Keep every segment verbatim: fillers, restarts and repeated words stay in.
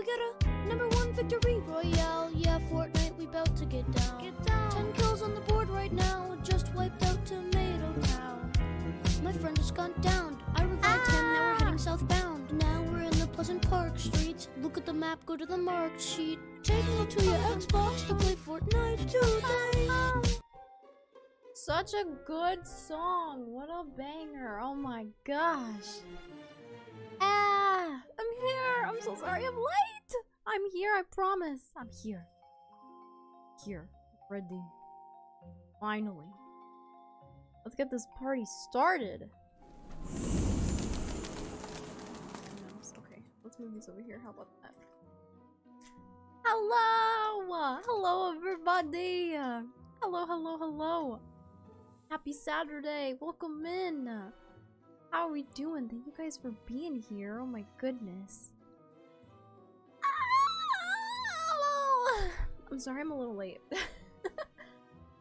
We got a number one victory royale. Yeah, Fortnite, we bout to get down. Get down. Ten kills on the board right now. Just wiped out Tomato Town. My friend has gone down. I revived ah. him. Now we're heading southbound. Now we're in the Pleasant Park streets. Look at the map. Go to the marked sheet. Take me to your Xbox to play Fortnite today. Such a good song. What a banger. Oh my gosh. Ah, I'm here. I'm so sorry I'm late. I'm here, I promise. I'm here. Here. Ready. Finally. Let's get this party started. Okay, let's move this over here. How about that? Hello! Hello, everybody! Hello, hello, hello. Happy Saturday. Welcome in. How are we doing? Thank you guys for being here. Oh my goodness. Ah, I'm sorry I'm a little late.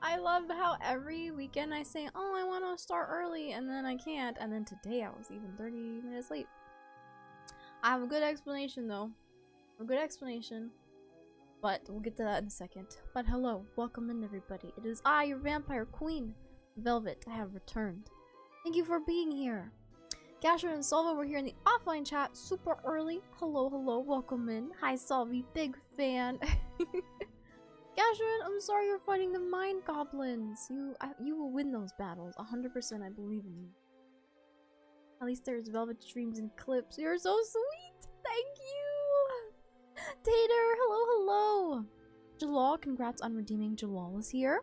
I love how every weekend I say, oh, I want to start early, and then I can't. And then today I was even thirty minutes late. I have a good explanation, though. A good explanation. But we'll get to that in a second. But hello. Welcome in, everybody. It is I, your vampire queen, Velvet. I have returned. Thank you for being here. Gasher and Solva were here in the offline chat super early. Hello, hello, welcome in. Hi, Solvi, big fan. Gasher, I'm sorry you're fighting the Mind Goblins. You I, you will win those battles, one hundred percent, I believe in you. At least there's Velvet streams and clips. You're so sweet, thank you. Tater, hello, hello. Jalal, congrats on redeeming. Jalal is here.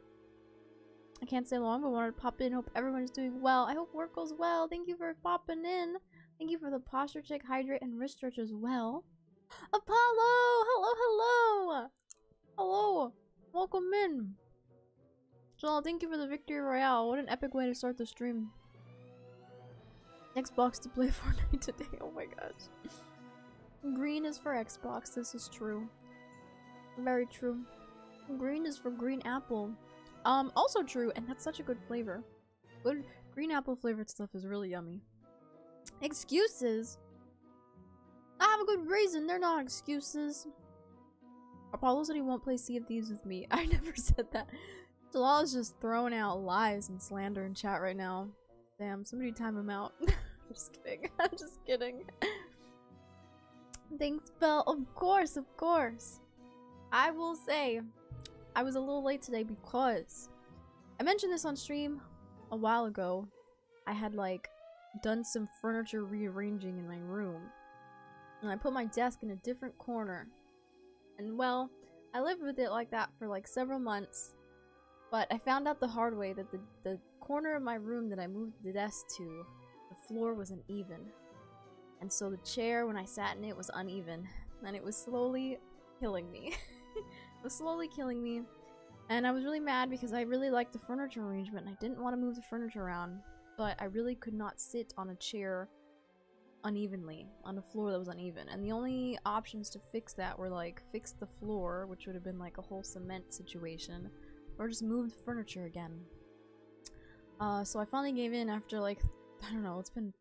I can't stay long, but wanted to pop in. Hope everyone is doing well. I hope work goes well. Thank you for popping in. Thank you for the posture check, hydrate, and wrist stretch as well. Apollo! Hello, hello! Hello! Welcome in! Jalal, thank you for the victory royale. What an epic way to start the stream. Xbox to play Fortnite today. Oh my gosh. Green is for Xbox. This is true. Very true. Green is for green apple. Um, also true, and that's such a good flavor. Good green apple flavored stuff is really yummy. Excuses? I have a good reason. They're not excuses. Apollo said he won't play Sea of Thieves with me. I never said that. Jalal is just throwing out lies and slander in chat right now. Damn, somebody time him out. Just kidding. I'm just kidding. Thanks, Belle. Of course, of course. I will say... I was a little late today because I mentioned this on stream a while ago. I had like done some furniture rearranging in my room and I put my desk in a different corner, and well, I lived with it like that for like several months, but I found out the hard way that the, the corner of my room that I moved the desk to, the floor was uneven, and so the chair when I sat in it was uneven, and it was slowly killing me. Was slowly killing me, and I was really mad because I really liked the furniture arrangement and I didn't want to move the furniture around, but I really could not sit on a chair unevenly on a floor that was uneven, and the only options to fix that were like fix the floor, which would have been like a whole cement situation, or just move the furniture again. Uh, so I finally gave in after like, I don't know, it's been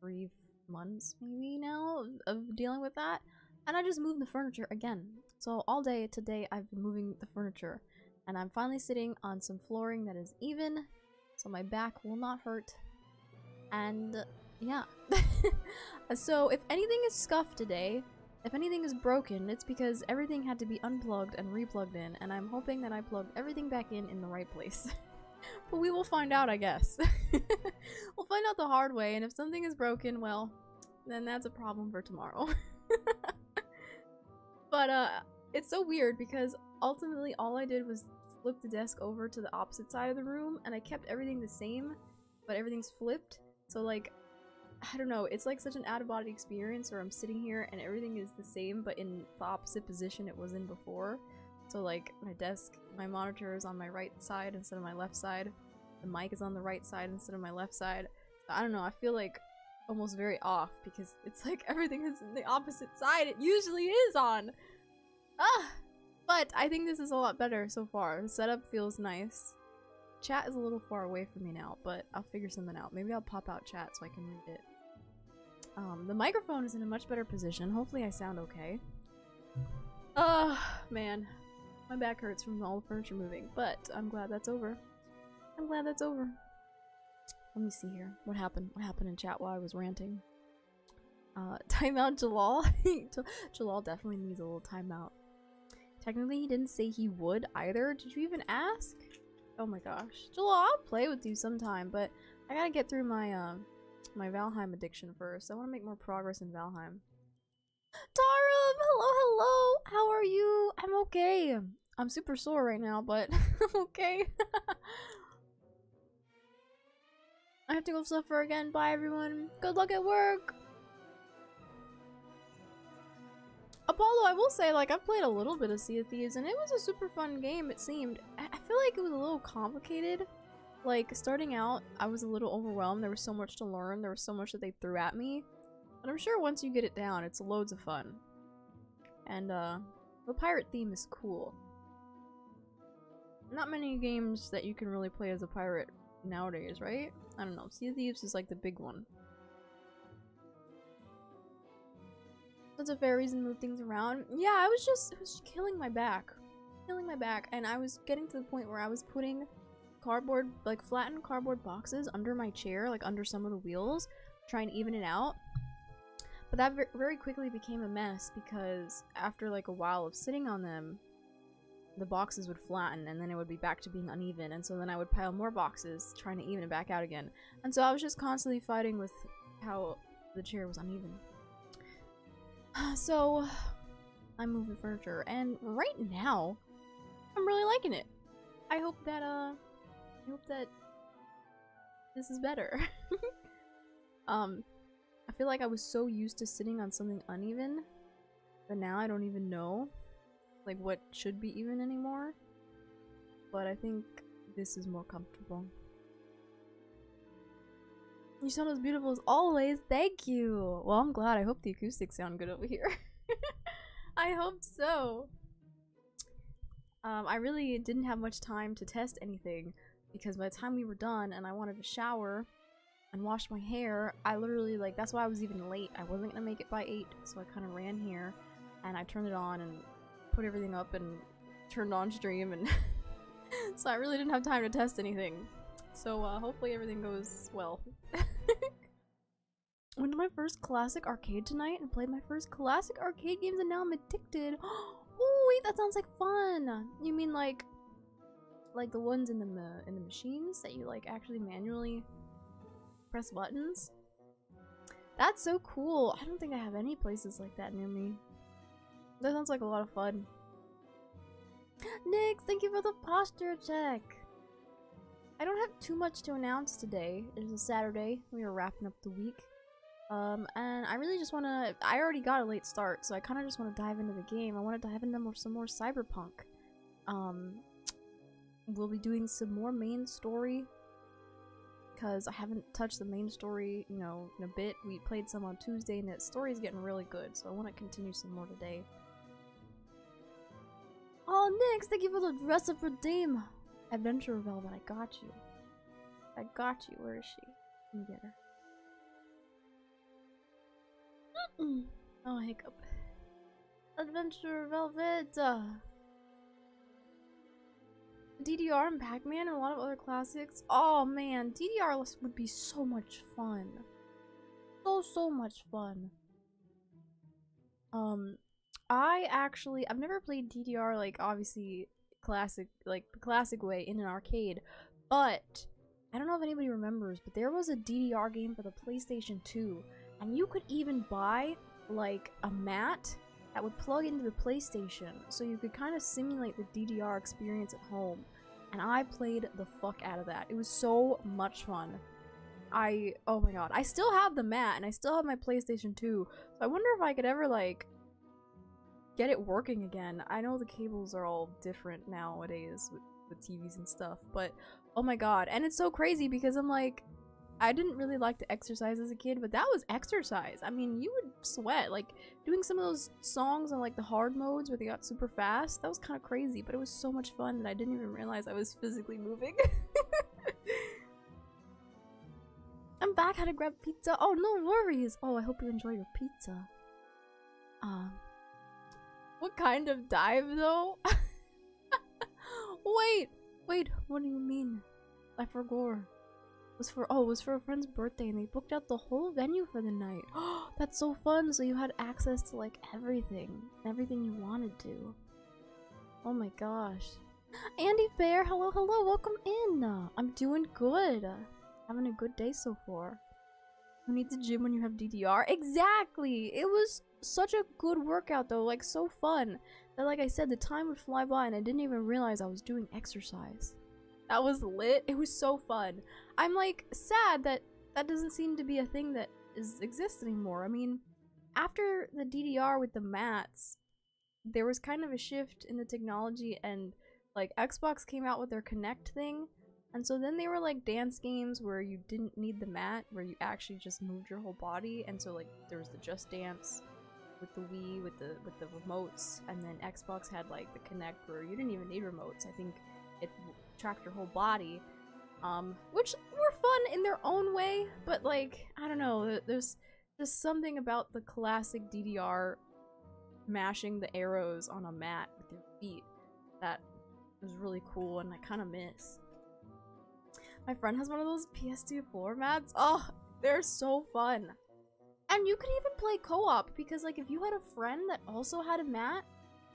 three months maybe now of dealing with that, and I just moved the furniture again. So all day today I've been moving the furniture, and I'm finally sitting on some flooring that is even, so my back will not hurt, and uh, yeah. So if anything is scuffed today, if anything is broken, it's because everything had to be unplugged and replugged in, and I'm hoping that I plugged everything back in in the right place. But we will find out, I guess. We'll find out the hard way, and if something is broken, well, then that's a problem for tomorrow. But uh, it's so weird because ultimately all I did was flip the desk over to the opposite side of the room, and I kept everything the same, but everything's flipped. So like, I don't know, it's like such an out-of-body experience where I'm sitting here and everything is the same, but in the opposite position it was in before. So like, my desk, my monitor is on my right side instead of my left side. The mic is on the right side instead of my left side. I don't know, I feel like almost very off because it's like everything is in the opposite side it usually is on. Ah, but I think this is a lot better so far. The setup feels nice. Chat is a little far away from me now, but I'll figure something out. Maybe I'll pop out chat so I can read it. Um, the microphone is in a much better position. Hopefully I sound okay. Oh, man. My back hurts from all the furniture moving, but I'm glad that's over. I'm glad that's over. Let me see here. What happened? What happened in chat while I was ranting? Uh, timeout Jalal? Jalal definitely needs a little timeout. Technically, he didn't say he would either. Did you even ask? Oh my gosh. Jalal, I'll play with you sometime, but I gotta get through my, uh, my Valheim addiction first. I want to make more progress in Valheim. Tarum! Hello, hello! How are you? I'm okay. I'm super sore right now, but I'm okay. I have to go suffer again. Bye, everyone. Good luck at work! Apollo, I will say, like, I've played a little bit of Sea of Thieves, and it was a super fun game, it seemed. I feel like it was a little complicated. Like, starting out, I was a little overwhelmed. There was so much to learn. There was so much that they threw at me. But I'm sure once you get it down, it's loads of fun. And, uh, the pirate theme is cool. Not many games that you can really play as a pirate nowadays, right? I don't know. Sea of Thieves is, like, the big one. That's a fair reason to move things around. Yeah, I was just- it was just killing my back. Killing my back, and I was getting to the point where I was putting cardboard- like, flattened cardboard boxes under my chair, like, under some of the wheels, trying to even it out. But that ver very quickly became a mess, because after, like, a while of sitting on them, the boxes would flatten, and then it would be back to being uneven, and so then I would pile more boxes, trying to even it back out again. And so I was just constantly fighting with how the chair was uneven. So, I'm moving furniture, and right now, I'm really liking it. I hope that, uh, I hope that this is better. um, I feel like I was so used to sitting on something uneven, but now I don't even know, like, what should be even anymore. But I think this is more comfortable. You sound as beautiful as always. Thank you. Well, I'm glad. I hope the acoustics sound good over here. I hope so. Um, I really didn't have much time to test anything because by the time we were done and I wanted to shower and wash my hair, I literally, like, that's why I was even late. I wasn't going to make it by eight, so I kind of ran here and I turned it on and put everything up and turned on stream, and so I really didn't have time to test anything. So, uh, hopefully everything goes well. Went to my first classic arcade tonight and played my first classic arcade games, and now I'm addicted. Oh, wait, that sounds like fun. You mean like, like the ones in the ma in the machines that you like actually manually press buttons? That's so cool. I don't think I have any places like that near me. That sounds like a lot of fun. Nyx, thank you for the posture check. I don't have too much to announce today. It is a Saturday. We are wrapping up the week. Um, and I really just want to... I already got a late start, so I kind of just want to dive into the game. I want to dive into more, some more Cyberpunk. Um, we'll be doing some more main story, because I haven't touched the main story, you know, in a bit. We played some on Tuesday, and that story is getting really good, so I want to continue some more today. Oh, Nyx, thank you for the dress up for Dame! Adventure Velvet, I got you. I got you. Where is she? Let me get her. Mm-mm. Oh, hiccup. Adventure Velvet! Uh, D D R and Pac-Man and a lot of other classics. Oh man, D D R would be so much fun. So, so much fun. Um, I actually, I've never played D D R, like, obviously, classic, like the classic way in an arcade, but I don't know if anybody remembers, but there was a D D R game for the PlayStation two, and you could even buy like a mat that would plug into the PlayStation, so you could kind of simulate the D D R experience at home, and I played the fuck out of that. It was so much fun. I, oh my god, I still have the mat, and I still have my PlayStation two, so I wonder if I could ever, like, get it working again. I know the cables are all different nowadays with, with T Vs and stuff, but oh my god. And it's so crazy because I'm like, I didn't really like to exercise as a kid, but that was exercise. I mean, you would sweat, like doing some of those songs on like the hard modes where they got super fast. That was kind of crazy, but it was so much fun that I didn't even realize I was physically moving. I'm back, how to grab pizza. Oh, no worries. Oh, I hope you enjoy your pizza. Um. What kind of dive though? Wait, wait, what do you mean? I forgot. It was for oh, it was for a friend's birthday and they booked out the whole venue for the night. Oh, that's so fun. So you had access to like everything, everything you wanted to. Oh my gosh. Andy Bear, hello, hello, welcome in. Uh, I'm doing good. Having a good day so far. Who needs a gym when you have D D R? Exactly! It was such a good workout though, like so fun. That like I said, the time would fly by and I didn't even realize I was doing exercise. That was lit. It was so fun. I'm like sad that that doesn't seem to be a thing that is exists anymore. I mean, after the D D R with the mats, there was kind of a shift in the technology and like Xbox came out with their Kinect thing. And so then they were like dance games where you didn't need the mat, where you actually just moved your whole body. And so like there was the Just Dance with the Wii, with the with the remotes, and then Xbox had like the Kinect where you didn't even need remotes. I think it tracked your whole body, um, which were fun in their own way. But like, I don't know, there's just something about the classic D D R mashing the arrows on a mat with your feet that was really cool and I kind of miss. My friend has one of those P S two floor mats. Oh, they're so fun. And you could even play co-op because like if you had a friend that also had a mat,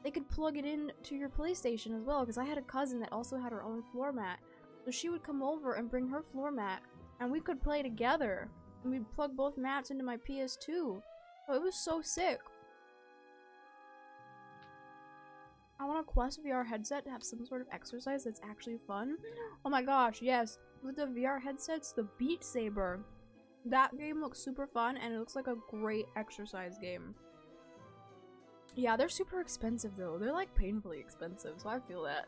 they could plug it in to your PlayStation as well, because I had a cousin that also had her own floor mat. So she would come over and bring her floor mat and we could play together. And we'd plug both mats into my P S two. Oh, it was so sick. I want a Quest V R headset to have some sort of exercise that's actually fun. Oh my gosh, yes. With the V R headsets, the Beat Saber. That game looks super fun and it looks like a great exercise game. Yeah, they're super expensive though. They're like painfully expensive, so I feel that.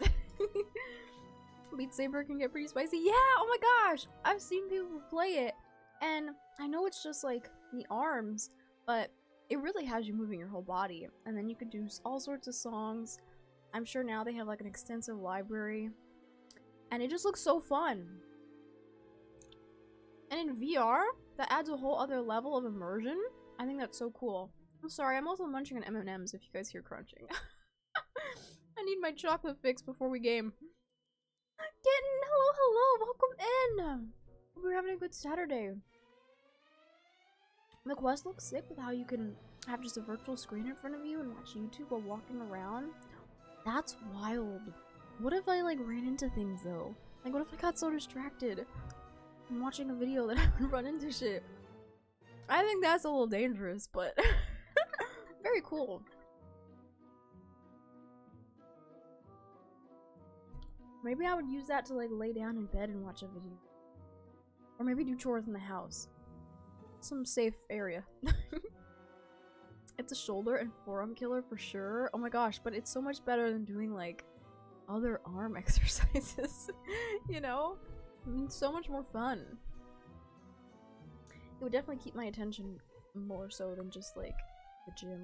Beat Saber can get pretty spicy. Yeah, oh my gosh! I've seen people play it and I know it's just like the arms, but it really has you moving your whole body. And then you could do all sorts of songs. I'm sure now they have like an extensive library and it just looks so fun. And in V R, that adds a whole other level of immersion. I think that's so cool. I'm sorry, I'm also munching on M and M's if you guys hear crunching. I need my chocolate fix before we game. Kitten, hello, hello, welcome in. Hope you're having a good Saturday. The Quest looks sick with how you can have just a virtual screen in front of you and watch YouTube while walking around. That's wild. What if I like ran into things though? Like what if I got so distracted? I'm watching a video that I would run into shit. I think that's a little dangerous, but very cool. Maybe I would use that to like lay down in bed and watch a video. Or maybe do chores in the house. Some safe area. It's a shoulder and forearm killer for sure. Oh my gosh, but it's so much better than doing like other arm exercises. You know, it's so much more fun. It would definitely keep my attention more so than just like the gym.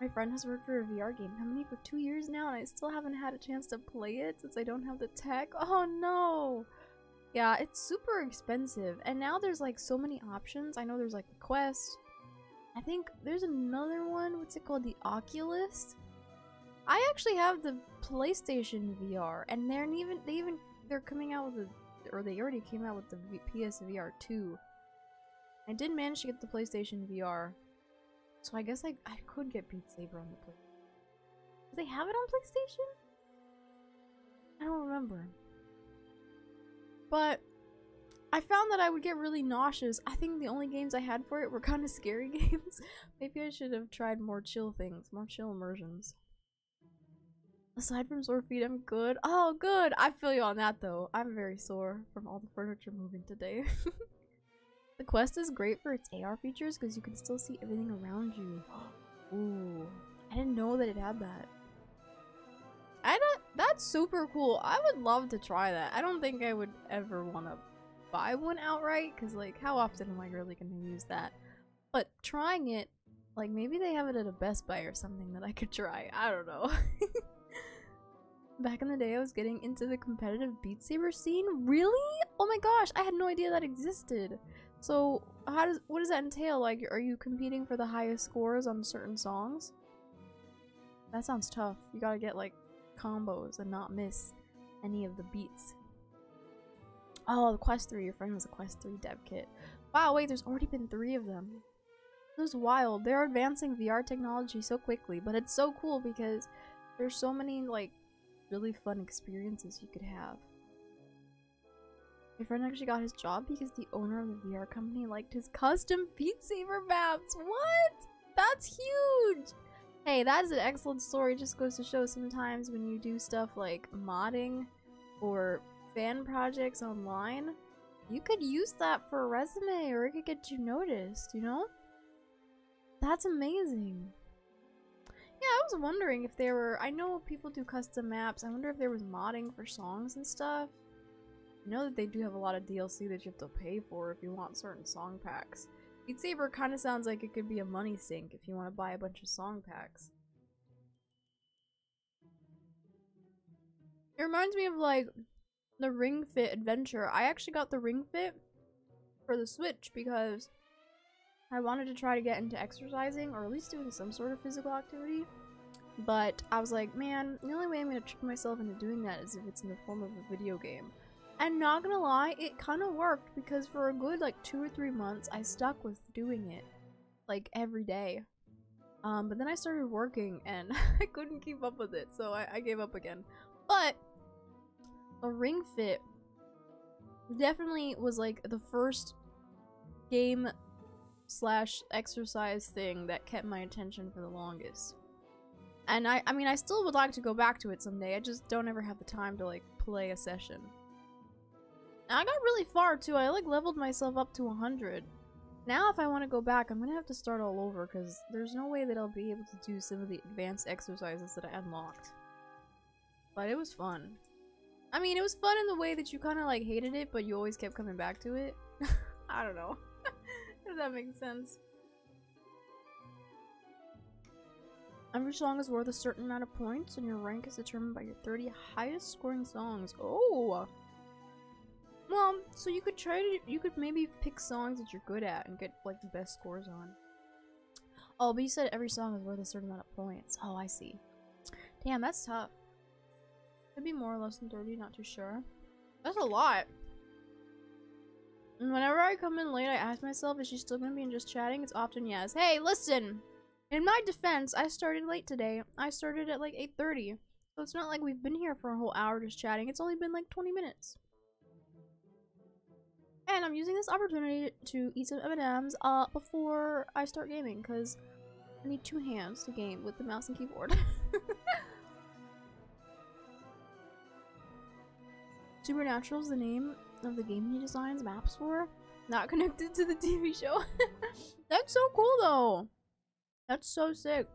My friend has worked for a V R game company for two years now and I still haven't had a chance to play it since I don't have the tech. Oh no. Yeah, it's super expensive, and now there's like so many options. I know there's like the Quest. I think there's another one, what's it called, the Oculus? I actually have the PlayStation V R, and they're even, they even, they're coming out with the, or they already came out with the P S V R two. I did manage to get the PlayStation V R, so I guess I, I could get Beat Saber on the PlayStation. Do they have it on PlayStation? I don't remember. But I found that I would get really nauseous. I think the only games I had for it were kind of scary games. Maybe I should have tried more chill things, more chill immersions. Aside from sore feet, I'm good. Oh, good. I feel you on that, though. I'm very sore from all the furniture moving today. The Quest is great for its A R features because you can still see everything around you. Ooh, I didn't know that it had that. I don't, that's super cool. I would love to try that. I don't think I would ever want to buy one outright because like how often am I really going to use that? But trying it, like maybe they have it at a Best Buy or something that I could try. I don't know. Back in the day, I was getting into the competitive Beat Saber scene. Really? Oh my gosh, I had no idea that existed. So how does, what does that entail? Like, are you competing for the highest scores on certain songs? That sounds tough. You gotta get like combos and not miss any of the beats. Oh, the Quest three. Your friend has a Quest three dev kit. Wow, wait, there's already been three of them. This is wild. They're advancing V R technology so quickly, but it's so cool because there's so many like really fun experiences you could have. My friend actually got his job because the owner of the V R company liked his custom Beat Saber maps. What? That's huge! Hey, that is an excellent story. It just goes to show sometimes when you do stuff like modding or fan projects online, you could use that for a resume or it could get you noticed, you know? That's amazing. Yeah, I was wondering if there were... I know people do custom maps. I wonder if there was modding for songs and stuff. I know that they do have a lot of D L C that you have to pay for if you want certain song packs. Beat Saber kind of sounds like it could be a money sink if you want to buy a bunch of song packs. It reminds me of like the Ring Fit Adventure. I actually got the Ring Fit for the Switch because I wanted to try to get into exercising or at least doing some sort of physical activity, but I was like, man, the only way I'm going to trick myself into doing that is if it's in the form of a video game. And not gonna lie, it kind of worked because for a good like two or three months, I stuck with doing it like every day. Um, but then I started working and I couldn't keep up with it, so I, I gave up again. But a Ring Fit definitely was like the first game slash exercise thing that kept my attention for the longest. And I, I mean, I still would like to go back to it someday. I just don't ever have the time to like play a session. And I got really far too. I like leveled myself up to one hundred. Now if I want to go back, I'm going to have to start all over because there's no way that I'll be able to do some of the advanced exercises that I unlocked. But it was fun. I mean, it was fun in the way that you kind of like hated it, but you always kept coming back to it. I don't know. If that makes sense. Every song is worth a certain amount of points, and your rank is determined by your thirty highest scoring songs. Oh, well, so you could try to, you could maybe pick songs that you're good at and get like the best scores on. Oh, but you said every song is worth a certain amount of points. Oh, I see. Damn, that's tough. Could be more or less than thirty. Not too sure. That's a lot. And whenever I come in late, I ask myself, is she still gonna be in just chatting? It's often yes. Hey, listen! In my defense, I started late today. I started at like eight thirty. So it's not like we've been here for a whole hour just chatting. It's only been like twenty minutes. And I'm using this opportunity to eat some M and M's uh, before I start gaming, because I need two hands to game with the mouse and keyboard. Supernatural is the name of the game he designs maps for, not connected to the T V show. That's so cool though. That's so sick.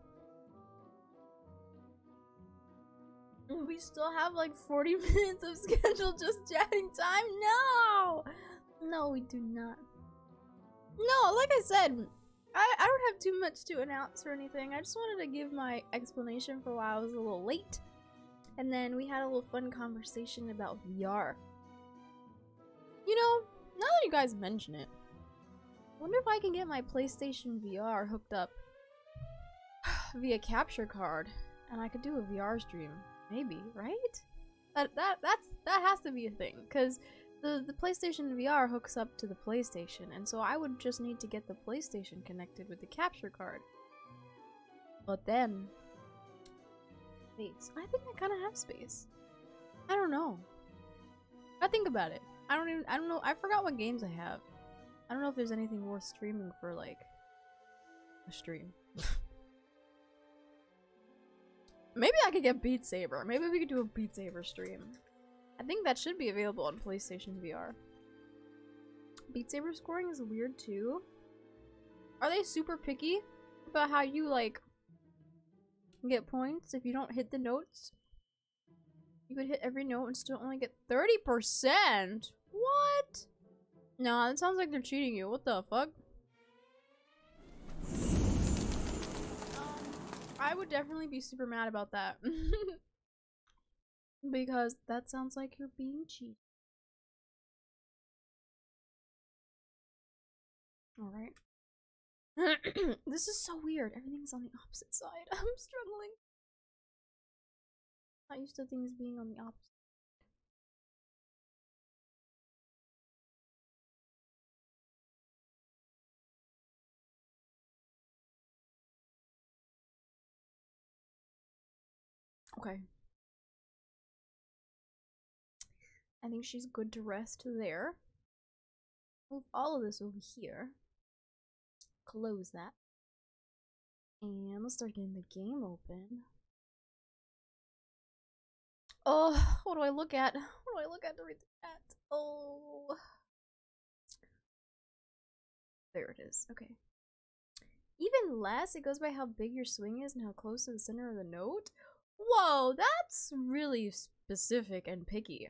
We still have like forty minutes of scheduled just chatting time. No, no, we do not. No, like I said, I, I don't have too much to announce or anything. I just wanted to give my explanation for why I was a little late. And then we had a little fun conversation about V R. You know, now that you guys mention it, I wonder if I can get my PlayStation V R hooked up via capture card, and I could do a V R stream. Maybe, right? That that that's that has to be a thing, because the the PlayStation V R hooks up to the PlayStation, and so I would just need to get the PlayStation connected with the capture card. But then, space. I think I kind of have space. I don't know. I think about it. I don't even, I don't know, I forgot what games I have. I don't know if there's anything worth streaming for, like, a stream. Maybe I could get Beat Saber. Maybe we could do a Beat Saber stream. I think that should be available on PlayStation V R. Beat Saber scoring is weird, too. Are they super picky about how you, like, get points if you don't hit the notes? You could hit every note and still only get thirty percent? What? Nah, that sounds like they're cheating you. What the fuck? Um, I would definitely be super mad about that. Because that sounds like you're being cheated. Alright. This is so weird. Everything's on the opposite side. I'm struggling. Not used to things being on the opposite. Okay. I think she's good to rest there. Move all of this over here. Close that. And let's start getting the game open. Oh, what do I look at? What do I look at to read that? Oh. There it is. Okay. Even less, it goes by how big your swing is and how close to the center of the note. Whoa, that's really specific and picky.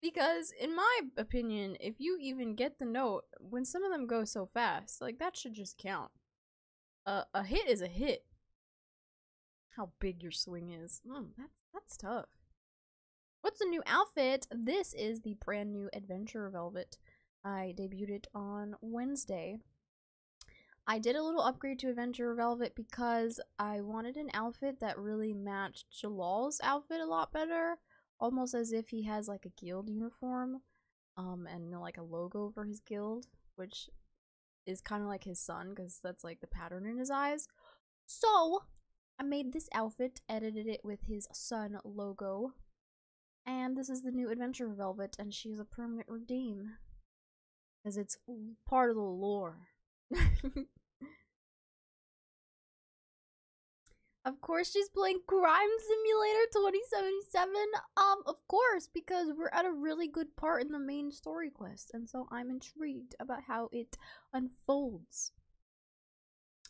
Because, in my opinion, if you even get the note, when some of them go so fast, like, that should just count. Uh, a hit is a hit. How big your swing is. Mm, that's, that's tough. What's the new outfit? This is the brand new Adventure Velvet. I debuted it on Wednesday. I did a little upgrade to Adventure Velvet because I wanted an outfit that really matched Jalal's outfit a lot better. Almost as if he has like a guild uniform, um, and like a logo for his guild, which is kind of like his son because that's like the pattern in his eyes. So I made this outfit, edited it with his son logo, and this is the new Adventure Velvet, and she's a permanent redeem because it's part of the lore. Of course she's playing Crime Simulator twenty seventy-seven, um, of course, because we're at a really good part in the main story quest, and so I'm intrigued about how it unfolds.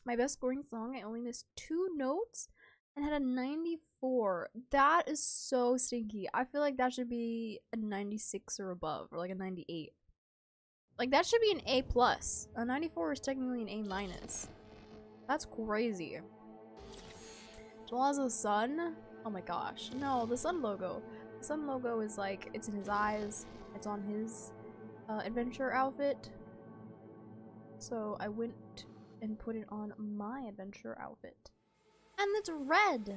My best scoring song, I only missed two notes and had a ninety-four. That is so stinky. I feel like that should be a ninety-six or above, or like a ninety-eight. Like, that should be an A plus. A ninety-four is technically an A minus. That's crazy. Plaza Sun? Oh my gosh. No, the Sun logo. The Sun logo is like, it's in his eyes. It's on his uh, adventure outfit. So I went and put it on my adventure outfit. And it's red!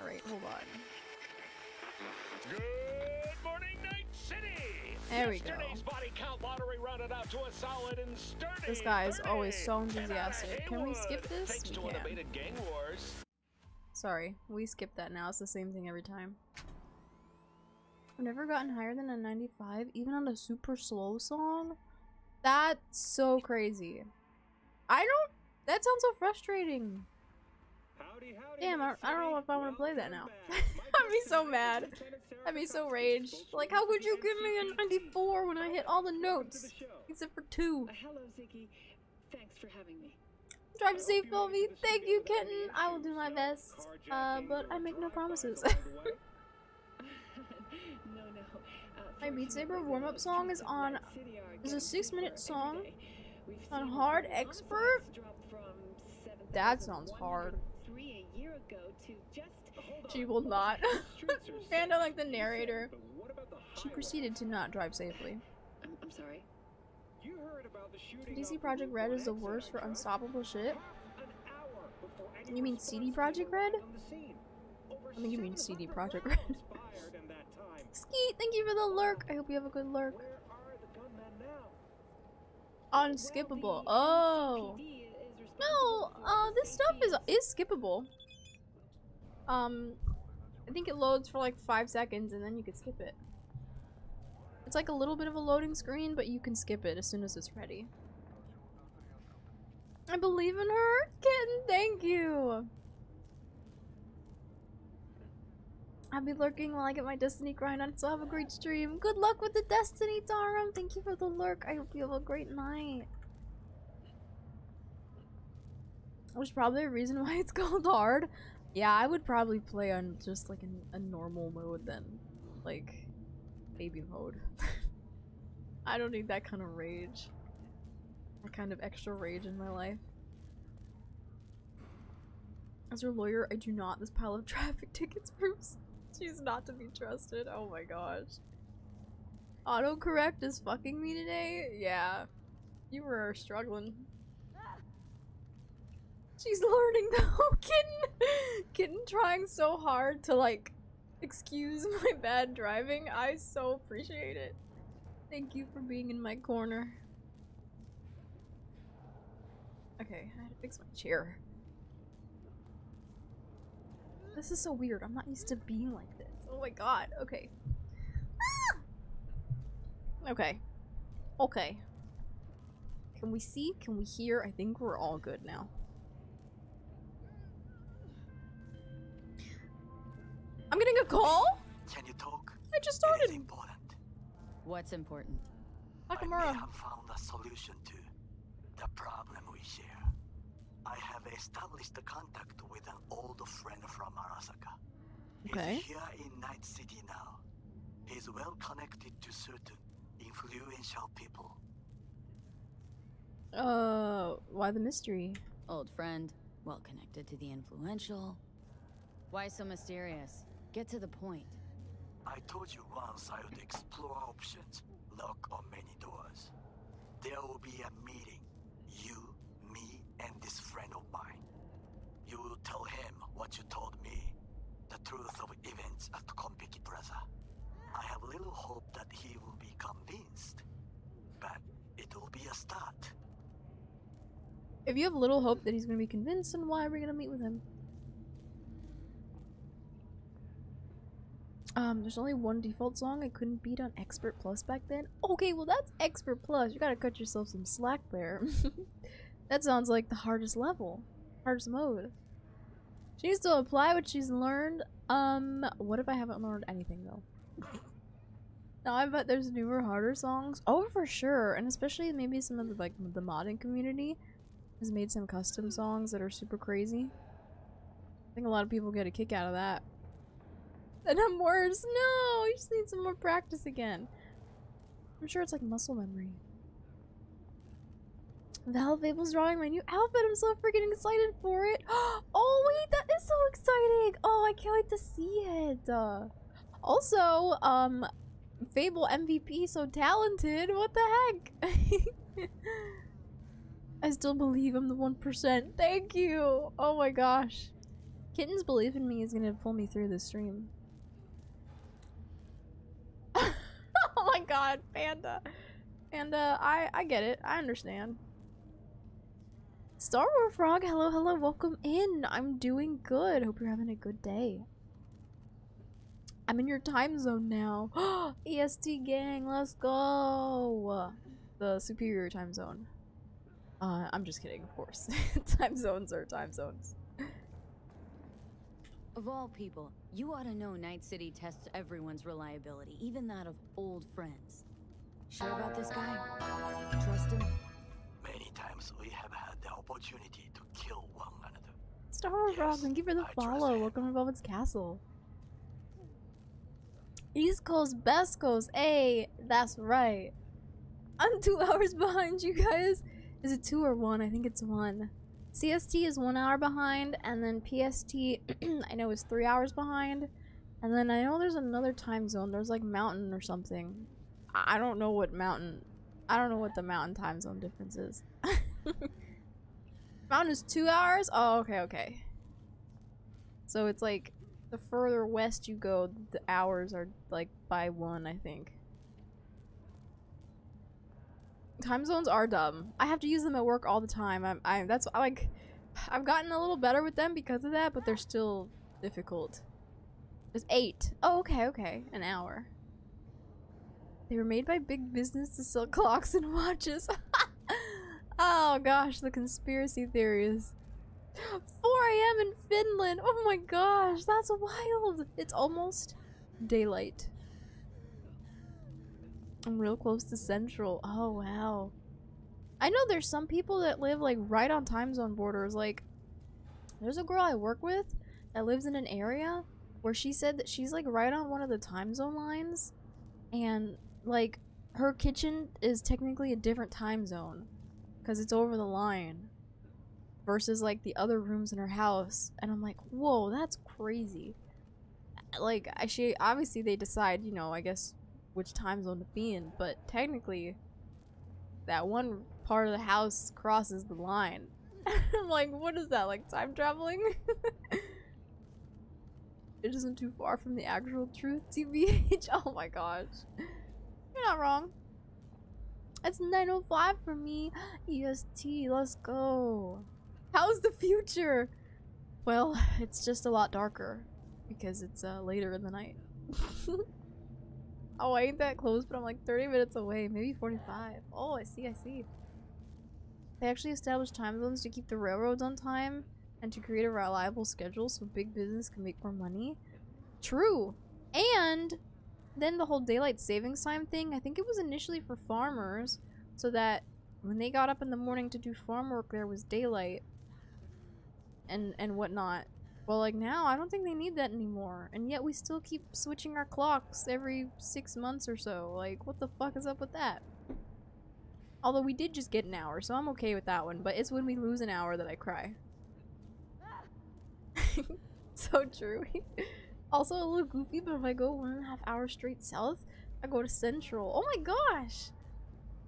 Alright, hold on. Good morning, Night City! There we go. Body count lottery rounded out to a solid and sturdy this guy is always so enthusiastic. Can we skip this? We can. Sorry, we skipped that now. It's the same thing every time. I've never gotten higher than a ninety-five, even on a super slow song. That's so crazy. I don't... That sounds so frustrating. Howdy, howdy, damn, I, I don't know if I want to play that now. I'd be so mad. I'd be so raged. Like, how could you give me a ninety-four when I hit all the notes? Except for two. Hello, Ziggy. Thanks for having me. Drive safe, Velvy. Thank you, kitten. I will do my best. Uh, but I make no promises. My Beat Saber warm-up song is on... It's a six-minute song. On Hard Expert? That sounds hard. A year ago to just she will not. Fandom like the narrator. She proceeded to not drive safely. I'm, I'm sorry. You heard about the shooting. D C Project Red is the worst for unstoppable shit. You mean C D Project Red? I think you mean C D Project Red. Skeet, thank you for the lurk. I hope you have a good lurk. Unskippable. Oh. No, uh, this stuff is is skippable. Um, I think it loads for like five seconds and then you can skip it. It's like a little bit of a loading screen, but you can skip it as soon as it's ready. I believe in her, kitten. Thank you. I'll be lurking while I get my Destiny grind on, so have a great stream. Good luck with the Destiny, Darum. Thank you for the lurk. I hope you have a great night. There's probably a reason why it's called hard. Yeah, I would probably play on just like an, a normal mode then. Like, baby mode. I don't need that kind of rage. That kind of extra rage in my life. As your lawyer, I do not. This pile of traffic tickets proves she's not to be trusted. Oh my gosh. Autocorrect is fucking me today? Yeah. You were struggling. She's learning though. Kitten, Kitten trying so hard to like excuse my bad driving. I so appreciate it. Thank you for being in my corner. Okay, I had to fix my chair. This is so weird. I'm not used to being like this. Oh my god. Okay. Ah! Okay. Okay. Can we see? Can we hear? I think we're all good now. I'm getting a call? Can you talk? I just started. Important. What's important? Nakamura. I may have found a solution to the problem we share. I have established a contact with an old friend from Arasaka. Okay. He's here in Night City now. He's well connected to certain influential people. Uh, why the mystery? Old friend, well connected to the influential. Why so mysterious? Get to the point. I told you once I would explore options, knock on many doors. There will be a meeting. You, me, and this friend of mine. You will tell him what you told me. The truth of events at Konpiki Plaza. I have little hope that he will be convinced. But it will be a start. If you have little hope that he's going to be convinced, then why are we going to meet with him? Um, there's only one default song I couldn't beat on Expert Plus back then. Okay, well that's Expert Plus. You gotta cut yourself some slack there. That sounds like the hardest level. Hardest mode. She needs to apply what she's learned. Um, what if I haven't learned anything though? Now I bet there's newer, harder songs. Oh, for sure. And especially maybe some of the, like, the modding community has made some custom songs that are super crazy. I think a lot of people get a kick out of that. And I'm worse. No, you just need some more practice again. I'm sure it's like muscle memory. VelvetsVODS drawing my new outfit. I'm so freaking excited for it. Oh wait, that is so exciting. Oh, I can't wait to see it. Uh, also, um, Fable M V P so talented. What the heck? I still believe I'm the one percent. Thank you. Oh my gosh. Kitten's belief in me is gonna pull me through the stream. Oh my god, Panda. Panda, I, I get it. I understand. Star Wars Frog, hello, hello, welcome in. I'm doing good. Hope you're having a good day. I'm in your time zone now. E S T gang, let's go. The superior time zone. Uh, I'm just kidding, of course. Time zones are time zones. Of all people, you ought to know Night City tests everyone's reliability, even that of old friends. Sure about this guy? Trust him? Many times we have had the opportunity to kill one another. Star Wars Rob, thank you for the I follow. Welcome to Velvet's Castle. East Coast, Best Coast. Hey, that's right. I'm two hours behind you guys. Is it two or one? I think it's one. C S T is one hour behind, and then P S T, I know, is three hours behind. And then I know there's another time zone. There's like mountain or something. I don't know what mountain. I don't know what the mountain time zone difference is. Mountain is two hours? Oh, okay, okay. So it's like the further west you go, the hours are like by one, I think. Time zones are dumb. I have to use them at work all the time. I'm, I, that's I like, I've gotten a little better with them because of that, but they're still difficult. It's eight. Oh, okay, okay, an hour. They were made by big business to sell clocks and watches. Oh gosh, the conspiracy theories. four A M in Finland. Oh my gosh, that's wild. It's almost daylight. I'm real close to Central. Oh, wow. I know there's some people that live like right on time zone borders. Like, there's a girl I work with that lives in an area where she said that she's like right on one of the time zone lines. And like her kitchen is technically a different time zone because it's over the line versus like the other rooms in her house. And I'm like, whoa, that's crazy. Like, she obviously they decide, you know, I guess which time zone to be in, but technically that one part of the house crosses the line I'm like, what is that, like time traveling? It isn't too far from the actual truth, T B H. Oh my gosh. You're not wrong. It's nine oh five for me. E S T, let's go. How's the future? Well, it's just a lot darker because it's uh, later in the night. Oh, I ain't that close, but I'm like thirty minutes away, maybe forty-five. Oh, I see, I see. They actually established time zones to keep the railroads on time and to create a reliable schedule so big business can make more money. True. And then the whole daylight savings time thing, I think it was initially for farmers so that when they got up in the morning to do farm work, there was daylight and and whatnot. Well, like now, I don't think they need that anymore. And yet we still keep switching our clocks every six months or so. Like, what the fuck is up with that? Although we did just get an hour, so I'm okay with that one. But it's when we lose an hour that I cry. So true. Also a little goofy, but if I go one and a half hours straight south, I go to Central. Oh my gosh!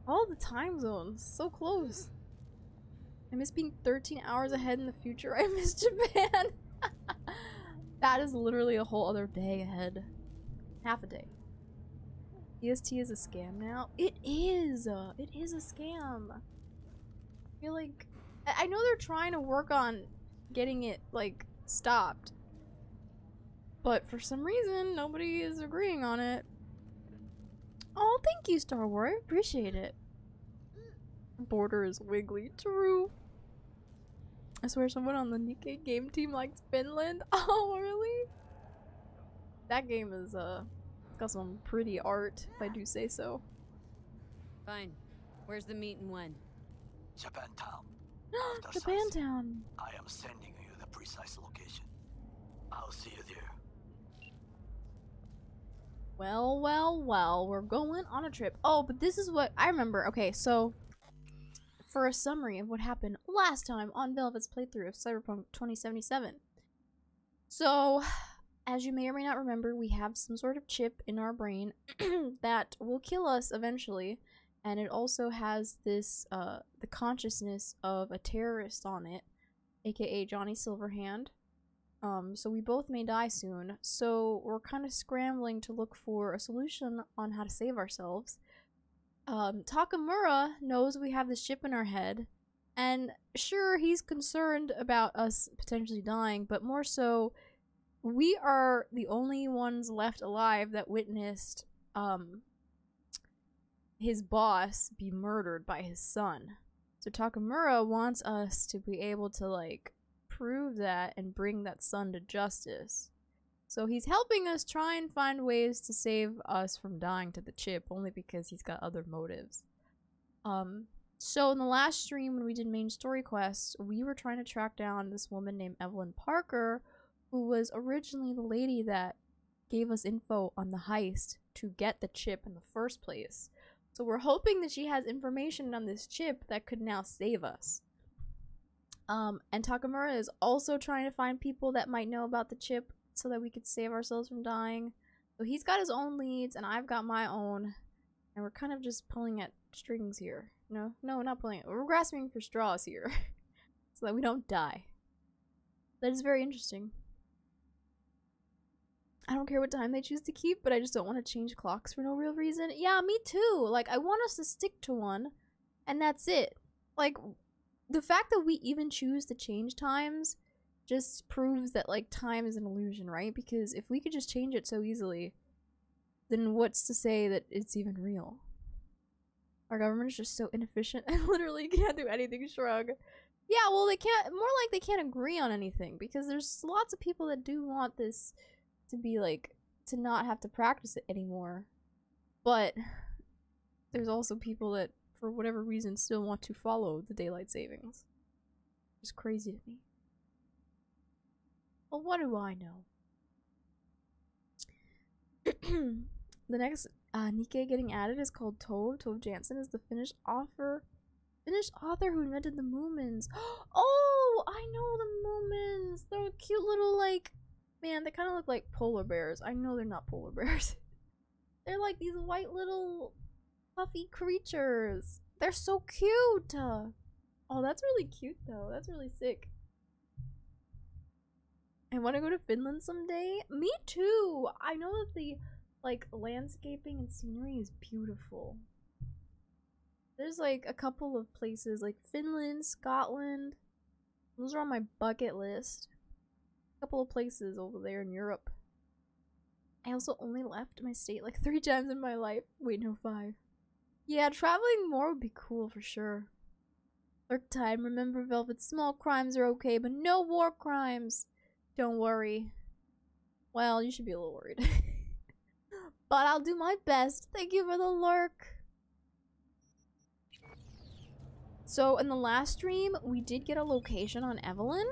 All the time zones. So close. I miss being thirteen hours ahead in the future. I miss Japan. That is literally a whole other day ahead. Half a day. E S T is a scam now. It is. Uh, it is a scam. I feel like... I, I know they're trying to work on getting it, like, stopped. But for some reason, nobody is agreeing on it. Oh, thank you, Star Wars. Appreciate it. Border is wiggly. True. I swear someone on the Nikkei game team likes Finland. Oh, really? That game is, uh... got some pretty art, if I do say so. Fine. Where's the meet and when? Japantown. Japantown. I am sending you the precise location. I'll see you there. Well, well, well. We're going on a trip. Oh, but this is what I remember. Okay, so for a summary of what happened last time on Velvet's playthrough of Cyberpunk twenty seventy-seven. So, as you may or may not remember, we have some sort of chip in our brain that will kill us eventually, and it also has this uh, the consciousness of a terrorist on it, aka Johnny Silverhand. Um, so we both may die soon, so we're kind of scrambling to look for a solution on how to save ourselves. Um, Takamura knows we have this chip in our head, and sure, he's concerned about us potentially dying, but more so... we are the only ones left alive that witnessed um, his boss be murdered by his son. So Takamura wants us to be able to, like, prove that and bring that son to justice. So he's helping us try and find ways to save us from dying to the chip, only because he's got other motives. Um, so in the last stream when we did main story quests, we were trying to track down this woman named Evelyn Parker, who was originally the lady that gave us info on the heist to get the chip in the first place. So we're hoping that she has information on this chip that could now save us. Um, and Takamura is also trying to find people that might know about the chip so that we could save ourselves from dying. So he's got his own leads and I've got my own. And we're kind of just pulling at strings here. No, no, not pulling. We're grasping for straws here so that we don't die. That is very interesting. I don't care what time they choose to keep, but I just don't want to change clocks for no real reason. Yeah, me too. Like, I want us to stick to one, and that's it. Like, the fact that we even choose to change times just proves that, like, time is an illusion, right? Because if we could just change it so easily, then what's to say that it's even real? Our government is just so inefficient and literally can't do anything, shrug. Yeah, well, they can't, more like they can't agree on anything, because there's lots of people that do want this... to be like, to not have to practice it anymore. But there's also people that, for whatever reason, still want to follow the daylight savings. It's crazy to me. Well, what do I know? The next uh, Nikkei getting added is called Tove. Tove Jansson is the Finnish author, Finnish author who invented the Moomins. Oh, I know the Moomins. They're cute little, like, man, they kind of look like polar bears. I know they're not polar bears. They're like these white little puffy creatures. They're so cute. Oh, that's really cute though. That's really sick. I want to go to Finland someday. Me too. I know that the like landscaping and scenery is beautiful. There's like a couple of places like Finland, Scotland. Those are on my bucket list. A couple of places over there in Europe. I also only left my state like three times in my life. Wait, no, five. Yeah, traveling more would be cool for sure. Third time, remember Velvet, small crimes are okay, but no war crimes. Don't worry. Well, you should be a little worried. But I'll do my best. Thank you for the lurk. So in the last stream, we did get a location on Evelyn.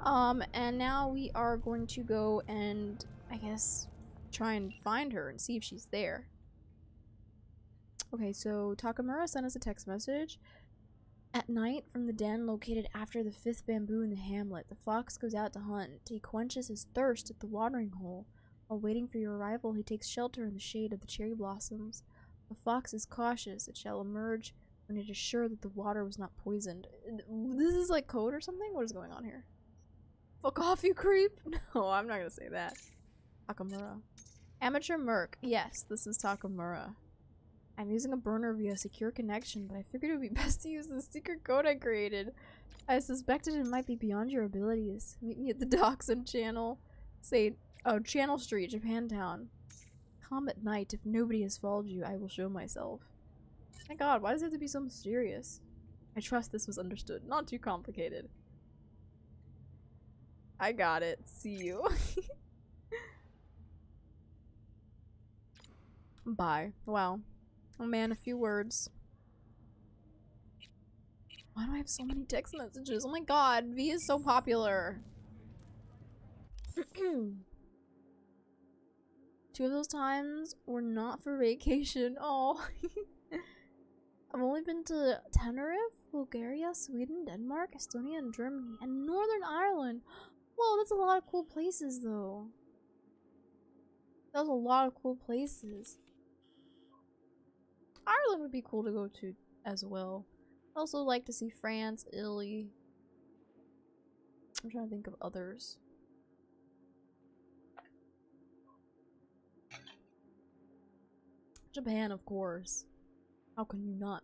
Um, and now we are going to go and, I guess, try and find her and see if she's there. Okay, so Takamura sent us a text message. At night, from the den located after the fifth bamboo in the hamlet, the fox goes out to hunt. He quenches his thirst at the watering hole. While waiting for your arrival, he takes shelter in the shade of the cherry blossoms. The fox is cautious. It shall emerge when it is sure that the water was not poisoned. This is like code or something? What is going on here? Fuck off, you creep! No, I'm not gonna say that. Takamura. Amateur Merc. Yes, this is Takamura. I'm using a burner via a secure connection, but I figured it would be best to use the secret code I created. I suspected it might be beyond your abilities. Meet me at the docks on Channel... Say... Oh, Channel Street, Japantown. Come at night. If nobody has followed you, I will show myself. My god, why does it have to be so mysterious? I trust this was understood. Not too complicated. I got it. See you. Bye. Wow. Oh man, a few words. Why do I have so many text messages? Oh my god, V is so popular. Two of those times were not for vacation. Oh. I've only been to Tenerife, Bulgaria, Sweden, Denmark, Estonia, and Germany, and Northern Ireland. Whoa, that's a lot of cool places though. That was a lot of cool places. Ireland would be cool to go to as well. I also like to see France, Italy. I'm trying to think of others. Japan, of course. How can you not?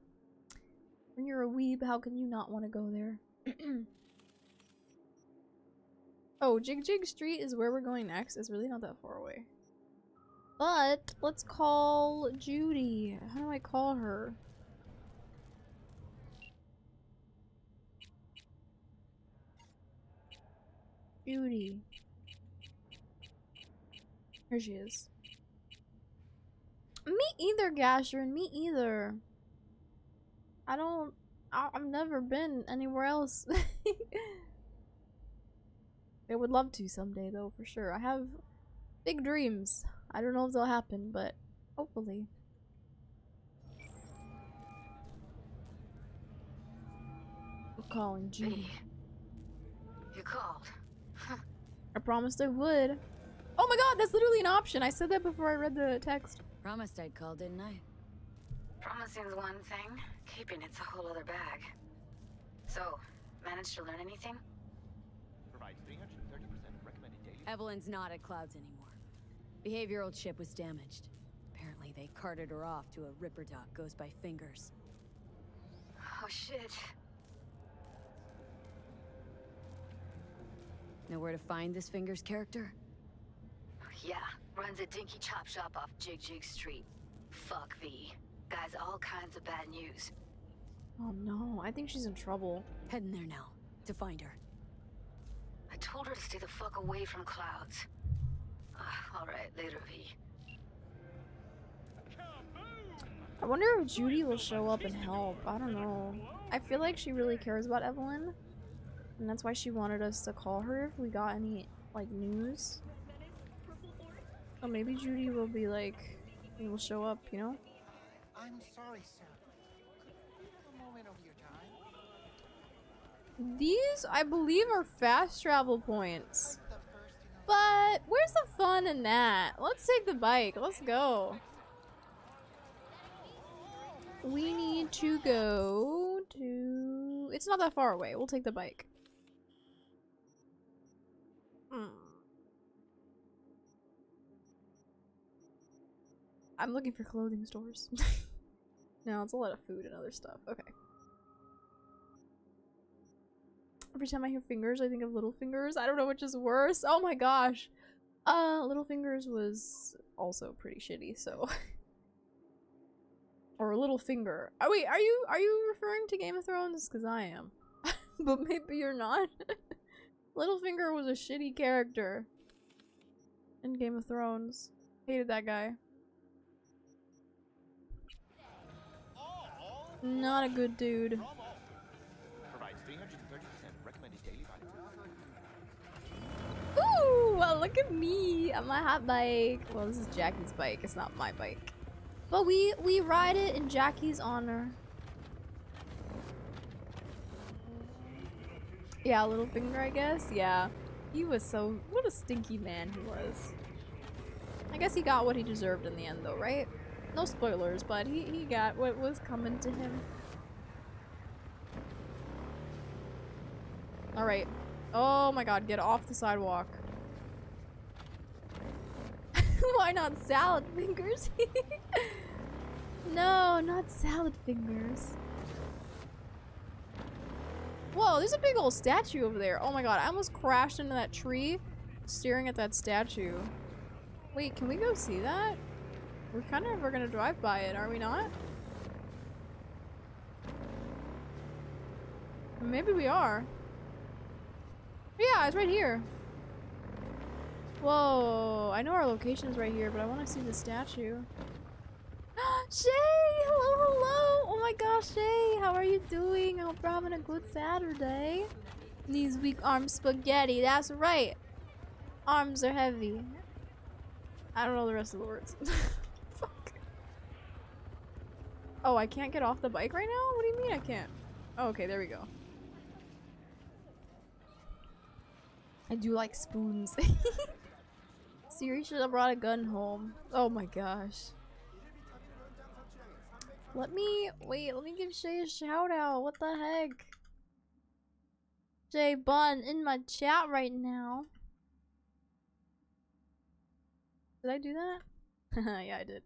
When you're a weeb, how can you not want to go there? Oh, Jig Jig Street is where we're going next. It's really not that far away. But let's call Judy. How do I call her? Judy. Here she is. Me either, Gastron. Me either. I don't... I, I've never been anywhere else. I would love to someday, though, for sure. I have big dreams. I don't know if they'll happen, but hopefully. I'm calling Judy. Hey, you called. I promised I would. Oh my god, that's literally an option. I said that before I read the text. Promised I'd call, didn't I? Promising's one thing, keeping it's a whole other bag. So, managed to learn anything? Provides three hundred thirty percent of recommended daily. Evelyn's not at Clouds anymore. Behavioral chip was damaged. Apparently they carted her off to a ripper dock goes by Fingers. Oh shit. Know where to find this Fingers character? Yeah, runs a dinky chop shop off Jig Jig Street. Fuck V. Guy's all kinds of bad news. Oh no, I think she's in trouble. Heading there now, to find her. I told her to stay the fuck away from Clouds. Alright, later, V. I wonder if Judy will show up and help. I don't know. I feel like she really cares about Evelyn. And that's why she wanted us to call her if we got any, like, news. So maybe Judy will be like, and will show up, you know? I'm sorry, sir. Could we have a moment of your time? These, I believe, are fast travel points. But where's the fun in that? Let's take the bike. Let's go. We need to go to It's not that far away. We'll take the bike. Hmm. I'm looking for clothing stores. No, it's a lot of food and other stuff. Okay. Every time I hear fingers, I think of Little Fingers. I don't know which is worse. Oh my gosh. Uh, Little Fingers was also pretty shitty, so. Or Little Finger. Oh wait, are you are you referring to Game of Thrones? Because I am. But maybe you're not. Little Finger was a shitty character in Game of Thrones. Hated that guy. Not a good dude. Ooh, well, look at me on my hot bike. Well, this is Jackie's bike. It's not my bike. But we, we ride it in Jackie's honor. Yeah, Littlefinger, I guess. Yeah. He was so... What a stinky man he was. I guess he got what he deserved in the end, though, right? No spoilers, but he, he got what was coming to him. Alright. Oh my god, get off the sidewalk. Why not salad fingers? No, not salad fingers. Whoa, there's a big old statue over there. Oh my god, I almost crashed into that tree staring at that statue. Wait, can we go see that? We're kind of, we're gonna drive by it, are we not? Maybe we are. Yeah, it's right here. Whoa, I know our location is right here, but I want to see the statue. Shay! Hello, hello! Oh my gosh, Shay! How are you doing? I hope you're having a good Saturday. These weak arm spaghetti, that's right! Arms are heavy. I don't know the rest of the words. Fuck. Oh, I can't get off the bike right now? What do you mean I can't? Oh, okay, there we go. I do like spoons. Siri should have brought a gun home. Oh my gosh. Let me wait, let me give Shay a shout out. What the heck? Shay Bun in my chat right now. Did I do that? Yeah, I did.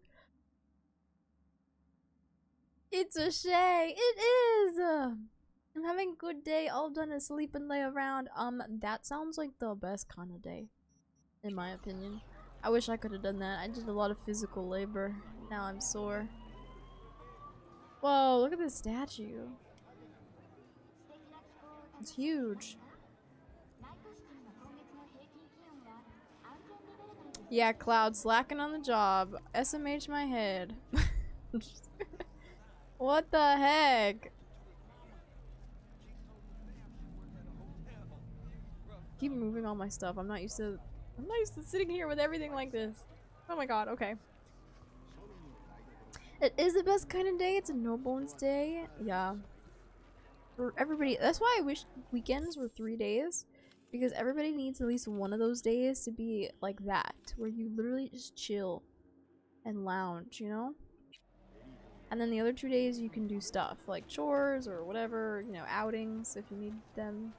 It's a Shay. It is. I'm having a good day. All done is sleep and lay around. Um, that sounds like the best kind of day, in my opinion. I wish I could have done that. I did a lot of physical labor. Now I'm sore. Whoa! Look at this statue. It's huge. Yeah, Cloud slacking on the job. S M H my head. What the heck? Keep moving all my stuff. I'm not used to I'm not used to sitting here with everything like this. Oh my god, okay. It is the best kind of day. It's a no bones day. Yeah. For everybody, that's why I wish weekends were three days. Because everybody needs at least one of those days to be like that, where you literally just chill and lounge, you know? And then the other two days you can do stuff, like chores or whatever, you know, outings if you need them.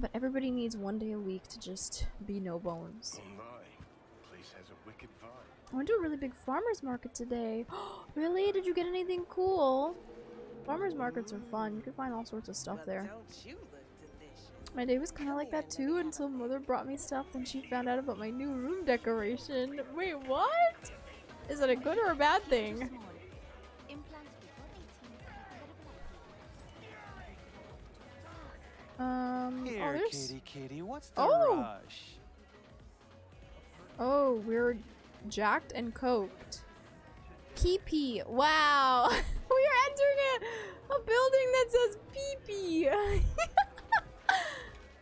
But everybody needs one day a week to just be no bones. I went to a really big farmer's market today. Really? Did you get anything cool? Farmer's markets are fun. You can find all sorts of stuff there. My day was kind of like that too until Mother brought me stuff and she found out about my new room decoration. Wait, what? Is it a good or a bad thing? Um, Here, oh, kitty, kitty, what's the oh. rush? Oh, we're jacked and coked. Pee-pee. Wow. We are entering a, a building that says pee-pee.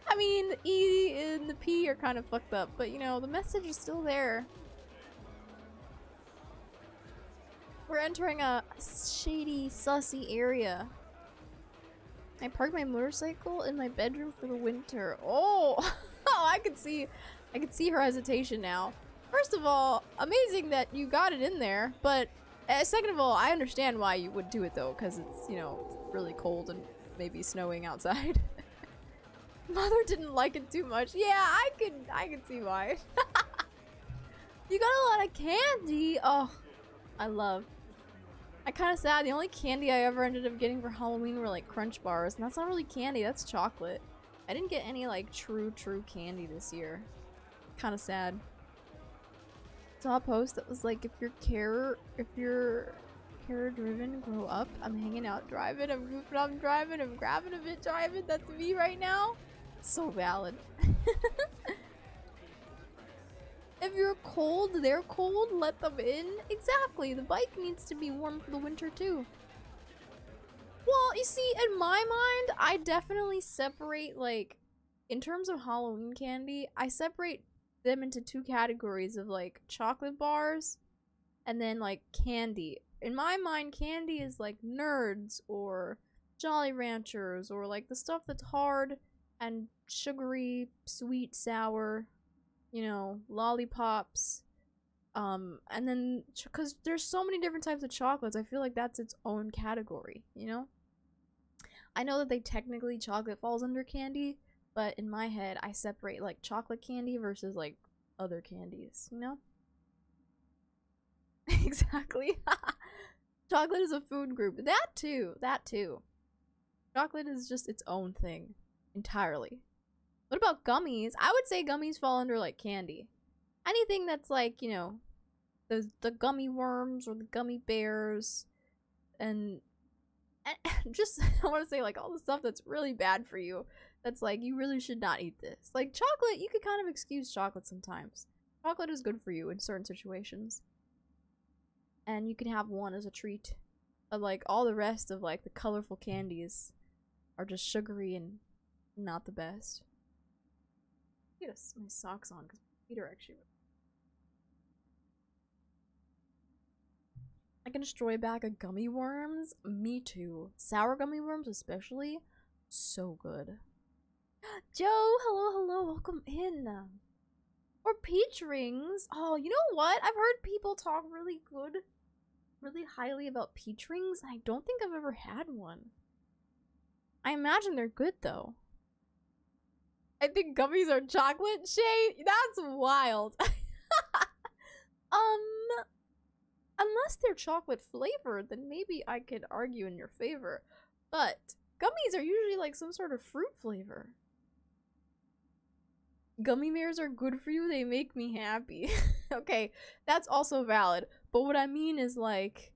I mean, the E and the P are kind of fucked up, but you know, the message is still there. We're entering a shady, sussy area. I parked my motorcycle in my bedroom for the winter. Oh, oh, I could see, I could see her hesitation now. First of all, amazing that you got it in there, but uh, second of all, I understand why you would do it though, because it's, you know, really cold and maybe snowing outside. Mother didn't like it too much. Yeah, I could, I could see why. You got a lot of candy. Oh, I love. I kind of sad. The only candy I ever ended up getting for Halloween were like Crunch Bars, and that's not really candy. That's chocolate. I didn't get any like true, true candy this year. Kind of sad. Saw a post that was like, if you're care, if you're care-driven, grow up. I'm hanging out, driving. I'm goofing. I'm driving. I'm grabbing a bit, driving. That's me right now. So valid. If you're cold, they're cold, let them in. Exactly, the bike needs to be warm for the winter too. Well, you see, in my mind, I definitely separate, like, in terms of Halloween candy, I separate them into two categories of, like, chocolate bars and then, like, candy. In my mind, candy is, like, nerds or Jolly Ranchers or, like, the stuff that's hard and sugary, sweet, sour. You know, lollipops, um, and then, because there's so many different types of chocolates, I feel like that's its own category, you know? I know that they technically, chocolate falls under candy, but in my head, I separate, like, chocolate candy versus, like, other candies, you know? Exactly. Chocolate is a food group. That too, that too. Chocolate is just its own thing, entirely. What about gummies? I would say gummies fall under, like, candy. Anything that's, like, you know, those, the gummy worms or the gummy bears. And, and just, I want to say, like, all the stuff that's really bad for you. That's, like, you really should not eat this. Like, chocolate, you could kind of excuse chocolate sometimes. Chocolate is good for you in certain situations. And you can have one as a treat. But, like, all the rest of, like, the colorful candies are just sugary and not the best. Get my socks on because Peter actually. I can destroy a bag of gummy worms. Me too. Sour gummy worms especially. So good. Joe, hello, hello, welcome in. Or peach rings. Oh, you know what? I've heard people talk really good, really highly about peach rings. And I don't think I've ever had one. I imagine they're good though. I think gummies are chocolate, Shay? That's wild. um, unless they're chocolate flavored, then maybe I could argue in your favor. But gummies are usually like some sort of fruit flavor. Gummy bears are good for you. They make me happy. Okay, that's also valid. But what I mean is like,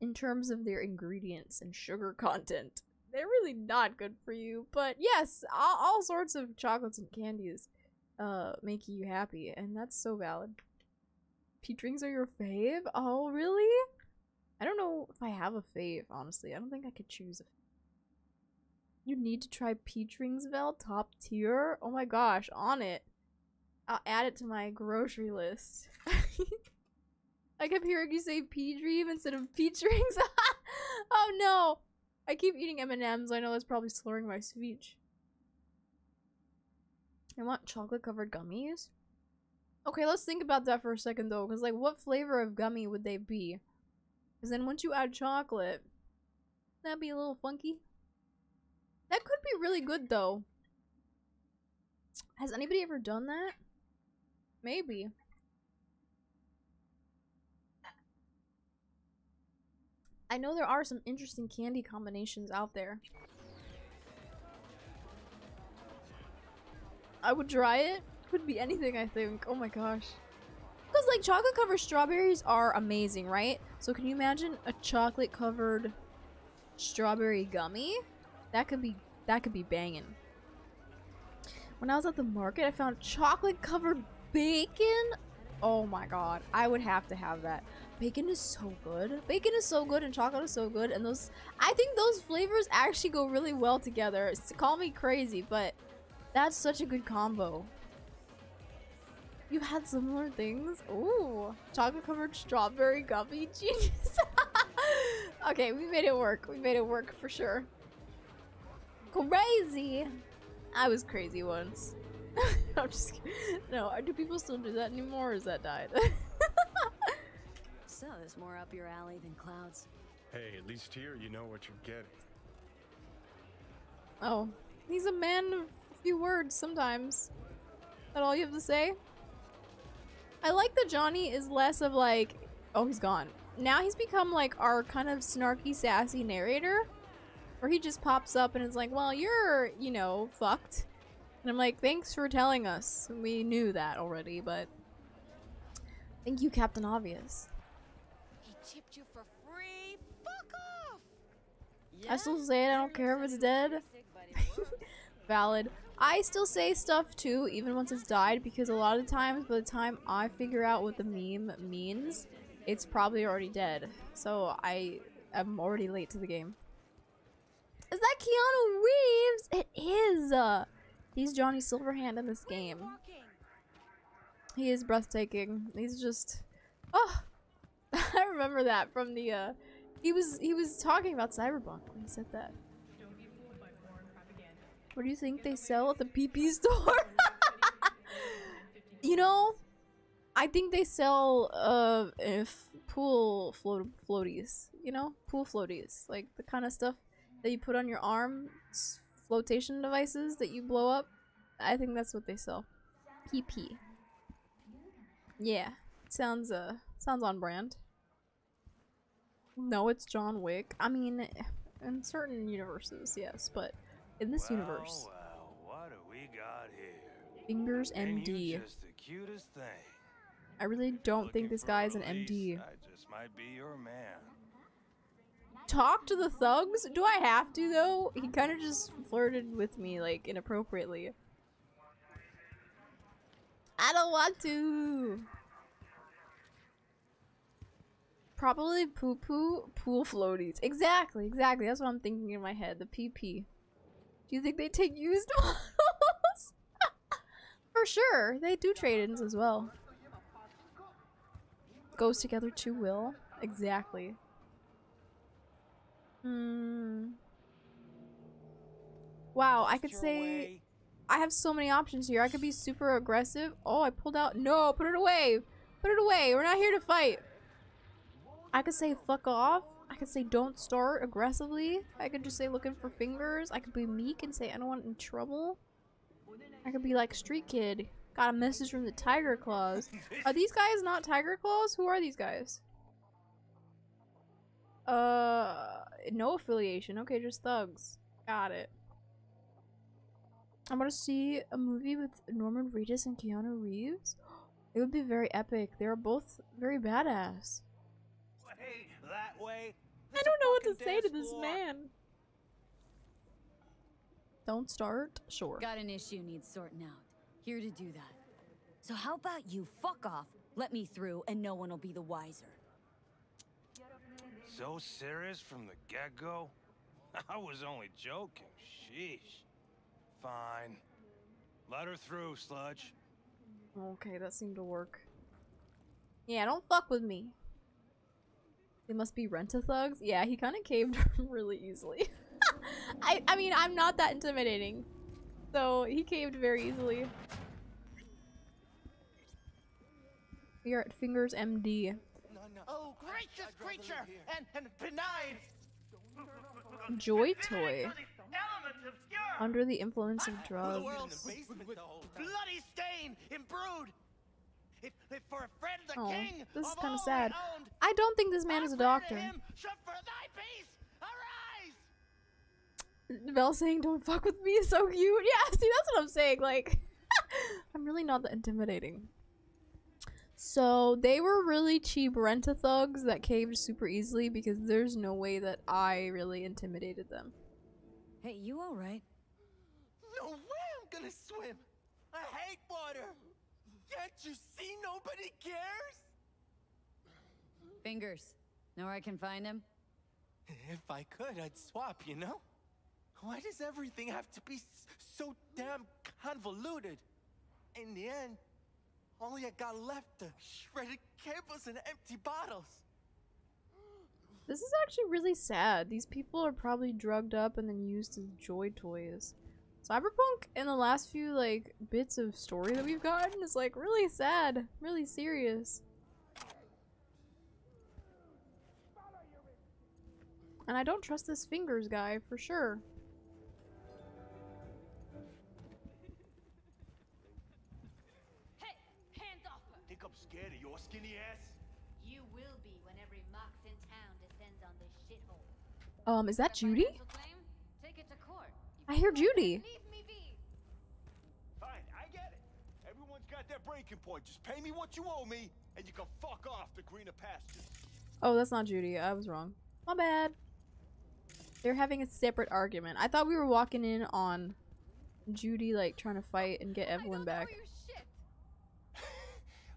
in terms of their ingredients and sugar content. They're really not good for you, but yes, all, all sorts of chocolates and candies uh, make you happy, and that's so valid. Peach rings are your fave? Oh, really? I don't know if I have a fave, honestly. I don't think I could choose a fave. You need to try peach rings, Vel, top tier? Oh my gosh, on it. I'll add it to my grocery list. I kept hearing you say pea dream instead of peach rings. Oh no! I keep eating M and M's. I know that's probably slurring my speech. I want chocolate-covered gummies. Okay, let's think about that for a second, though. Because, like, what flavor of gummy would they be? Because then once you add chocolate, that'd be a little funky. That could be really good, though. Has anybody ever done that? Maybe. I know there are some interesting candy combinations out there. I would try it. Could be anything, I think. Oh my gosh. Because like chocolate covered strawberries are amazing, right? So can you imagine a chocolate covered strawberry gummy? That could be that could be banging. When I was at the market, I found chocolate covered bacon. Oh my god, I would have to have that. Bacon is so good. Bacon is so good and chocolate is so good. And those, I think those flavors actually go really well together. Call me crazy, but that's such a good combo. You've had similar things? Ooh, chocolate covered strawberry gummy. Genius. Okay, we made it work. We made it work for sure. Crazy. I was crazy once. I'm just kidding. No, do people still do that anymore or is that died? So there's more up your alley than clouds. Hey, at least here you know what you're getting. Oh, he's a man of a few words sometimes. That all you have to say? I like that Johnny is less of like, oh, he's gone. Now he's become like our kind of snarky, sassy narrator, where he just pops up and is like, well, you're, you know, fucked. And I'm like, thanks for telling us. We knew that already, but thank you, Captain Obvious. He chipped you for free. Fuck off. Yeah, I still say it. I don't care if it's dead. Valid. I still say stuff too, even once it's died, because a lot of times by the time I figure out what the meme means, it's probably already dead. So I am already late to the game. Is that Keanu Reeves? It is! Uh, he's Johnny Silverhand in this game. He is breathtaking. He's just... Oh! I remember that from the... Uh, he was he was talking about Cyberpunk when he said that. Don't be fooled by foreign propaganda. What do you think they sell at the P P store? You know, I think they sell uh, if pool float floaties. You know? Pool floaties. Like the kind of stuff that you put on your arm, flotation devices that you blow up. I think that's what they sell. P P. Yeah, sounds uh sounds on brand. No, it's John Wick. I mean, in certain universes, yes, but in this well, universe, well, what do we got here? Fingers M D. Just the cutest thing. I really don't think this guy is an M D. I just might be your man. Talk to the thugs? Do I have to though? He kind of just flirted with me like inappropriately. I don't want to. Probably poo poo pool floaties. Exactly, exactly. That's what I'm thinking in my head. The P P. Do you think they take used models? For sure. They do trade-ins as well. Goes together to will. Exactly. Hmm. Wow, I could say I have so many options here. I could be super aggressive. Oh, I pulled out. No, put it away. Put it away. We're not here to fight. I could say fuck off. I could say don't start aggressively. I could just say looking for fingers. I could be meek and say I don't want in trouble. I could be like street kid. Got a message from the Tiger Claws. Are these guys not Tiger Claws? Who are these guys? Uh, no affiliation. Okay, just thugs. Got it. I'm gonna see a movie with Norman Reedus and Keanu Reeves. It would be very epic. They are both very badass. Hey, that way. I don't know what to say to this man. Don't start? Sure. Got an issue needs sorting out. Here to do that. So how about you fuck off, let me through, and no one will be the wiser. So serious from the get-go? I was only joking. Sheesh. Fine. Let her through, sludge. Okay, that seemed to work. Yeah, don't fuck with me. They must be rent-a-thugs? Yeah, he kind of caved really easily. I, I mean, I'm not that intimidating. So, he caved very easily. We are at Fingers M D. Oh, gracious creature and, and benign joy toy. Under the influence of drugs. Bloody stain imbrued. Oh, this is kind of sad. I don't think this man is a doctor. Vel saying, "Don't fuck with me," is so cute. Yeah, see, that's what I'm saying. Like, I'm really not that intimidating. So they were really cheap rent-a-thugs that caved super easily because there's no way that I really intimidated them. Hey, you all right? No way I'm gonna swim. I hate water. Can't you see nobody cares? Fingers. Know where I can find him? If I could, I'd swap, you know? Why does everything have to be so damn convoluted? In the end, only I got left the shredded cables and empty bottles. This is actually really sad. These people are probably drugged up and then used as joy toys. Cyberpunk in the last few like bits of story that we've gotten is like really sad, really serious. And I don't trust this Fingers guy for sure. Scared of your skinny ass? You will be when every mox in town descends on this shithole. Um, is that Judy? Take it to court. I hear Judy. Leave me be. Fine, I get it. Everyone's got their breaking point. Just pay me what you owe me, and you can fuck off to greener pastures. Oh, that's not Judy. I was wrong. My bad. They're having a separate argument. I thought we were walking in on Judy, like, trying to fight and get Evelyn back.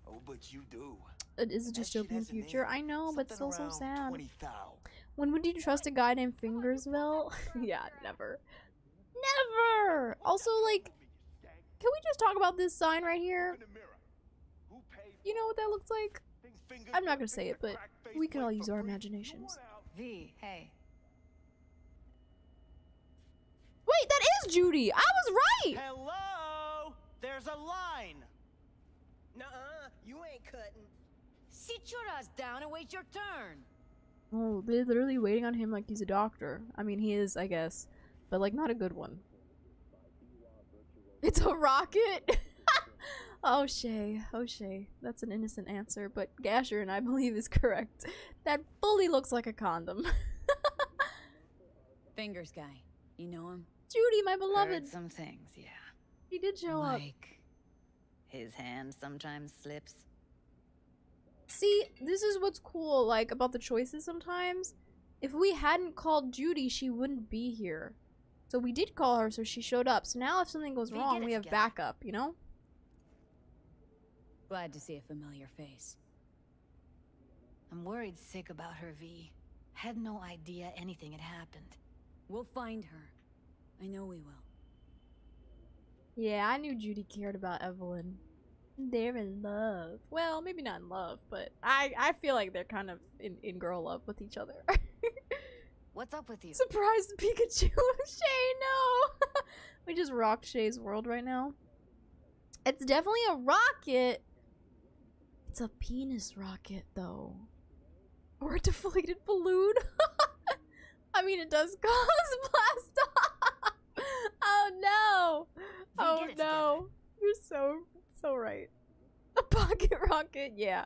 Oh, but you do. It is a dystopian future. I know, but still so sad. When would you trust a guy named Fingersville? Yeah, never. Never! Also, like, can we just talk about this sign right here? You know what that looks like? I'm not gonna say it, but we can all use our imaginations. V, hey. Wait, that is Judy! I was right! Hello! There's a line! Nuh-uh, you ain't cutting. Sit your ass down and wait your turn. Oh, they're literally waiting on him like he's a doctor. I mean, he is, I guess. But, like, not a good one. It's a rocket? Oh, Shay. Oh, Shay. That's an innocent answer, but Gasher, and I believe, is correct. That bully looks like a condom. Fingers guy. You know him? Judy, my beloved. Heard some things, yeah. He did show like, up. Like, his hand sometimes slips. See, this is what's cool, like, about the choices sometimes. If we hadn't called Judy, she wouldn't be here. So we did call her, so she showed up. So now if something goes wrong, we have backup, you know? Glad to see a familiar face. I'm worried sick about her, V. Had no idea anything had happened. We'll find her. I know we will. Yeah, I knew Judy cared about Evelyn. They're in love. Well, maybe not in love, but I, I feel like they're kind of in, in girl love with each other. What's up with you? Surprise Pikachu! Shay, no! We just rocked Shay's world right now. It's definitely a rocket! It's a penis rocket, though. Or a deflated balloon. I mean, it does cause blast off! Oh no! Oh no! You're so... so right. A pocket rocket, yeah,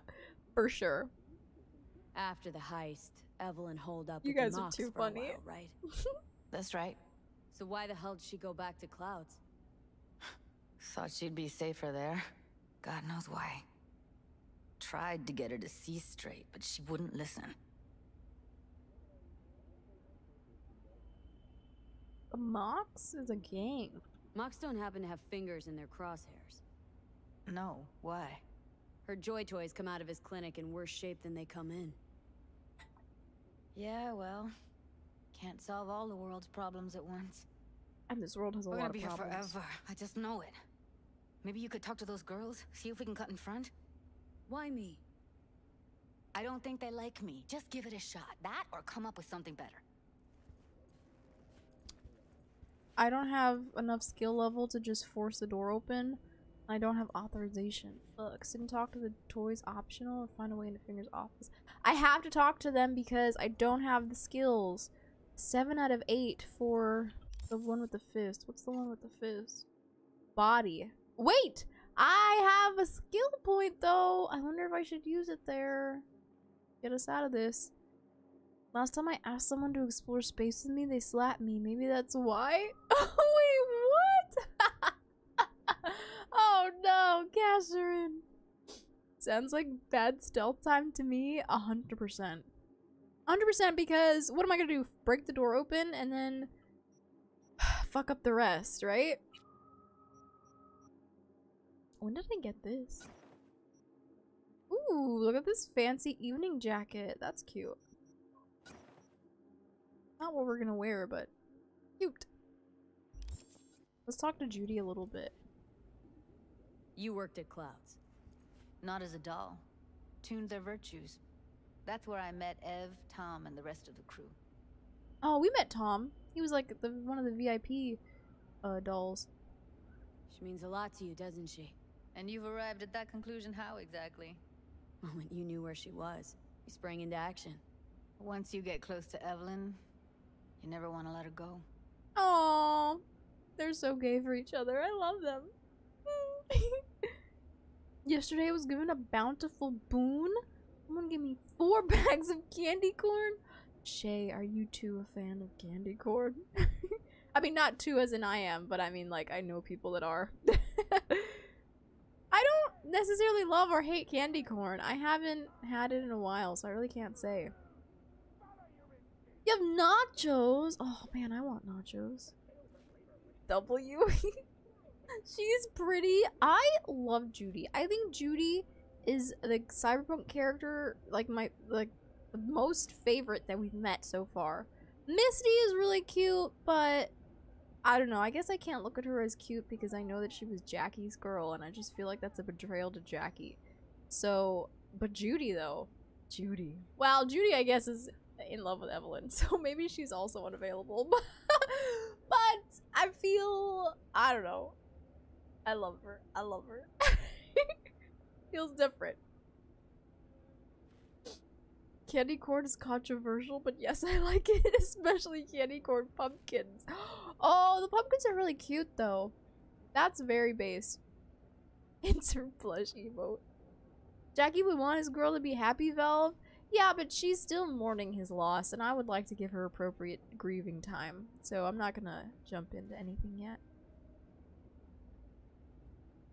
for sure. After the heist, Evelyn holed up. You guys are too funny, while, right? That's right. So why the hell did she go back to Clouds? Thought she'd be safer there. God knows why. Tried to get her to see straight, but she wouldn't listen. The Mox is a gang. Mox don't happen to have fingers in their crosshairs. No, why? Her joy toys come out of his clinic in worse shape than they come in. Yeah, well, can't solve all the world's problems at once. And this world has a We're lot of problems. We're gonna be here forever. I just know it. Maybe you could talk to those girls, see if we can cut in front. Why me? I don't think they like me. Just give it a shot. That or come up with something better. I don't have enough skill level to just force the door open. I don't have authorization. Look, sit and talk to the toys optional and find a way into Finger's office. I have to talk to them because I don't have the skills. Seven out of eight for the one with the fist. What's the one with the fist? Body. Wait! I have a skill point though! I wonder if I should use it there. Get us out of this. Last time I asked someone to explore space with me, they slapped me. Maybe that's why? Oh wait, what? Oh no, Kasherin! Sounds like bad stealth time to me. A hundred percent. A hundred percent because what am I gonna do? Break the door open and then fuck up the rest, right? When did I get this? Ooh, look at this fancy evening jacket. That's cute. Not what we're gonna wear, but cute. Let's talk to Judy a little bit. You worked at Clouds. Not as a doll. Tuned their virtues. That's where I met Ev, Tom, and the rest of the crew. Oh, we met Tom. He was like the, one of the V I P uh, dolls. She means a lot to you, doesn't she? And you've arrived at that conclusion how exactly? The moment you knew where she was, you sprang into action. Once you get close to Evelyn, you never want to let her go. Aww. They're so gay for each other. I love them. Yesterday I was given a bountiful boon. Someone gave me four bags of candy corn. Shay, are you too a fan of candy corn? I mean, not too as in I am, but I mean, like, I know people that are. I don't necessarily love or hate candy corn. I haven't had it in a while, so I really can't say. You have nachos. Oh man, I want nachos. W. She's pretty. I love Judy. I think Judy is the Cyberpunk character, like my like the most favorite that we've met so far. Misty is really cute, but I don't know. I guess I can't look at her as cute because I know that she was Jackie's girl, and I just feel like that's a betrayal to Jackie. So, but Judy though, Judy. Well, Judy, I guess, is in love with Evelyn, so maybe she's also unavailable. But I feel, I don't know. I love her. I love her. Feels different. Candy corn is controversial, but yes, I like it, especially candy corn pumpkins. Oh, the pumpkins are really cute though. That's very base. Insert plush emote. Jackie would want his girl to be happy, Velv. Yeah, but she's still mourning his loss, and I would like to give her appropriate grieving time. So I'm not gonna jump into anything yet.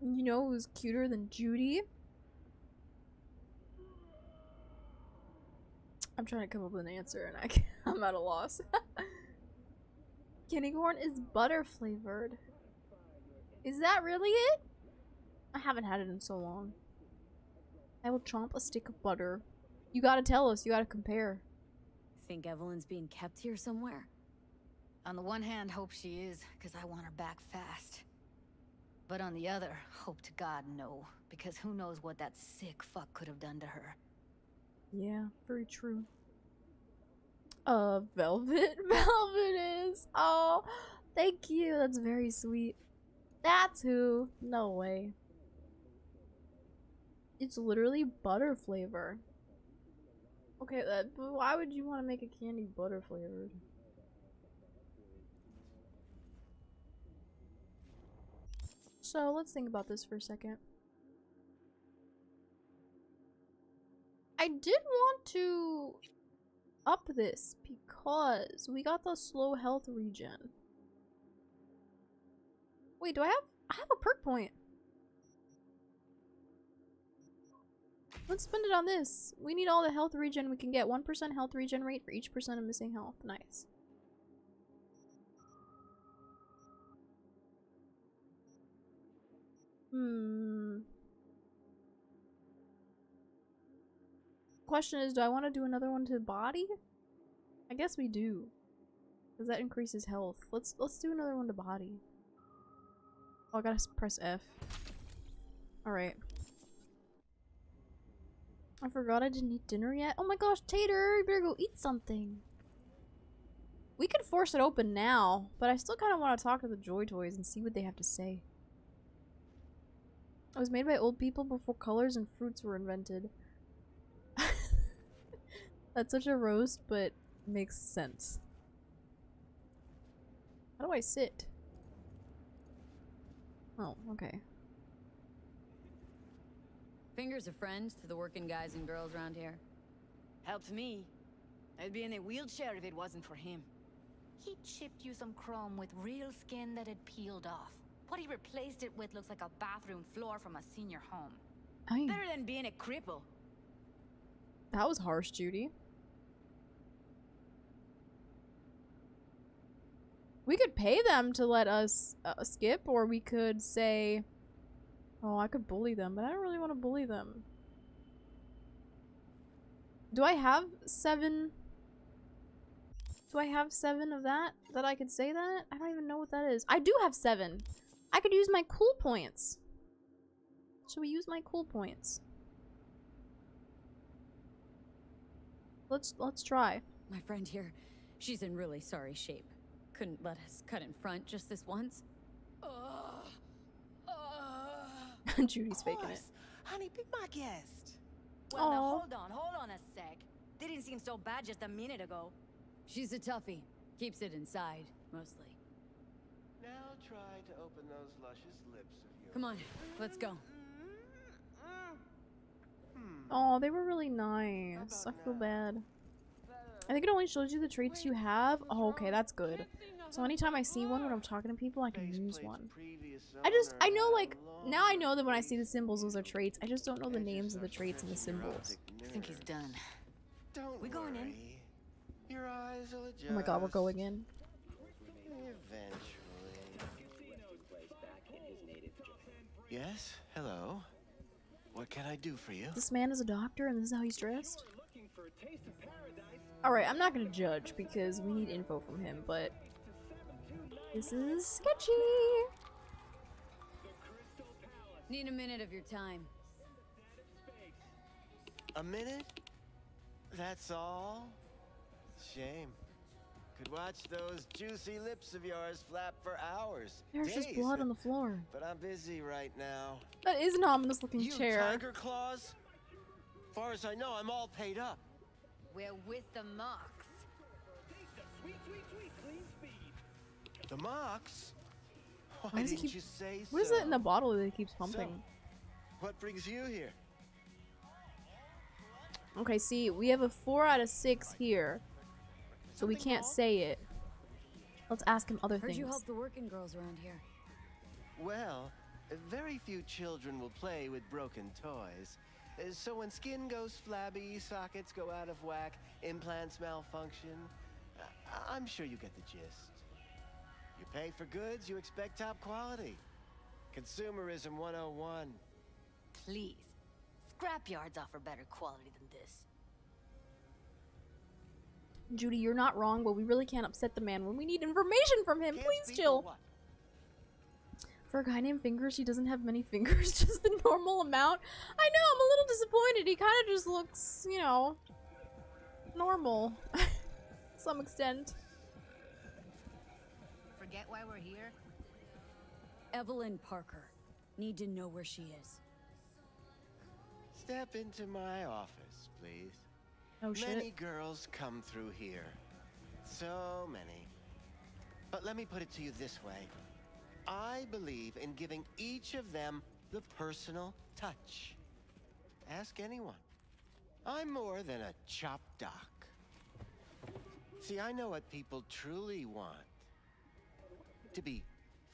You know who's cuter than Judy? I'm trying to come up with an answer and I can't, I'm at a loss. Candy corn is butter flavored. Is that really it? I haven't had it in so long. I will chomp a stick of butter. You gotta tell us. You gotta compare. Think Evelyn's being kept here somewhere? On the one hand, hope she is, because I want her back fast. But on the other, hope to God no, because who knows what that sick fuck could have done to her. Yeah, very true. Uh, Velvet? Velvet is! Oh, thank you. That's very sweet. That's who. No way. It's literally butter flavor. Okay, uh, but why would you want to make a candy butter flavored? So, let's think about this for a second. I did want to up this because we got the slow health regen. Wait, do I have- I have a perk point. Let's spend it on this. We need all the health regen we can get. one percent health regen rate for each percent of missing health. Nice. Hmm. Question is, do I want to do another one to body? I guess we do, because that increases health. Let's let's do another one to body. Oh, I gotta press F. All right. I forgot I didn't eat dinner yet. Oh my gosh, Tater, you better go eat something. We could force it open now, but I still kind of want to talk to the Joy Toys and see what they have to say. It was made by old people before colors and fruits were invented. That's such a roast, but makes sense. How do I sit? Oh, okay. Fingers a friend to the working guys and girls around here. Helped me. I'd be in a wheelchair if it wasn't for him. He chipped you some chrome with real skin that had peeled off. What he replaced it with looks like a bathroom floor from a senior home. Aye. Better than being a cripple. That was harsh, Judy. We could pay them to let us uh, skip, or we could say... Oh, I could bully them, but I don't really want to bully them. Do I have seven? Do I have seven of that? That I could say that? I don't even know what that is. I do have seven. I could use my cool points. Should we use my cool points? Let's let's try. My friend here, she's in really sorry shape. Couldn't let us cut in front just this once. Ugh. Judy's faking it. Honey, pick my guest. Well, aww. Now hold on, hold on a sec. Didn't seem so bad just a minute ago. She's a toughie. Keeps it inside, mostly. Now try to open those luscious lips of yours. Come on, let's go. Mm-hmm. Oh, they were really nice. I feel bad. I think it only shows you the traits you have. Oh, okay, that's good. So anytime I see one when I'm talking to people, I can use one. I just, I know, like, now I know that when I see the symbols, those are traits. I just don't know the names of the traits and the symbols. I think he's done. Don't we going in? Your eyes will adjust. Oh my god, we're going in. Yes, hello. What can I do for you? This man is a doctor and this is how he's dressed? Alright, I'm not gonna judge because we need info from him, but this is sketchy. Need a minute of your time. A minute? That's all? Shame. Could watch those juicy lips of yours flap for hours. There's days, just blood on the floor. But I'm busy right now. That is an ominous looking you chair. Tiger claws? Far as I know, I'm all paid up. We're with the Mox. The Mox? Why, Why didn't keep... you say what so? Is it in the bottle that it keeps pumping? So, what brings you here? Okay, see, we have a four out of six here. So we can't say it. Let's ask him other things. Heard you help the working girls around here. Well, very few children will play with broken toys. So when skin goes flabby, sockets go out of whack, implants malfunction, I'm sure you get the gist. You pay for goods, you expect top quality. Consumerism one oh one. Please. Scrapyards offer better quality than this. Judy, you're not wrong, but we really can't upset the man when we need information from him. Can't Please, chill. What? For a guy named Fingers, he doesn't have many fingers, just the normal amount. I know, I'm a little disappointed. He kind of just looks, you know, normal to some extent. Forget why we're here? Evelyn Parker. Need to know where she is. Step into my office, please. Oh, shit. Many girls come through here. So many. But let me put it to you this way. I believe in giving each of them the personal touch. Ask anyone. I'm more than a chop doc. See, I know what people truly want. To be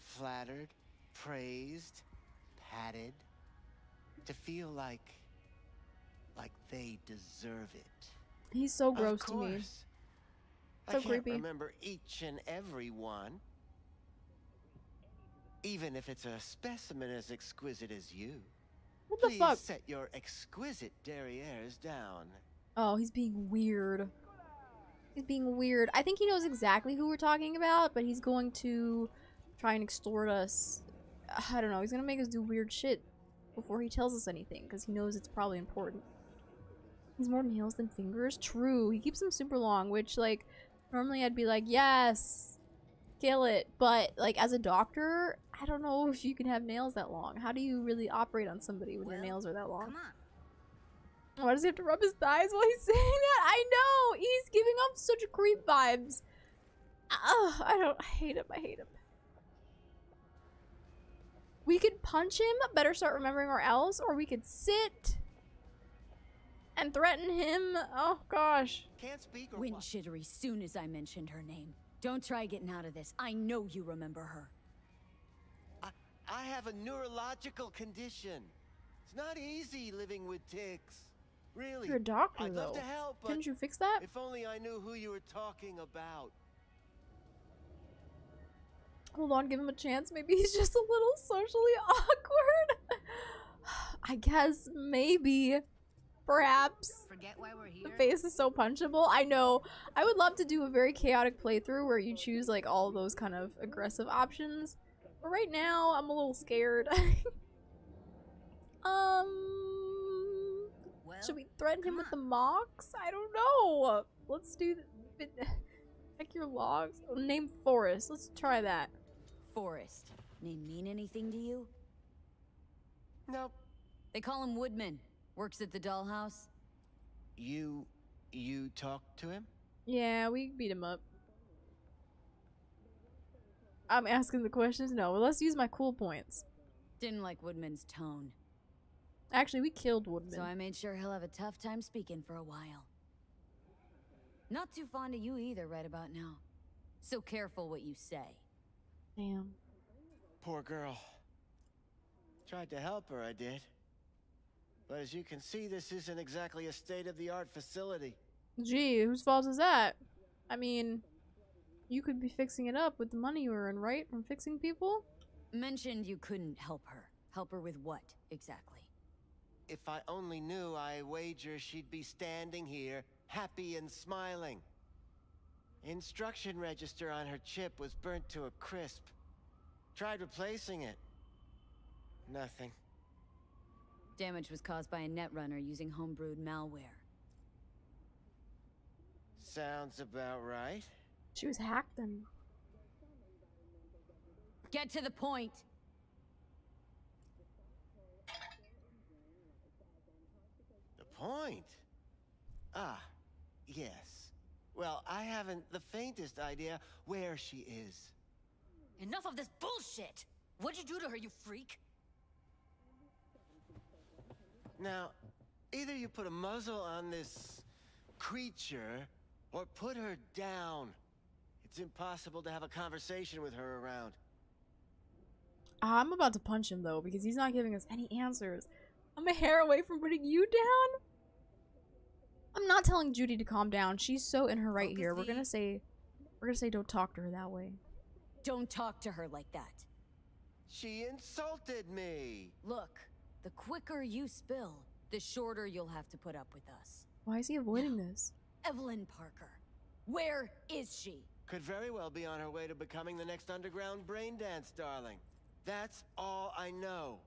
flattered, praised, patted. To feel like... like they deserve it. He's so gross to me. So creepy. I can't remember each and every one. Even if it's a specimen as exquisite as you. What the fuck? Please set your exquisite derrieres down. Oh, he's being weird. He's being weird. I think he knows exactly who we're talking about, but he's going to try and extort us. I don't know. He's going to make us do weird shit before he tells us anything, because he knows it's probably important. He's more nails than fingers? True. He keeps them super long, which, like, normally I'd be like, yes, kill it. But, like, as a doctor, I don't know if you can have nails that long. How do you really operate on somebody when well, your nails are that long? Come on. Why does he have to rub his thighs while he's saying that? I know! He's giving off such creep vibes. Ugh, I don't- I hate him. I hate him. We could punch him, better start remembering or else, or we could sit and threaten him. Oh gosh. Can't speak or went shittery soon as I mentioned her name. Don't try getting out of this. I know you remember her. I, I have a neurological condition. It's not easy living with tics. Really. You're a doctor, I'd though. Love to help, but couldn't you fix that? If only I knew who you were talking about. Hold on, give him a chance. Maybe he's just a little socially awkward. I guess maybe, perhaps. Forget why we're here. The face is so punchable. I know. I would love to do a very chaotic playthrough where you choose like all those kind of aggressive options. But right now, I'm a little scared. um, well, should we threaten him on. With the Mox? I don't know. Let's do. Th Check your logs. Name Forrest. Let's try that. Forrest. Name mean anything to you? Nope. They call him Woodman. Works at the dollhouse. You... you talked to him? Yeah, we beat him up. I'm asking the questions? No, well, let's use my cool points. Didn't like Woodman's tone. Actually, we killed Woodman. So I made sure he'll have a tough time speaking for a while. Not too fond of you either right about now. So careful what you say. Damn. Poor girl. Tried to help her, I did. But as you can see, this isn't exactly a state-of-the-art facility. Gee, whose fault is that? I mean, you could be fixing it up with the money you earn, right? From fixing people? Mentioned you couldn't help her. Help her with what, exactly? If I only knew, I wager she'd be standing here, happy and smiling. Instruction register on her chip was burnt to a crisp. Tried replacing it. Nothing. Damage was caused by a netrunner using homebrewed malware. Sounds about right. She was hacked then. Get to the point. The point? Ah, yes. Well, I haven't the faintest idea where she is. Enough of this bullshit! What'd you do to her, you freak? Now, either you put a muzzle on this creature, or put her down. It's impossible to have a conversation with her around. I'm about to punch him, though, because he's not giving us any answers. I'm a hair away from putting you down? I'm not telling Judy to calm down. She's so in her right Focus here. We're gonna say... We're gonna say don't talk to her that way. Don't talk to her like that. She insulted me. Look, the quicker you spill, the shorter you'll have to put up with us. Why is he avoiding this? Evelyn Parker. Where is she? Could very well be on her way to becoming the next underground brain dance, darling. That's all I know.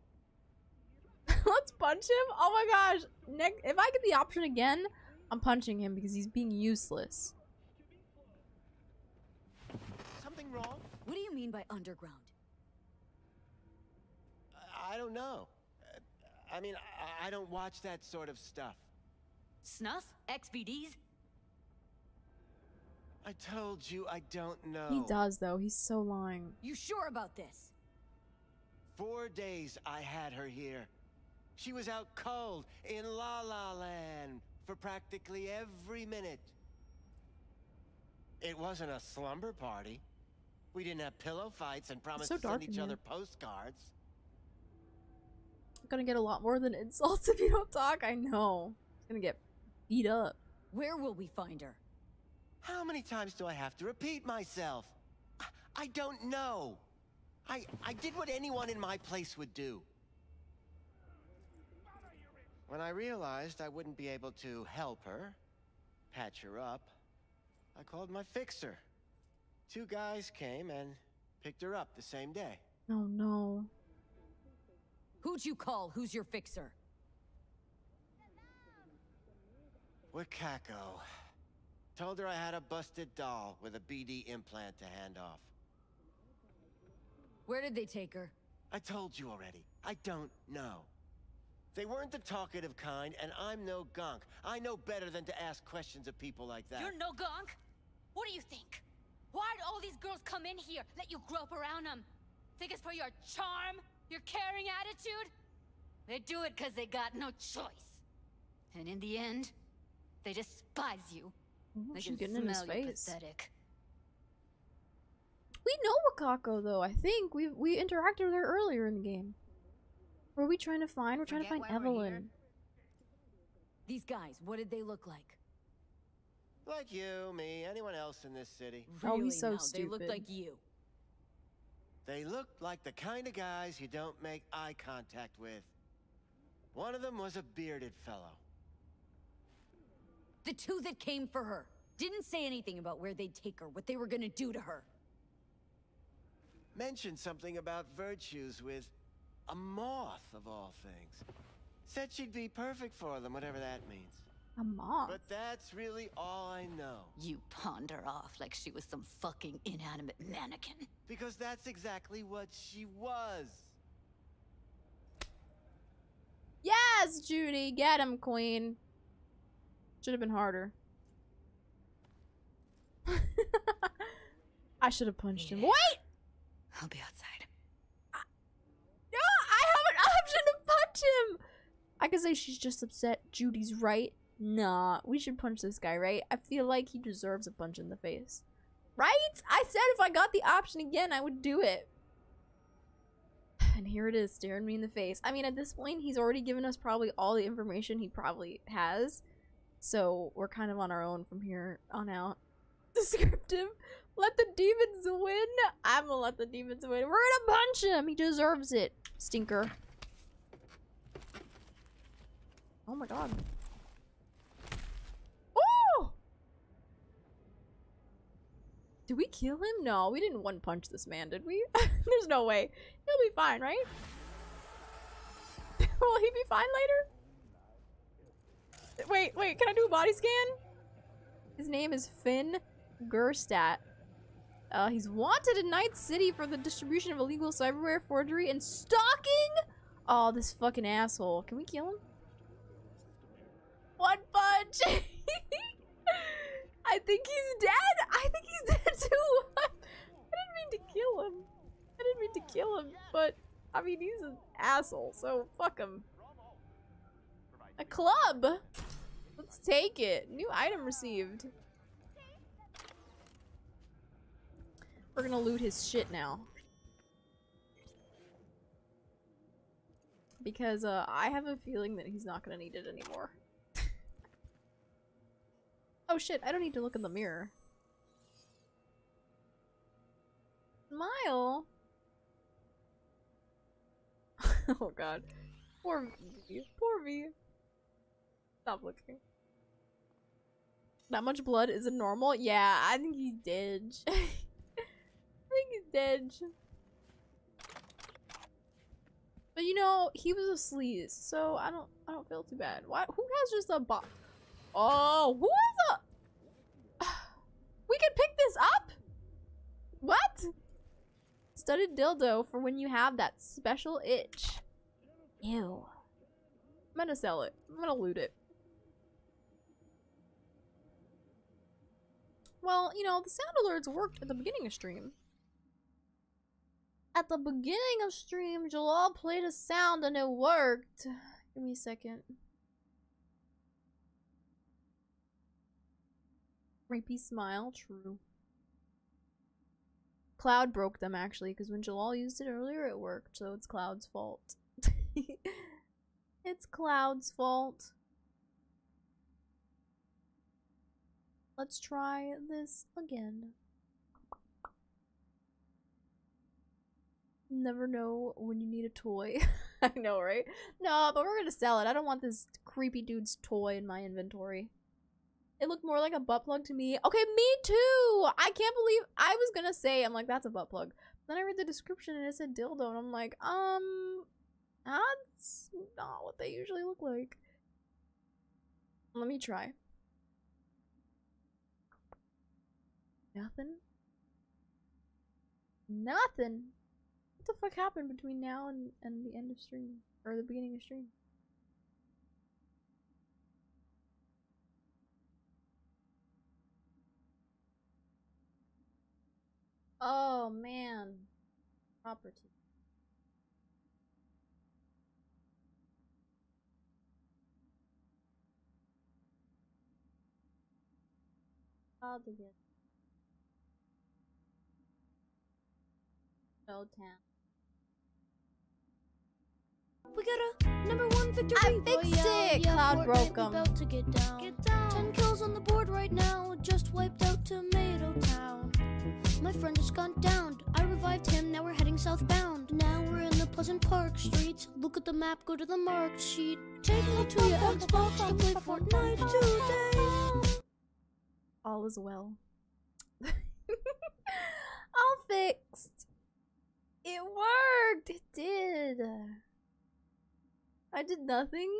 Let's punch him? Oh my gosh. Next, if I get the option again, I'm punching him because he's being useless. Something wrong? What do you mean by underground? I don't know. I mean, I don't watch that sort of stuff. Snuff? X B Ds? I told you I don't know. He does, though. He's so lying. You sure about this? Four days I had her here. She was out cold in La La Land for practically every minute. It wasn't a slumber party. We didn't have pillow fights and promised to send each other postcards. Gonna get a lot more than insults if you don't talk. I know. It's gonna get beat up. Where will we find her? How many times do I have to repeat myself? I, I don't know. I I did what anyone in my place would do. When I realized I wouldn't be able to help her, patch her up, I called my fixer. Two guys came and picked her up the same day. Oh no. Who'd you call? Who's your fixer? Wakako. Told her I had a busted doll with a B D implant to hand off. Where did they take her? I told you already. I don't know. They weren't the talkative kind, and I'm no gunk. I know better than to ask questions of people like that. You're no gunk? What do you think? Why'd all these girls come in here, let you grope around them? Think it's for your charm? Your caring attitude? They do it because they got no choice. And in the end, they despise you. Ooh, they can smell you pathetic. We know Wakako, though, I think. We we interacted with her earlier in the game. What are we trying to find? We're trying Forget to find Evelyn. These guys, what did they look like? Like you, me, anyone else in this city. Really, oh, he's so no, stupid. They looked like you. They looked like the kind of guys you don't make eye contact with. One of them was a bearded fellow. The two that came for her didn't say anything about where they'd take her, what they were gonna do to her. Mentioned something about virtues with a moth, of all things. Said she'd be perfect for them, whatever that means. A moth? But that's really all I know. You pawned her off like she was some fucking inanimate mannequin. Because that's exactly what she was. Yes, Judy, get him, queen. Should have been harder. I should have punched him. Wait! I'll be outside. I... No, I have an option to punch him! I could say she's just upset Judy's right. Nah, we should punch this guy, right? I feel like he deserves a punch in the face. Right? I said if I got the option again, I would do it. And here it is, staring me in the face. I mean, at this point, he's already given us probably all the information he probably has. So we're kind of on our own from here on out. Descriptive. Let the demons win. I'm gonna let the demons win. We're gonna punch him. He deserves it. Stinker. Oh my god. Oh! Did we kill him? No, we didn't one punch this man, did we? There's no way. He'll be fine, right? Will he be fine later? Wait, wait, can I do a body scan? His name is Finn Gerstadt. Uh, he's wanted in Night City for the distribution of illegal cyberware, forgery, and stalking? Oh, this fucking asshole. Can we kill him? One punch! I think he's dead! I think he's dead too! I didn't mean to kill him. I didn't mean to kill him, but I mean, he's an asshole, so fuck him. A club! Let's take it. New item received. We're gonna loot his shit now. Because uh, I have a feeling that he's not gonna need it anymore. Oh shit, I don't need to look in the mirror. Smile? Oh god. Poor V. Poor V. Stop looking. That much blood isn't normal? Yeah, I think he's dead. I think he's dead. But you know, he was a sleaze, so I don't I don't feel too bad. Why who has just a box? Oh, who is a... We could pick this up? What? Studded dildo for when you have that special itch. Ew. I'm gonna sell it. I'm gonna loot it. Well, you know, the sound alerts worked at the beginning of stream. At the beginning of stream, Jalal played a sound and it worked. Give me a second. Rapey smile, true. Cloud broke them actually, because when Jalal used it earlier, it worked, so it's Cloud's fault. It's Cloud's fault. Let's try this again. Never know when you need a toy. I know, right? No, but we're gonna sell it. I don't want this creepy dude's toy in my inventory. It looked more like a butt plug to me. Okay, me too! I can't believe I was gonna say, I'm like, that's a butt plug. Then I read the description and it said dildo, and I'm like, um, that's not what they usually look like. Let me try. Nothing? Nothing? What the fuck happened between now and, and the end of stream? Or the beginning of stream? Oh man, property. I'll do it. Show town. We got a number one victory. I fixed oh, it. Yeah, Cloud broke him. About to get down. Get down. Ten kills on the board right now. Just wiped out Tomato Town. My friend has gone down. I revived him. Now we're heading southbound. Now we're in the Pleasant Park streets. Look at the map. Go to the marked sheet. Take me to your Xbox to play Fortnite today. All is well. All fixed. It worked. It did. I did nothing.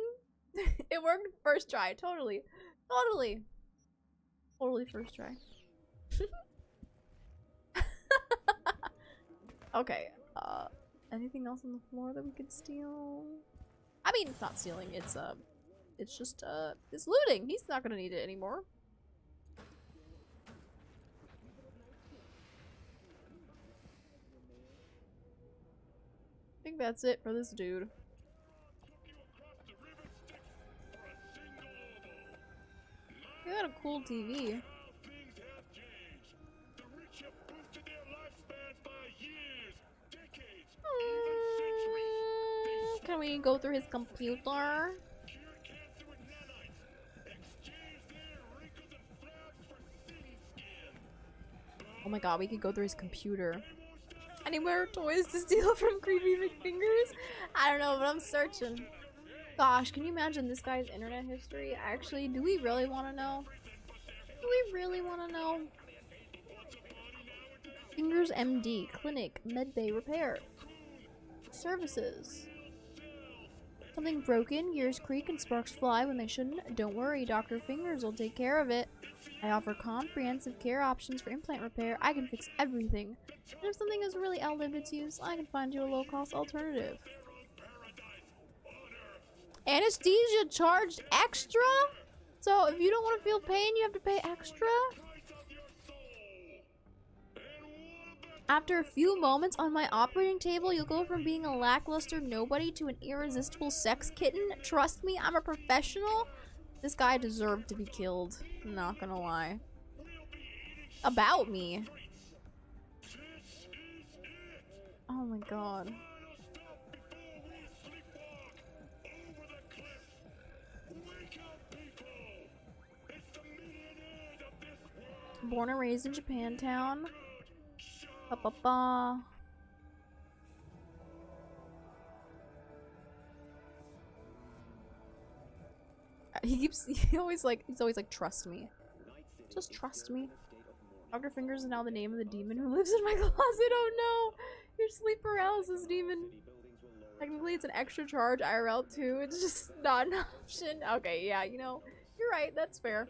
It worked first try. Totally. Totally. Totally first try. Okay, uh, anything else on the floor that we could steal? I mean, it's not stealing, it's, uh, it's just, uh, it's looting! He's not gonna need it anymore. I think that's it for this dude. You got a cool T V. Mm, can we go through his computer? Oh my god, we could go through his computer. Anywhere toys to steal from creepy McFingers? I don't know, but I'm searching. Gosh, can you imagine this guy's internet history? Actually, do we really want to know? Do we really want to know? Fingers M D, clinic, medbay repair, services. Something broken, gears creak and sparks fly when they shouldn't. Don't worry, Doctor Fingers will take care of it. I offer comprehensive care options for implant repair. I can fix everything. And if something has really outlived its use, I can find you a low-cost alternative. Anesthesia charged extra? So if you don't want to feel pain, you have to pay extra? After a few moments on my operating table, you'll go from being a lackluster nobody to an irresistible sex kitten. Trust me, I'm a professional. This guy deserved to be killed. Not gonna lie. About me. Oh my god. Born and raised in Japantown. Ba, ba, ba. He keeps he always like he's always like trust me. Just trust me. Doctor Fingers is now the name of the demon who lives in my closet. Oh no! Your sleep paralysis demon. Technically it's an extra charge I R L too. It's just not an option. Okay, yeah, you know, you're right, that's fair.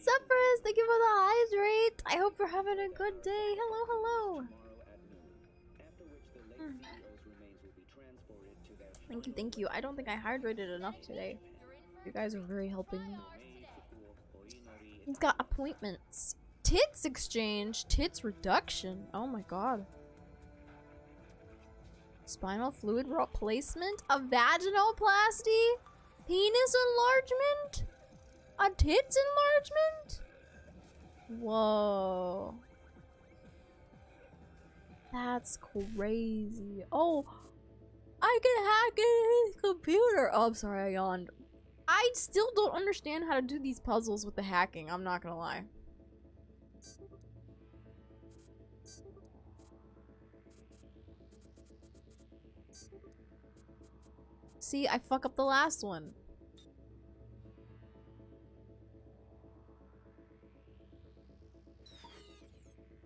Suffers, thank you for the highs rate. I hope you're having a good day. Hello, hello. Mm. Thank you, thank you. I don't think I hydrated enough today. You guys are very helping me. He's got appointments. Tits exchange, tits reduction. Oh my god. Spinal fluid replacement, a vaginoplasty, penis enlargement. A tits enlargement? Whoa. That's crazy. Oh, I can hack his computer. Oh, I'm sorry, I yawned. I still don't understand how to do these puzzles with the hacking. I'm not gonna lie. See, I fuck up the last one.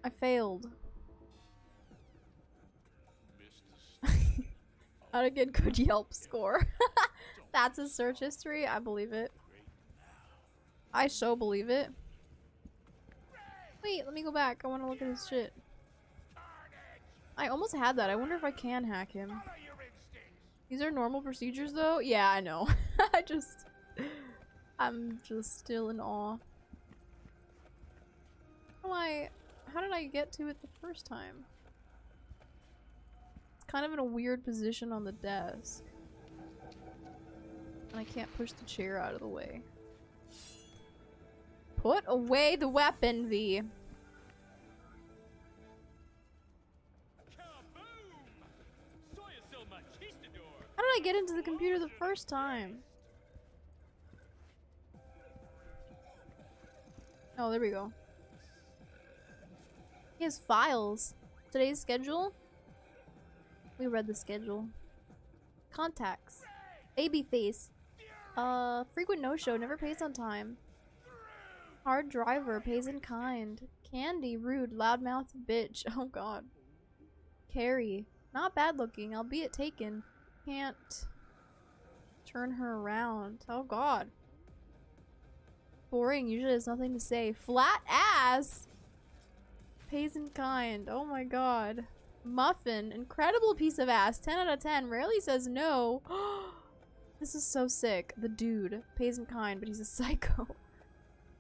I failed. How to get good Yelp score. That's his search history. I believe it. I so believe it. Wait, let me go back. I want to look at his shit. I almost had that. I wonder if I can hack him. These are normal procedures though? Yeah, I know. I just... I'm just still in awe. How do I... How did I get to it the first time? It's kind of in a weird position on the desk. And I can't push the chair out of the way. Put away the weapon, V. How did I get into the computer the first time? Oh, there we go. His files. Today's schedule. We read the schedule. Contacts. Baby face. Uh, frequent no-show. Never pays on time. Hard driver. Pays in kind. Candy. Rude. Loudmouth. Bitch. Oh god. Carrie. Not bad looking. Albeit taken. Can't turn her around. Oh god. Boring. Usually has nothing to say. Flat ass. Pays in kind. Oh my god. Muffin. Incredible piece of ass. ten out of ten. Rarely says no. This is so sick. The dude. Pays in kind, but he's a psycho.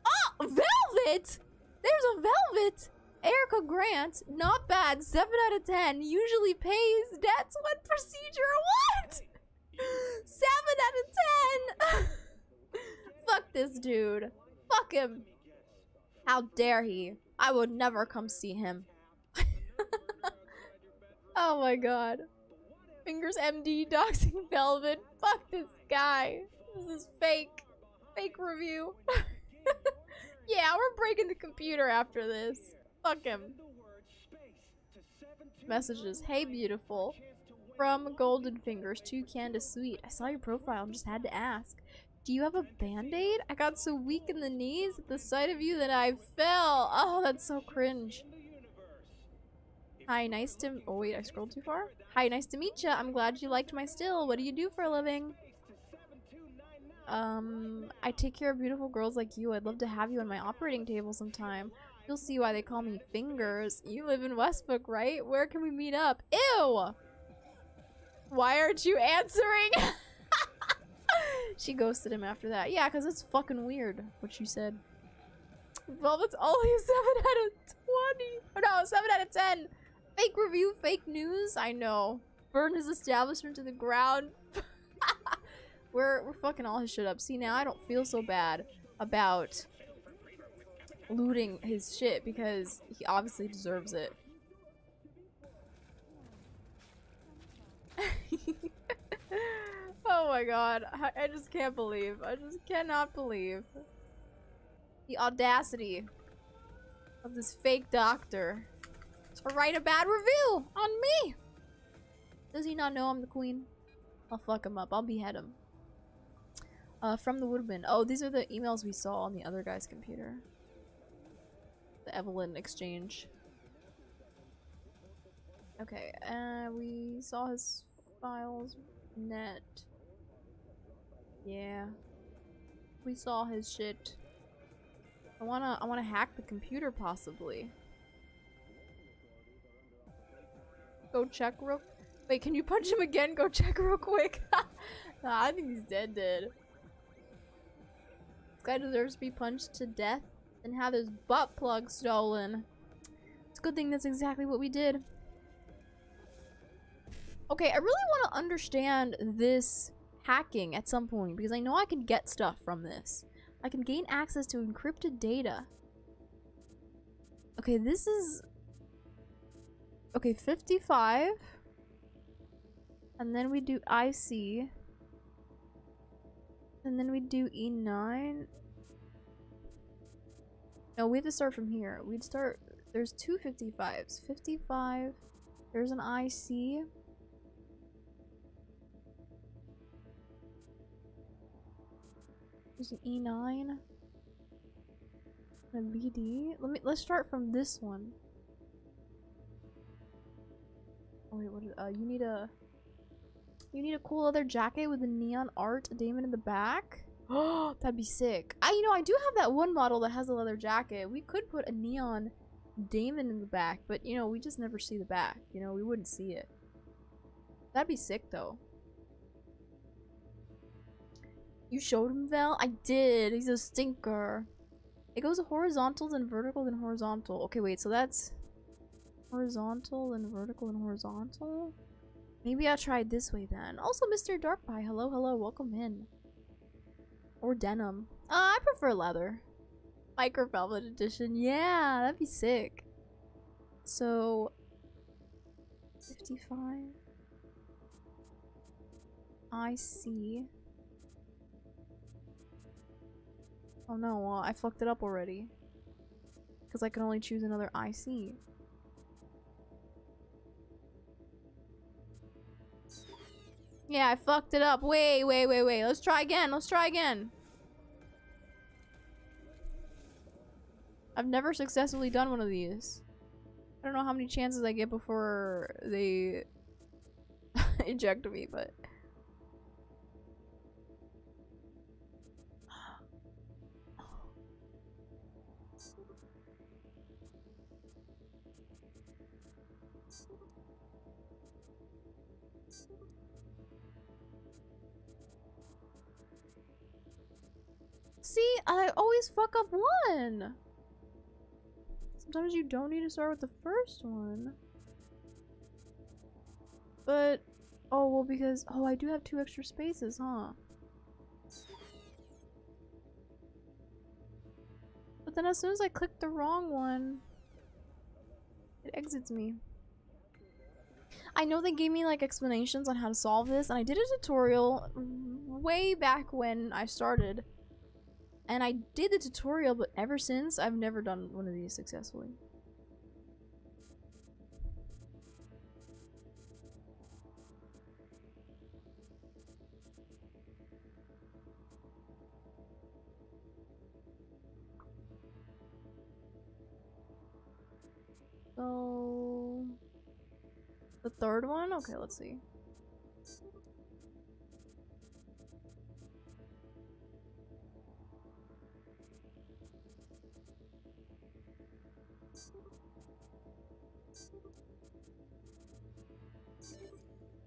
Oh! Velvet! There's a Velvet! Erica Grant. Not bad. seven out of ten. Usually pays. That's one procedure. What? seven out of ten! Fuck this dude. Fuck him. How dare he? I would never come see him. Oh my god. Fingers M D doxing Velvet. Fuck this guy. This is fake. Fake review. Yeah, we're breaking the computer after this. Fuck him. Messages. Hey, beautiful. From Golden Fingers to Candace Sweet. I saw your profile and just had to ask. Do you have a band-aid? I got so weak in the knees at the sight of you that I fell. Oh, that's so cringe. Hi, nice to... Oh, wait, I scrolled too far. Hi, nice to meet you. I'm glad you liked my still. What do you do for a living? Um, I take care of beautiful girls like you. I'd love to have you on my operating table sometime. You'll see why they call me Fingers. You live in Westbrook, right? Where can we meet up? Ew! Why aren't you answering? She ghosted him after that. Yeah, because it's fucking weird what she said. Velvet's only a seven out of twenty. Oh no, seven out of ten. Fake review, fake news. I know. Burn his establishment to the ground. we're, we're fucking all his shit up. See, now I don't feel so bad about looting his shit because he obviously deserves it. Oh my god, I just can't believe. I just cannot believe. The audacity of this fake doctor to write a bad review on me! Does he not know I'm the queen? I'll fuck him up. I'll behead him. Uh, from the Woodman. Oh, these are the emails we saw on the other guy's computer. The Evelyn exchange. Okay, uh, we saw his files. Net. Yeah, we saw his shit. I wanna, I wanna hack the computer possibly. Go check real. Wait, can you punch him again? Go check real quick. Nah, I think he's dead, dead. This guy deserves to be punched to death and have his butt plug stolen. It's a good thing that's exactly what we did. Okay, I really want to understand this hacking at some point because I know I can get stuff from this. I can gain access to encrypted data. Okay, this is... Okay, fifty-five. And then we do I C. And then we do E nine. No, we have to start from here. We'd start... There's two fifty-fives. fifty-five. There's an I C. There's an E nine, a B D. Let me let's start from this one. Oh wait, what? Is, uh, you need a you need a cool leather jacket with a neon art, a diamond in the back. Oh, that'd be sick. I you know I do have that one model that has a leather jacket. We could put a neon diamond in the back, but you know we just never see the back. You know we wouldn't see it. That'd be sick though. You showed him, Val? I did. He's a stinker. It goes horizontal, then vertical, then horizontal. Okay, wait, so that's horizontal, then vertical, then horizontal? Maybe I'll try it this way then. Also, Mister Dark Pie, hello, hello, welcome in. Or denim. Uh, I prefer leather. Micro Velvet Edition. Yeah, that'd be sick. So, fifty-five. I see. Oh no, well, I fucked it up already. Because I can only choose another I C. Yeah, I fucked it up. Wait, wait, wait, wait. Let's try again. Let's try again. I've never successfully done one of these. I don't know how many chances I get before they eject me, but... See, I always fuck up one. Sometimes you don't need to start with the first one. But, oh, well, because, oh, I do have two extra spaces, huh? But then as soon as I click the wrong one, it exits me. I know they gave me like explanations on how to solve this, and I did a tutorial way back when I started. And I did the tutorial, but ever since, I've never done one of these successfully. So... the third one? Okay, let's see.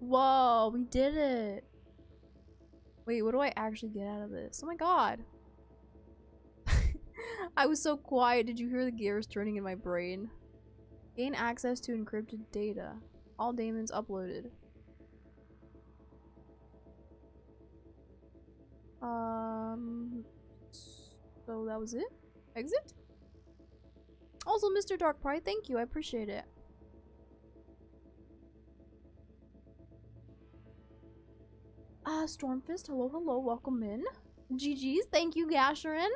Whoa, we did it! Wait, what do I actually get out of this? Oh my god! I was so quiet, did you hear the gears turning in my brain? Gain access to encrypted data. All daemons uploaded. Um... So that was it? Exit? Also, Mister Dark Pride, thank you, I appreciate it. Ah, uh, Stormfist, hello, hello, welcome in. G G's, thank you, Gasharin.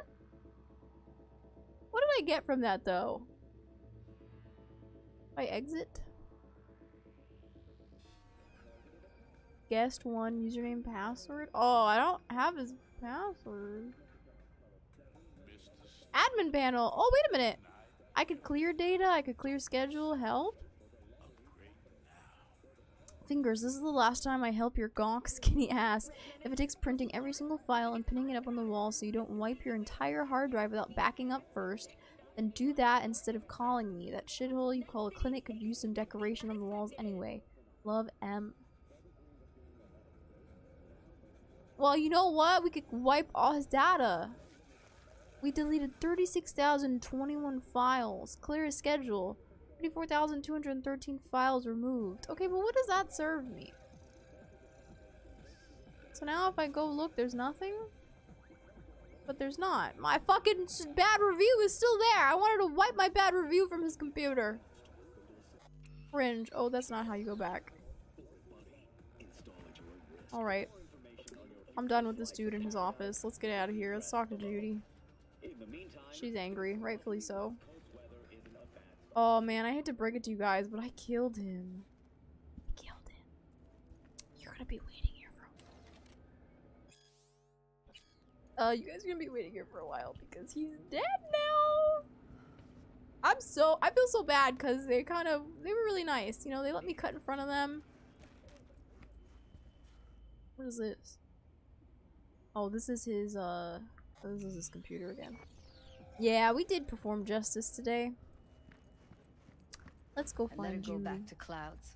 What did I get from that, though? I exit. Guest one, username, password. Oh, I don't have his password. Admin panel. Oh, wait a minute. I could clear data. I could clear schedule. Help. Fingers, this is the last time I help your gonk skinny ass. If it takes printing every single file and pinning it up on the wall so you don't wipe your entire hard drive without backing up first, then do that instead of calling me. That shithole you call a clinic could use some decoration on the walls anyway. Love, M. Well, you know what? We could wipe all his data. We deleted thirty-six thousand twenty-one files. Clear his schedule. thirty-four thousand two hundred thirteen files removed. Okay, but what does that serve me? So now if I go look, there's nothing? But there's not. My fucking bad review is still there! I wanted to wipe my bad review from his computer. Fringe. Oh, that's not how you go back. Alright. I'm done with this dude in his office. Let's get out of here. Let's talk to Judy. She's angry. Rightfully so. Oh man, I hate to break it to you guys, but I killed him. I killed him. You're gonna be waiting here for a while. Uh, you guys are gonna be waiting here for a while because he's dead now. I'm so- I feel so bad because they kind of- they were really nice. You know, they let me cut in front of them. What is this? Oh, this is his, uh, this is his computer again. Yeah, we did perform justice today. Let's go find her. I let her go back to clouds.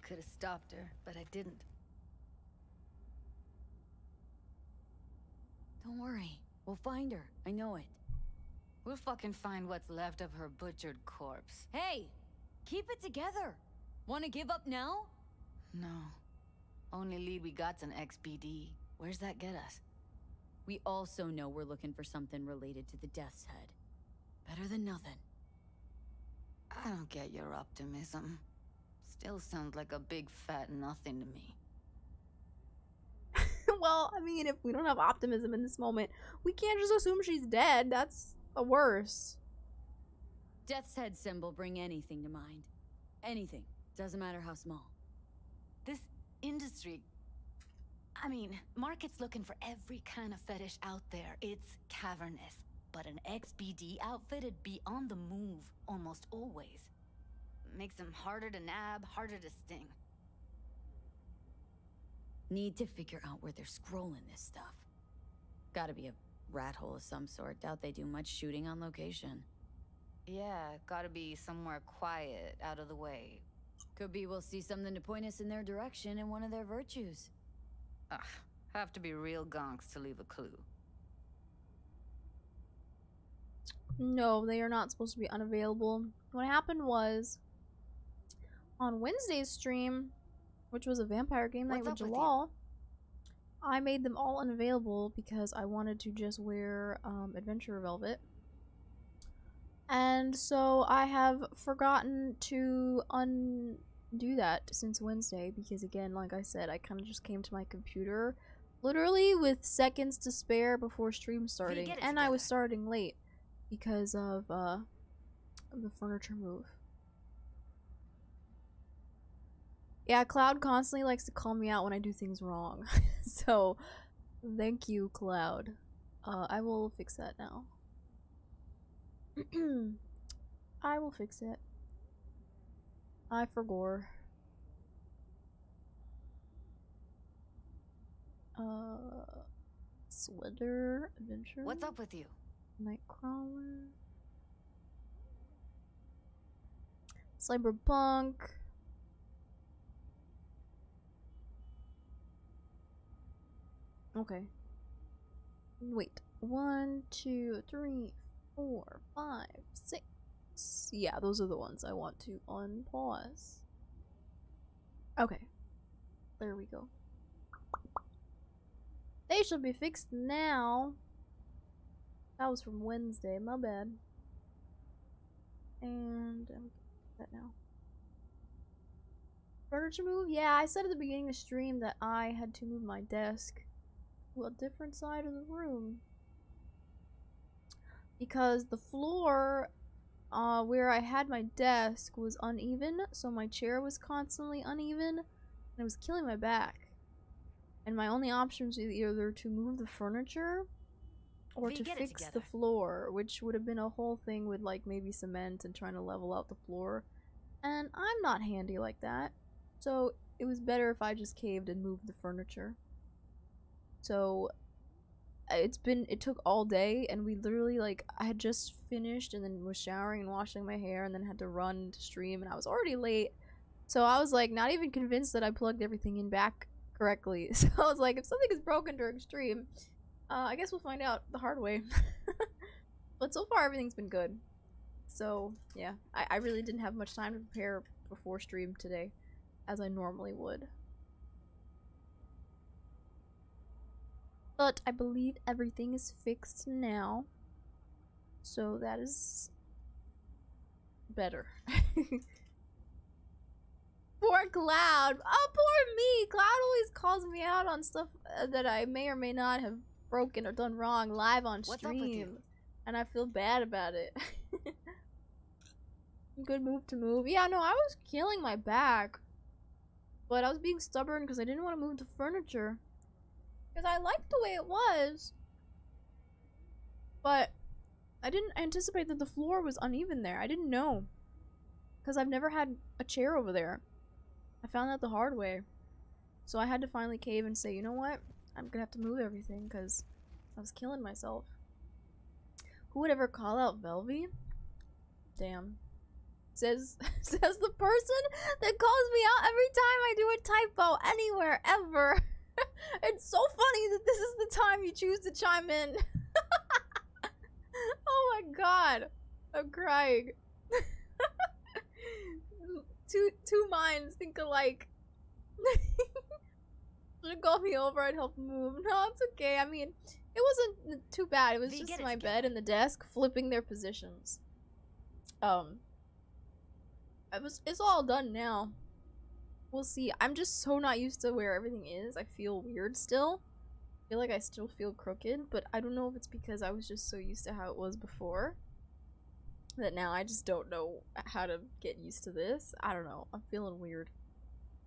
Could have stopped her, but I didn't. Don't worry. We'll find her. I know it. We'll fucking find what's left of her butchered corpse. Hey! Keep it together! Wanna give up now? No. Only lead we got's an X B D. Where's that get us? We also know we're looking for something related to the Death's Head. Better than nothing. I don't get your optimism. Still sounds like a big fat nothing to me. Well, I mean, if we don't have optimism in this moment, we can't just assume she's dead. That's the worst. Death's Head symbol bring anything to mind. Anything. Doesn't matter how small. This industry... I mean, market's looking for every kind of fetish out there. It's cavernous. But an X B D outfitted be on the move almost always. Makes them harder to nab, harder to sting. Need to figure out where they're scrolling this stuff. Gotta be a rat hole of some sort. Doubt they do much shooting on location. Yeah, gotta be somewhere quiet, out of the way. Could be we'll see something to point us in their direction and one of their virtues. Ugh, have to be real gonks to leave a clue. No, they are not supposed to be unavailable. What happened was, on Wednesday's stream, which was a vampire game night with Jalal, I made them all unavailable because I wanted to just wear um, Adventure Velvet. And so I have forgotten to undo that since Wednesday because, again, like I said, I kind of just came to my computer literally with seconds to spare before stream starting, and I was starting late because of uh, the furniture move. Yeah, Cloud constantly likes to call me out when I do things wrong. So, thank you, Cloud. Uh, I will fix that now. I will fix it. I forgot. Uh, Sweater Adventure? What's up with you? Nightcrawler. Cyberpunk. Okay. Wait. One, two, three, four, five, six. Yeah, those are the ones I want to unpause. Okay. There we go. They should be fixed now. That was from Wednesday. My bad. And I'm that now. Furniture move? Yeah, I said at the beginning of the stream that I had to move my desk to a different side of the room because the floor uh, where I had my desk was uneven, so my chair was constantly uneven, and it was killing my back. And my only options were either to move the furniture or to fix the floor, which would have been a whole thing with like maybe cement and trying to level out the floor. And I'm not handy like that, so it was better if I just caved and moved the furniture. So it's been, it took all day, and we literally, like, I had just finished and then was showering and washing my hair and then had to run to stream, and I was already late. So I was like not even convinced that I plugged everything in back correctly. So I was like, if something is broken during stream, uh, I guess we'll find out the hard way. But so far everything's been good. So yeah, I, I really didn't have much time to prepare before stream today as I normally would. But I believe everything is fixed now, so that is better. Poor Cloud! Oh, poor me! Cloud always calls me out on stuff that I may or may not have broken or done wrong live on stream. What's up with you? And I feel bad about it. Good move to move. Yeah, no, I was killing my back, but I was being stubborn because I didn't want to move the furniture. Because I liked the way it was, but I didn't anticipate that the floor was uneven there. I didn't know, because I've never had a chair over there. I found out the hard way, so I had to finally cave and say, you know what, I'm gonna have to move everything because I was killing myself. Who would ever call out Velvy? Damn. Says says the person that calls me out every time I do a typo anywhere ever. It's so funny that this is the time you choose to chime in. Oh my god, I'm crying. two two minds think alike. Should have called me over, I'd help move. No, it's okay. I mean, it wasn't too bad. It was just my bed and the desk flipping their positions. Um, it was. It's all done now. We'll see. I'm just so not used to where everything is. I feel weird still. I feel like I still feel crooked, but I don't know if it's because I was just so used to how it was before that now I just don't know how to get used to this. I don't know. I'm feeling weird.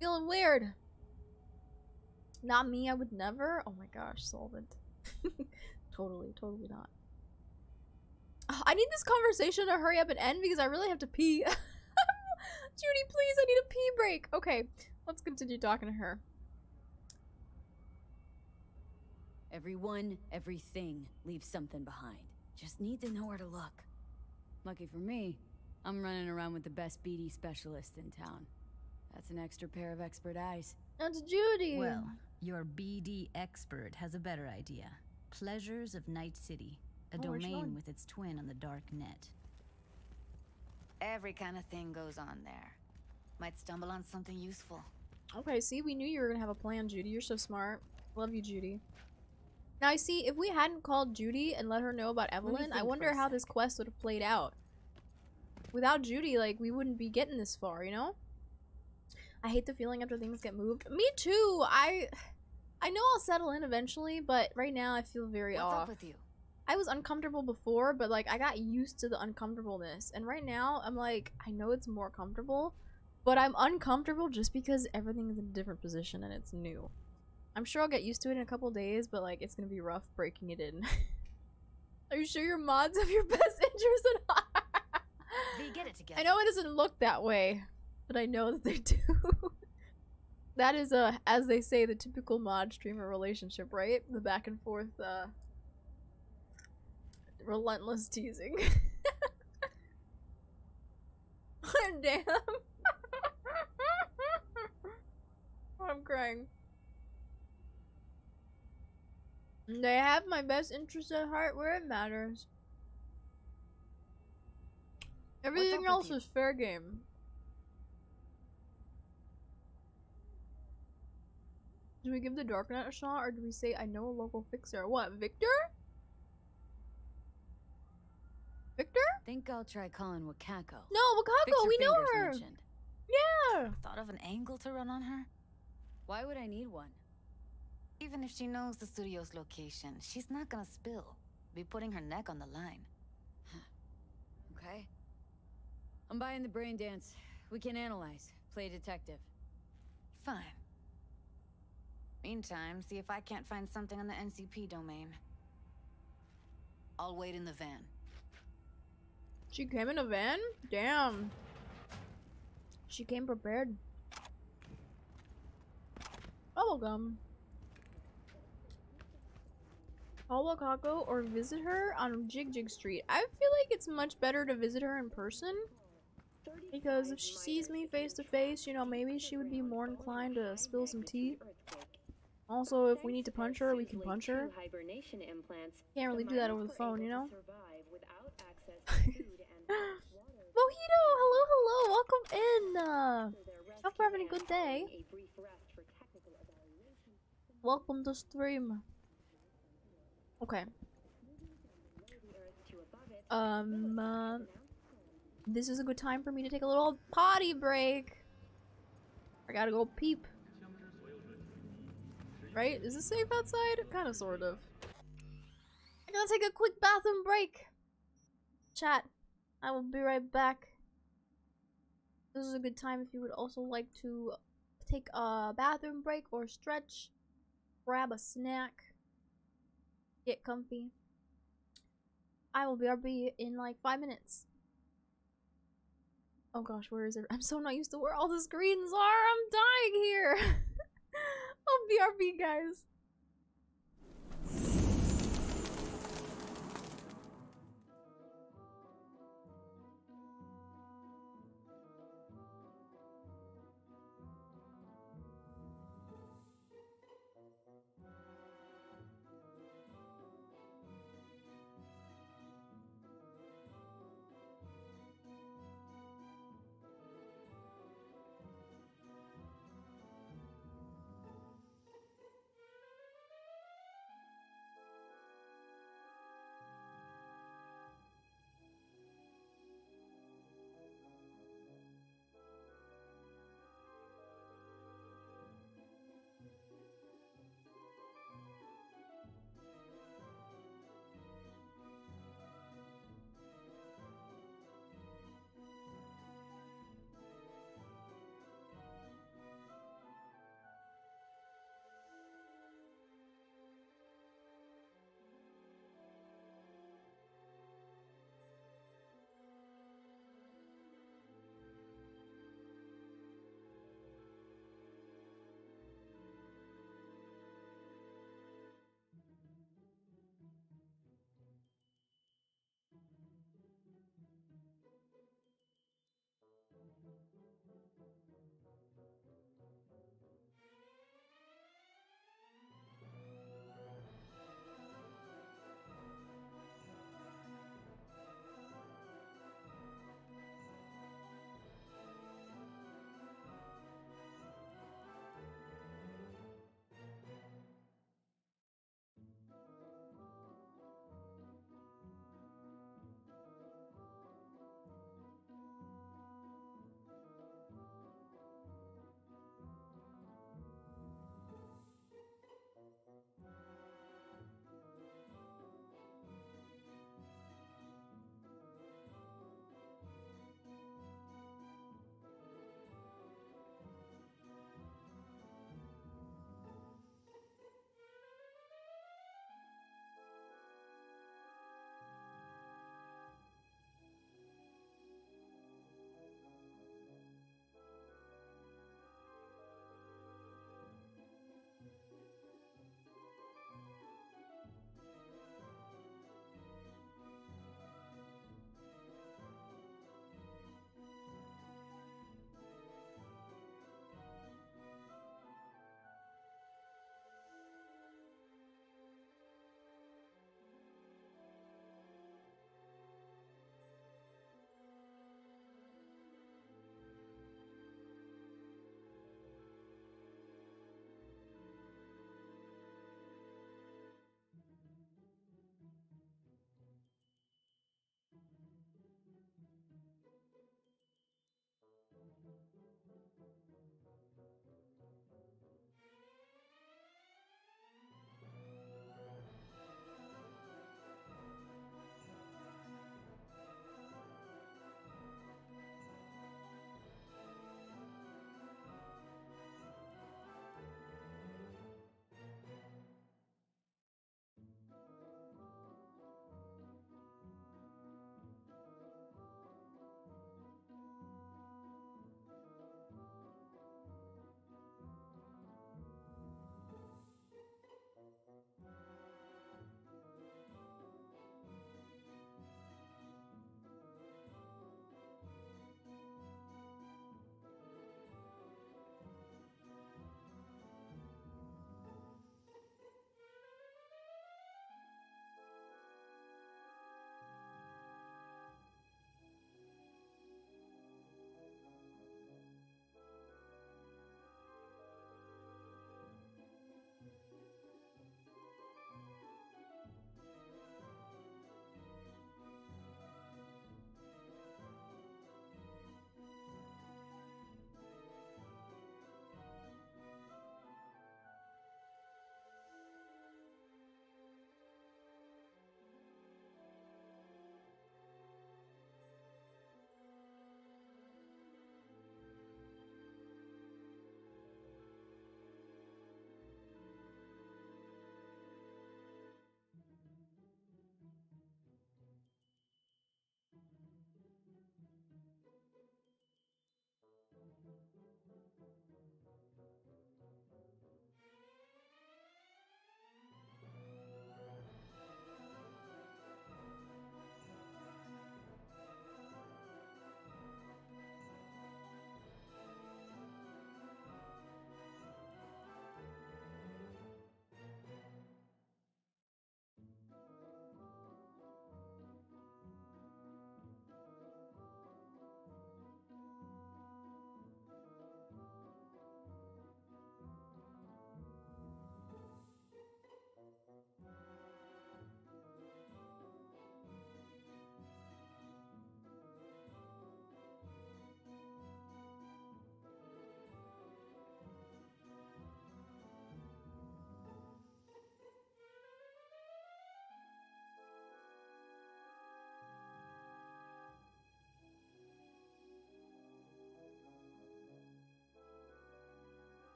Feeling weird! Not me. I would never. Oh my gosh, solvent. Totally, totally not. Oh, I need this conversation to hurry up and end because I really have to pee. Judy, please, I need a pee break. Okay, let's continue talking to her. Everyone, everything leaves something behind. Just need to know where to look. Lucky for me, I'm running around with the best B D specialist in town. That's an extra pair of expert eyes. That's Judy. Well, your B D expert has a better idea. Pleasures of Night City, a oh, domain with its twin on the dark net. Every kind of thing goes on there. Might stumble on something useful. Okay, see, we knew you were gonna have a plan, Judy. You're so smart. Love you, Judy. Now, I see, if we hadn't called Judy and let her know about Evelyn, I wonder how this quest would have played out. without Judy, like, we wouldn't be getting this far, you know? I hate the feeling after things get moved. Me too! I I know I'll settle in eventually, but right now I feel very off. What's up with you? I was uncomfortable before, but, like, I got used to the uncomfortableness. And right now, I'm like, I know it's more comfortable, but I'm uncomfortable just because everything is in a different position and it's new. I'm sure I'll get used to it in a couple days, but, like, it's gonna be rough breaking it in. Are you sure your mods have your best interests in heart? They get it together. I know it doesn't look that way, but I know that they do. That is, a, as they say, the typical mod streamer relationship, right? The back and forth, uh... relentless teasing. Damn. I'm crying. They have my best interest at heart where it matters. Everything else is fair game. Do we give the Darknet a shot, or do we say I know a local fixer? What, Victor? Victor? Think I'll try calling Wakako. No, Wakako, we know her! Mentioned. Yeah! Thought of an angle to run on her? Why would I need one? Even if she knows the studio's location, she's not gonna spill. Be putting her neck on the line. Okay. I'm buying the brain dance. We can analyze. Play detective. Fine. Meantime, see if I can't find something on the N C P domain. I'll wait in the van. She came in a van? Damn. She came prepared. Bubblegum. Call Wakako or visit her on Jig Jig Street. I feel like it's much better to visit her in person, because if she sees me face to face, you know, maybe she would be more inclined to spill some tea. Also, if we need to punch her, we can punch her. Can't really do that over the phone, you know? Mojito, hello, hello, welcome in. Uh, hope you're having a good day. Welcome to stream. Okay. Um, uh, this is a good time for me to take a little potty break. I gotta go peep. Right? Is it safe outside? Kind of, sort of. I gotta take a quick bathroom break. Chat, I will be right back. This is a good time if you would also like to take a bathroom break or stretch, grab a snack, get comfy. I will be R B in like five minutes. Oh gosh, where is it? I'm so not used to where all the screens are. I'm dying here. I'll be R B, guys.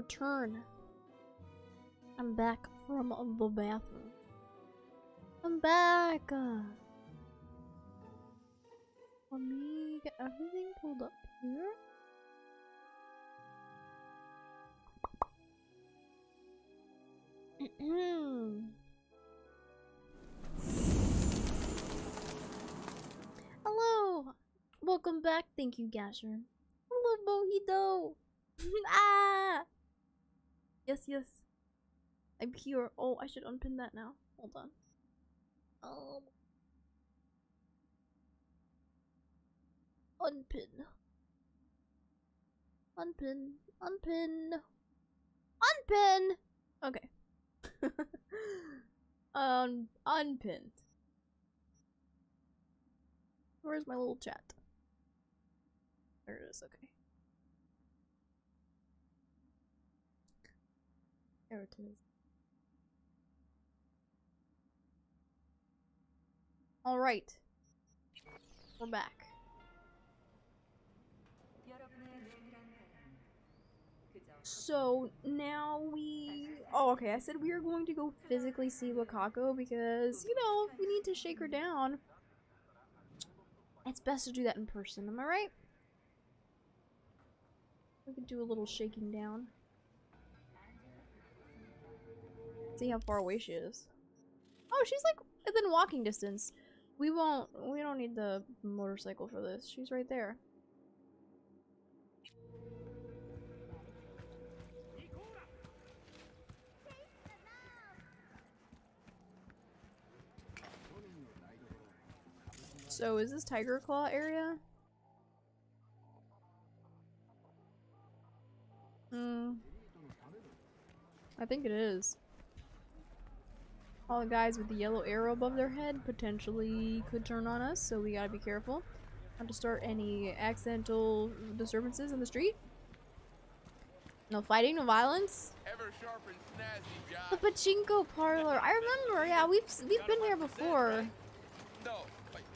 return. I'm back from the bathroom. I'm back! Let me get everything pulled up here. Hello! Welcome back, thank you, Gasher. Hello, Mojito! Ah! Yes, yes. I'm here. Oh, I should unpin that now. Hold on. Um. Unpin. Unpin. Unpin. Unpin! Okay. um, unpinned. Where's my little chat? There it is, okay. There it is. Alright. We're back. So now we... Oh, okay, I said we are going to go physically see Wakako because, you know, we need to shake her down. It's best to do that in person, am I right? We could do a little shaking down. See how far away she is. Oh, she's like within walking distance. We won't... We don't need the motorcycle for this. She's right there. So is this Tiger Claw area? Hmm. I think it is. All the guys with the yellow arrow above their head potentially could turn on us, so we gotta be careful not to start any accidental disturbances in the street. No fighting, no violence. Ever sharp and snazzy, the pachinko parlor. I remember. Yeah, we've we've been here before. No.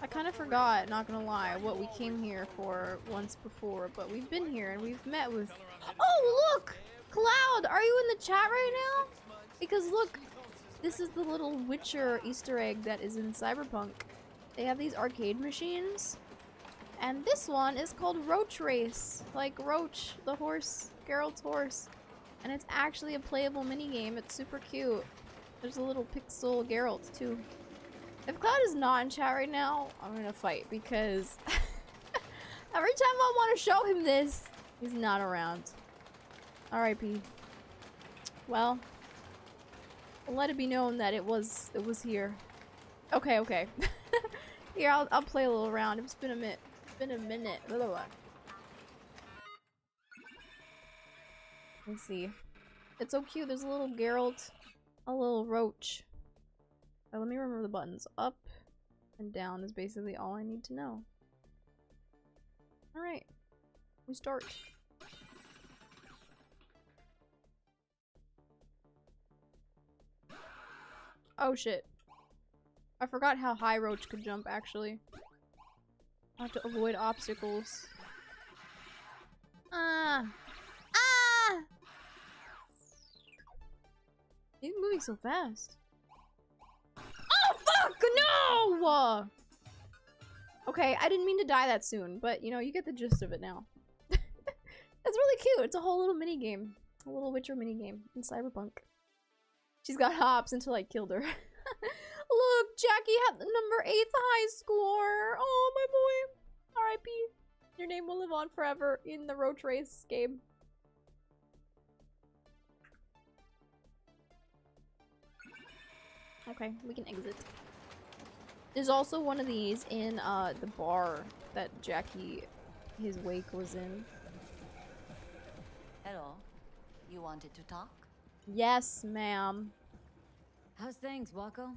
I kind of forgot, not gonna lie, what we came here for once before, but we've been here and we've met with... Oh, look! Cloud, are you in the chat right now? Because look, this is the little Witcher Easter egg that is in Cyberpunk. They have these arcade machines, and this one is called Roach Race. Like Roach, the horse, Geralt's horse. And it's actually a playable minigame, it's super cute. There's a little pixel Geralt, too. If Cloud is not in chat right now, I'm gonna fight because every time I want to show him this, he's not around. R I P. Well, let it be known that it was it was here. Okay, okay. Here, I'll I'll play a little round. It's been a minute. It's been a minute. Let's see. It's so cute. There's a little Geralt, a little Roach. Let me remember the buttons. Up and down is basically all I need to know. Alright, we start. Oh shit. I forgot how high Roach could jump actually. I have to avoid obstacles. Ah! Ah! He's moving so fast. No! Okay, I didn't mean to die that soon, but you know, you get the gist of it now. It's really cute. It's a whole little mini game, a little Witcher mini game in Cyberpunk. She's got hops until I killed her. Look, Jackie had the number eighth high score. Oh my boy, R I P. Your name will live on forever in the Roach Race game. Okay, we can exit. There's also one of these in uh, the bar that Jackie, his wake was in. Hello, you wanted to talk? Yes, ma'am. How's things, Wako?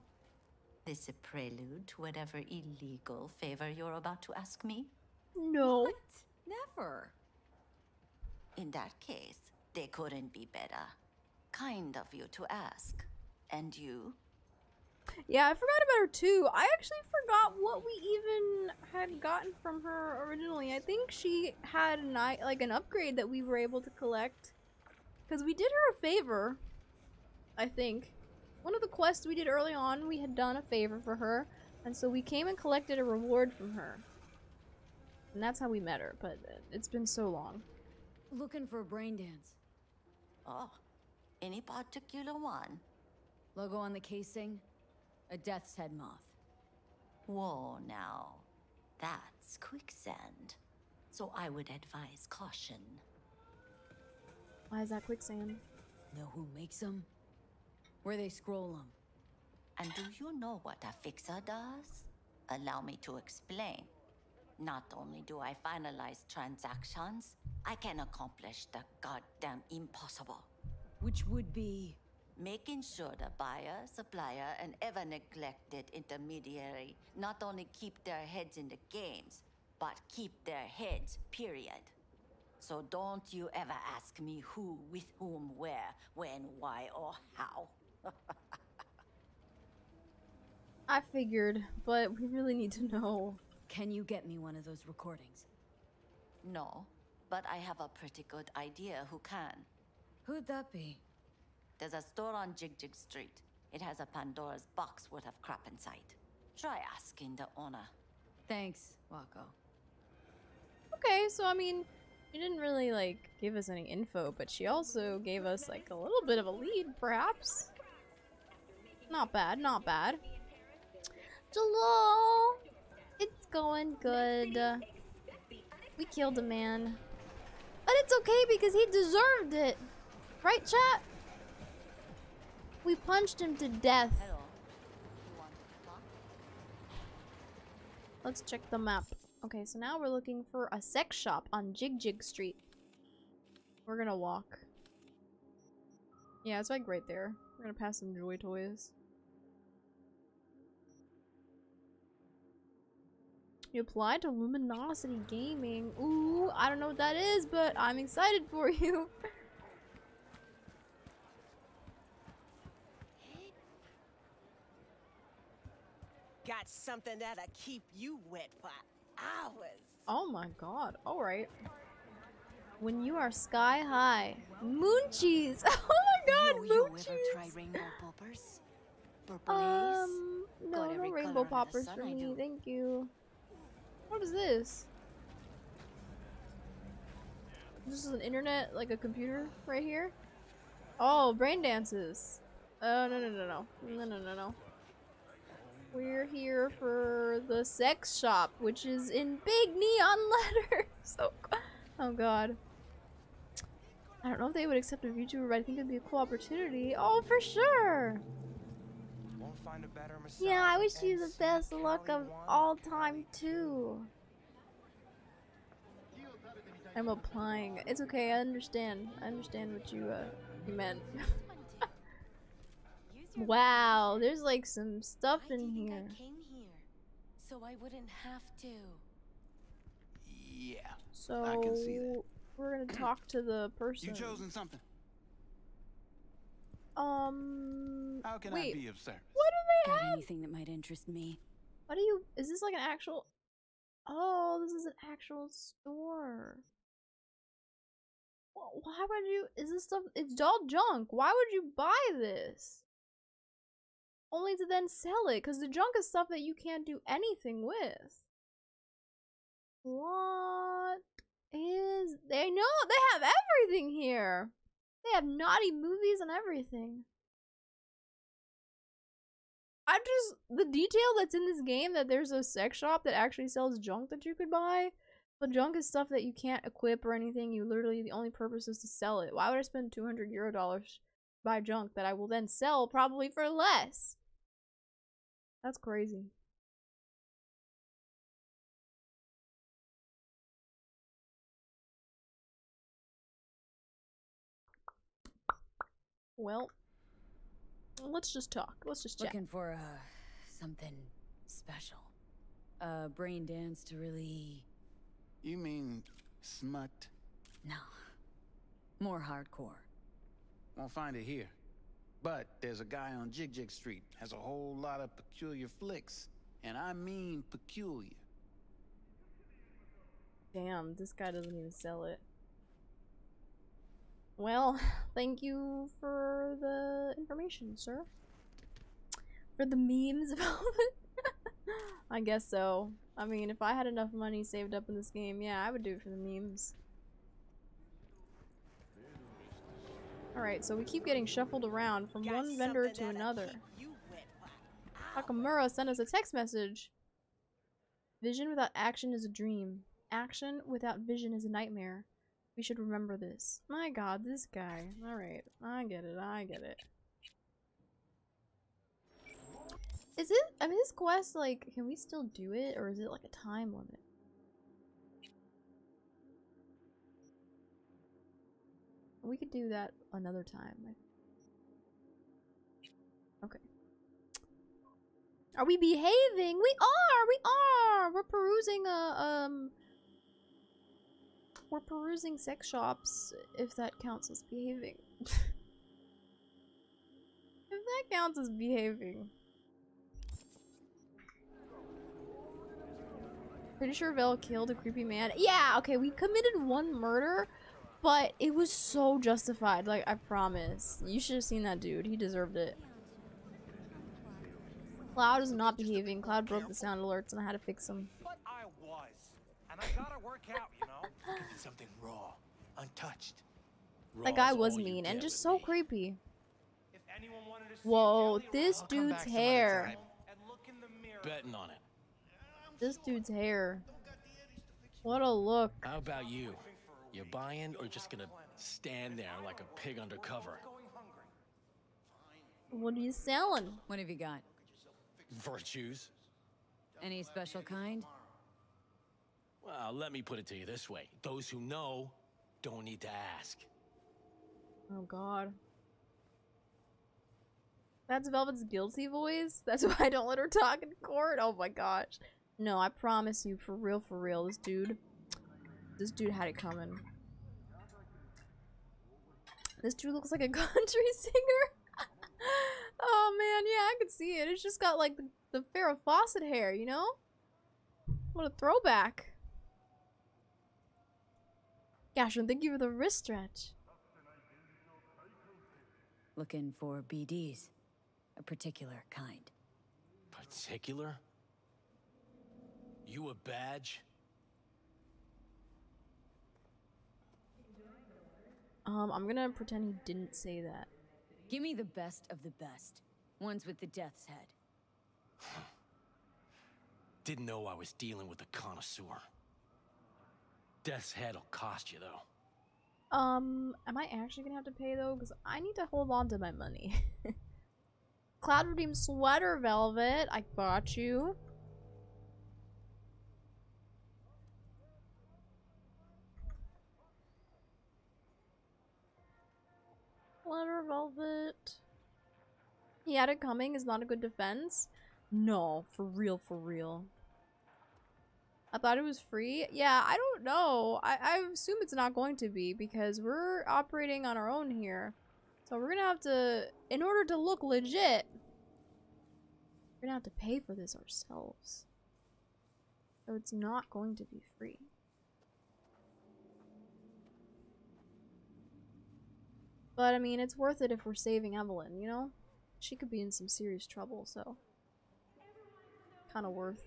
This a prelude to whatever illegal favor you're about to ask me? No. What? Never. In that case, they couldn't be better. Kind of you to ask. And you? Yeah, I forgot about her too. I actually forgot what we even had gotten from her originally. I think she had an, like an upgrade that we were able to collect. Because we did her a favor, I think. One of the quests we did early on, we had done a favor for her, and so we came and collected a reward from her. And that's how we met her, but it's been so long. Looking for a brain dance. Oh, any particular one? Logo on the casing, a death's head moth. Whoa, now, that's quicksand. So I would advise caution. Why is that quicksand? Know who makes them? Where they scroll them. And do you know what a fixer does? Allow me to explain. Not only do I finalize transactions, I can accomplish the goddamn impossible. Which would be? Making sure the buyer, supplier, and ever-neglected intermediary not only keep their heads in the games, but keep their heads, period. So don't you ever ask me who, with whom, where, when, why, or how. I figured, but we really need to know. Can you get me one of those recordings? No, but I have a pretty good idea who can. Who'd that be? There's a store on Jig Jig Street. It has a Pandora's box worth of crap inside. Try asking the owner. Thanks, Wako. Okay, so I mean, she didn't really like give us any info, but she also gave us like a little bit of a lead, perhaps. Not bad, not bad. Jalal! It's going good. We killed a man. But it's okay because he deserved it. Right, chat? We punched him to death. Let's check the map. Okay, so now we're looking for a sex shop on Jig Jig Street. We're gonna walk. Yeah, it's like right there. We're gonna pass some joy toys. You applied to Luminosity Gaming. Ooh, I don't know what that is, but I'm excited for you. Got something that'll keep you wet for hours. Oh my god. Alright. When you are sky high. Moon cheese. Oh my god, you, moon you cheese. Ever try rainbow poppers? Um, no, no rainbow poppers sun, for me. Thank you. What is this? This is an internet, like a computer right here? Oh, brain dances. Oh, no, no, no, no. No, no, no, no. We're here for the sex shop, which is in big neon letters. Oh, oh god. I don't know if they would accept a VTuber, but I think it'd be a cool opportunity. Oh, for sure. Find a better massage. Yeah, I wish you the best luck of all time too. I'm applying. It's okay. I understand. I understand what you uh, you meant. Wow, there's like some stuff in here. I came here, so I wouldn't have to. Yeah. So I can see that. We're gonna talk to the person. You chosen something. Um. How can wait, I be of service? What do they Got have? Anything that might interest me? What do you? Is this like an actual? Oh, this is an actual store. Well, why would you? Is this stuff? It's all junk. Why would you buy this? Only to then sell it, because the junk is stuff that you can't do anything with. What is? They know they have everything here. They have naughty movies and everything. I just, the detail that's in this game that there's a sex shop that actually sells junk that you could buy. But junk is stuff that you can't equip or anything. You literally, the only purpose is to sell it. Why would I spend two hundred euro dollars to buy junk that I will then sell probably for less? That's crazy. Well, let's just talk. Let's just check. Looking for uh, something special. A brain dance to really... You mean smut? No. More hardcore. Won't find it here. But there's a guy on Jig Jig Street. Has a whole lot of peculiar flicks. And I mean peculiar. Damn, this guy doesn't even sell it. Well, thank you for the information, sir. For the memes about it? I guess so. I mean, if I had enough money saved up in this game, yeah, I would do it for the memes. Alright, so we keep getting shuffled around from one vendor to another. Takamura sent us a text message. Vision without action is a dream. Action without vision is a nightmare. We should remember this. My god, this guy. Alright, I get it, I get it. Is it, I mean, this quest, like, can we still do it? Or is it like a time limit? We could do that another time. Okay. Are we behaving? We are! We are! We're perusing a, um... We're perusing sex shops, if that counts as behaving. If that counts as behaving. Pretty sure Vel killed a creepy man. Yeah, okay, we committed one murder, but it was so justified. Like, I promise. You should have seen that dude. He deserved it. Cloud is not behaving. Cloud broke the sound alerts and I had to fix him. But I was. And I gotta work out, you know? Something raw, untouched. That guy was mean and just so creepy. If anyone wanted to see Whoa, this dude's hair. Betting on it. This dude's hair. What a look. How about you? You buying or just gonna stand there like a pig undercover? What are you selling? What have you got? Virtues. Any special kind? Well, let me put it to you this way. Those who know don't need to ask. Oh god. That's Velvet's guilty voice? That's why I don't let her talk in court? Oh my gosh. No, I promise you, for real, for real, this dude. This dude had it coming. This dude looks like a country singer. Oh man, yeah, I could see it. It's just got like the, the Farrah Fawcett hair, you know? What a throwback. Gosh, and thank you for the wrist stretch. Looking for B Ds. A particular kind. Particular? You a badge? Um, I'm gonna pretend he didn't say that. Give me the best of the best. Ones with the death's head. Didn't know I was dealing with a connoisseur. Death's head'll cost you though. Um, am I actually gonna have to pay though? Because I need to hold on to my money. Cloud redeem sweater, Velvet. I got you. Letter Velvet. He had it coming is not a good defense. No, for real, for real. I thought it was free. Yeah, I don't know. I, I assume it's not going to be because we're operating on our own here. So we're gonna have to, in order to look legit, we're gonna have to pay for this ourselves. So it's not going to be free. But, I mean, it's worth it if we're saving Evelyn, you know? She could be in some serious trouble, so... Kinda worth.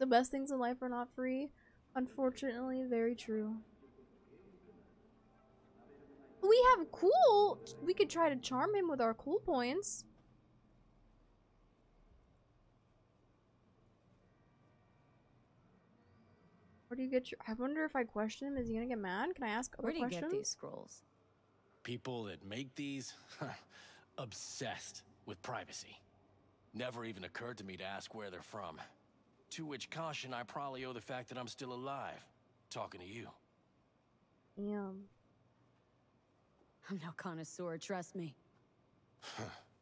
The best things in life are not free. Unfortunately, very true. We have cool! We could try to charm him with our cool points. Where do you get your? I wonder if I question him, is he gonna get mad? Can I ask other questions? Where do you get these scrolls? People that make these, obsessed with privacy. Never even occurred to me to ask where they're from. To which caution I probably owe the fact that I'm still alive, talking to you. Yeah. I'm no connoisseur, trust me.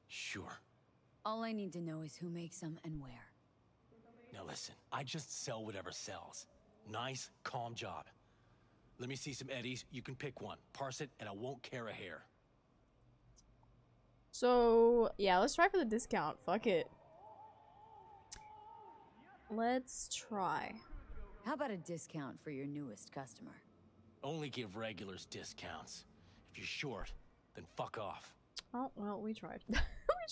Sure. All I need to know is who makes them and where. Now listen, I just sell whatever sells. Nice, calm job. Let me see some eddies. You can pick one, parse it, and I won't care a hair. So, yeah, let's try for the discount. Fuck it. Let's try. How about a discount for your newest customer? Only give regulars discounts. If you're short, then fuck off. Oh, well, we tried. we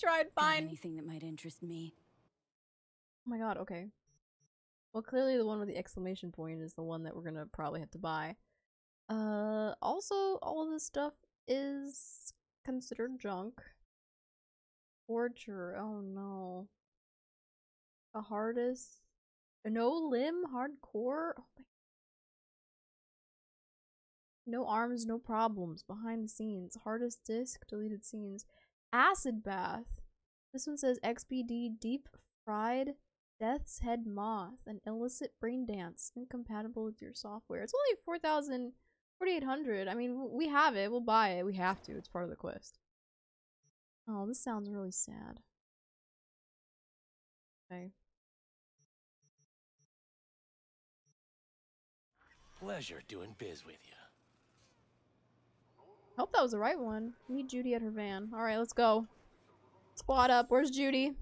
tried, fine. Anything that might interest me. Oh my god, okay. Well, clearly the one with the exclamation point is the one that we're gonna probably have to buy. Uh, also, all of this stuff is considered junk. Forger, oh no. The hardest. No limb, hardcore? Oh my god. No arms, no problems. Behind the scenes. Hardest disc, deleted scenes. Acid bath. This one says X B D deep fried death's head moth. An illicit brain dance. Incompatible with your software. It's only four thousand, forty-eight hundred. I mean, we have it. We'll buy it. We have to. It's part of the quest. Oh, this sounds really sad. Okay. Pleasure doing biz with you. Hope that was the right one. Meet Judy at her van. Alright, let's go. Squad up. Where's Judy?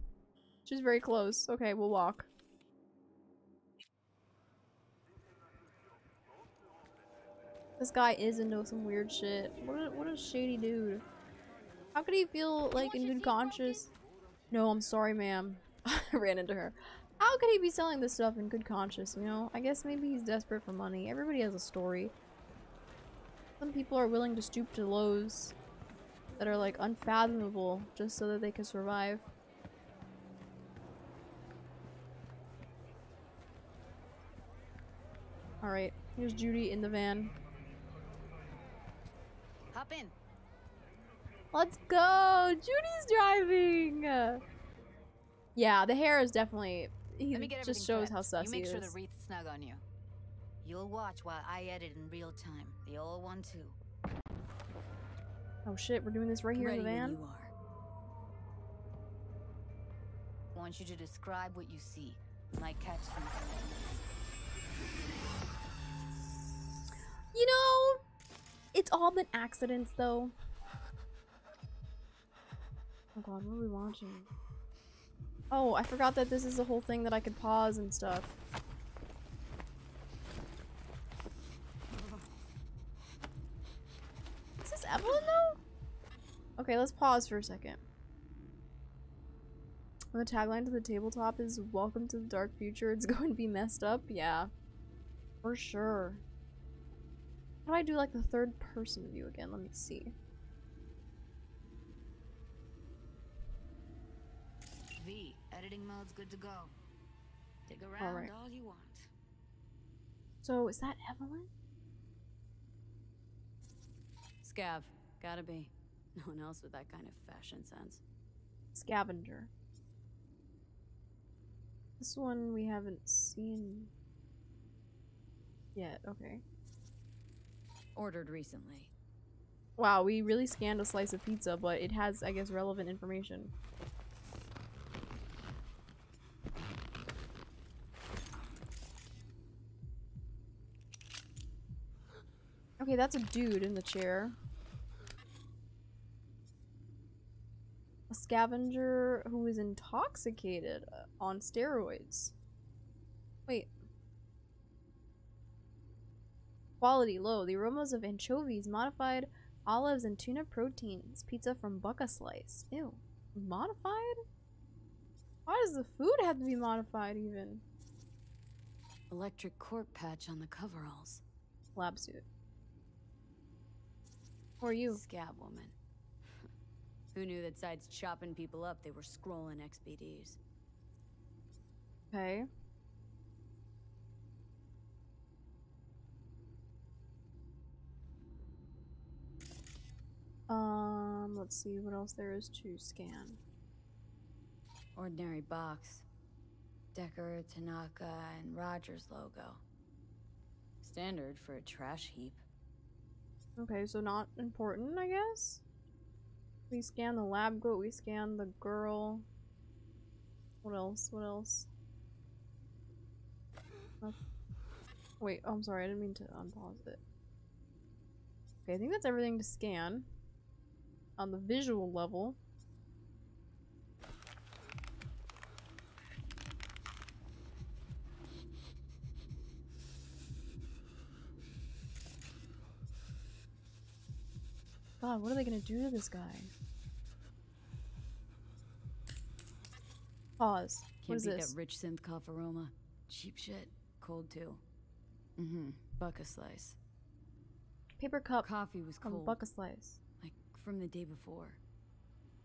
She's very close. Okay, we'll walk. This guy is into some weird shit. What a, what a shady dude. How could he feel like in good conscience? No, I'm sorry, ma'am. I ran into her. How could he be selling this stuff in good conscience, you know? I guess maybe he's desperate for money. Everybody has a story. Some people are willing to stoop to lows that are like unfathomable just so that they can survive. All right, here's Judy in the van. Hop in. Let's go. Judy's driving. Yeah, the hair is definitely. He just shows prepped. How sus he is. You make sure the wreath's snug on you. You'll watch while I edit in real time. The old one too. Oh shit, we're doing this right here Ready in the van? You are. I want you to describe what you see. Might catch something. You know, it's all been accidents though. Oh god, what are we watching? Oh, I forgot that this is a whole thing that I could pause and stuff. Evelyn though? Okay, let's pause for a second. The tagline to the tabletop is welcome to the dark future. It's going to be messed up. Yeah, for sure. How do I do like the third person view again? Let me see. V, editing mode's good to go. Dig around all, right. all you want. So is that Evelyn? Scav, gotta be. No one else with that kind of fashion sense. Scavenger. This one we haven't seen yet. Okay. Ordered recently. Wow, we really scanned a slice of pizza, but it has, I guess, relevant information. Okay, that's a dude in the chair. A scavenger who is intoxicated on steroids. Wait. Quality low. The aromas of anchovies, modified olives, and tuna proteins. Pizza from Bucka Slice. Ew. Modified? Why does the food have to be modified even? Electric cork patch on the coveralls. Lab suit. Who are you? Scab woman. Who knew that sides chopping people up, they were scrolling X B Ds. Okay. Um, let's see what else there is to scan. Ordinary box. Decker, Tanaka, and Rogers logo. Standard for a trash heap. Okay, so not important, I guess? We scan the lab coat, we scan the girl. What else? What else? Uh, wait, oh, I'm sorry, I didn't mean to unpause it. Okay, I think that's everything to scan on the visual level. God, what are they gonna do to this guy? Pause. What is this? That rich synth cough aroma. Cheap shit. Cold too. Mm-hmm. Buck a slice. Paper cup. Coffee was cold. Buck a slice. Like from the day before.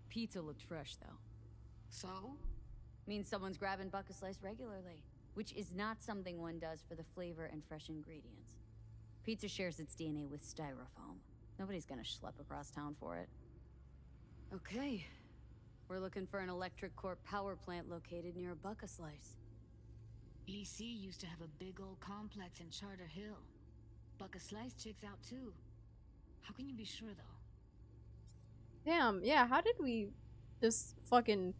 Pizza looked fresh though. So? Means someone's grabbing buck a slice regularly, which is not something one does for the flavor and fresh ingredients. Pizza shares its D N A with styrofoam. Nobody's gonna schlep across town for it. Okay. We're looking for an electric corp power plant located near a buck a slice. E C used to have a big old complex in Charter Hill. Buck a slice chicks out too. How can you be sure though? Damn, yeah, how did we just fucking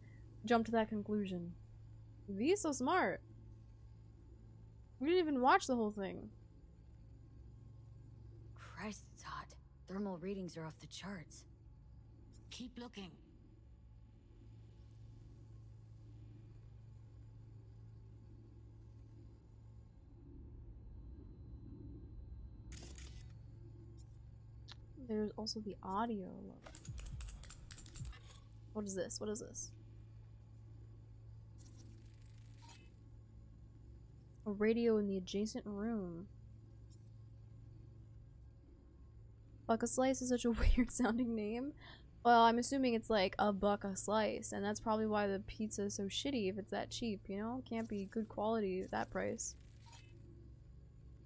jump to that conclusion? V's so smart. We didn't even watch the whole thing. Christ, it's hot. Thermal readings are off the charts. Keep looking. There's also the audio. What is this? What is this? A radio in the adjacent room. Buck a slice is such a weird sounding name. Well, I'm assuming it's like a buck a slice, and that's probably why the pizza is so shitty if it's that cheap, you know? Can't be good quality at that price.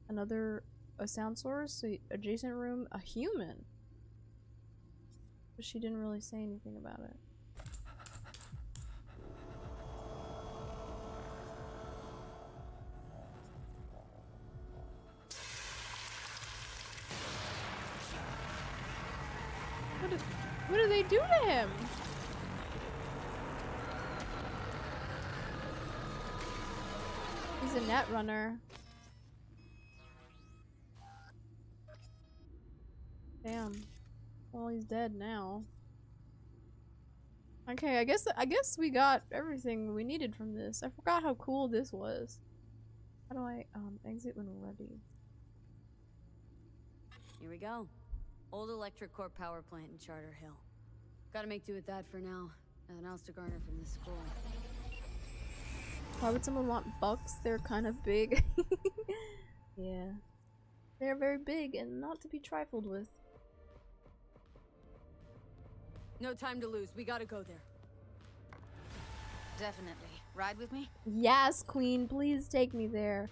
Another... a sound source, a adjacent room, a human. But she didn't really say anything about it. What do, what do they do to him? He's a net runner. Damn. Well, he's dead now. Okay, I guess I guess we got everything we needed from this. I forgot how cool this was. How do I um, exit when ready? Here we go. Old electric corp power plant in Charter Hill. Gotta make do with that for now. Nothing else to garner from this school. Why would someone want bucks? They're kind of big. Yeah. They're very big and not to be trifled with. No time to lose. We gotta go there. Definitely. Ride with me? Yes, Queen. Please take me there.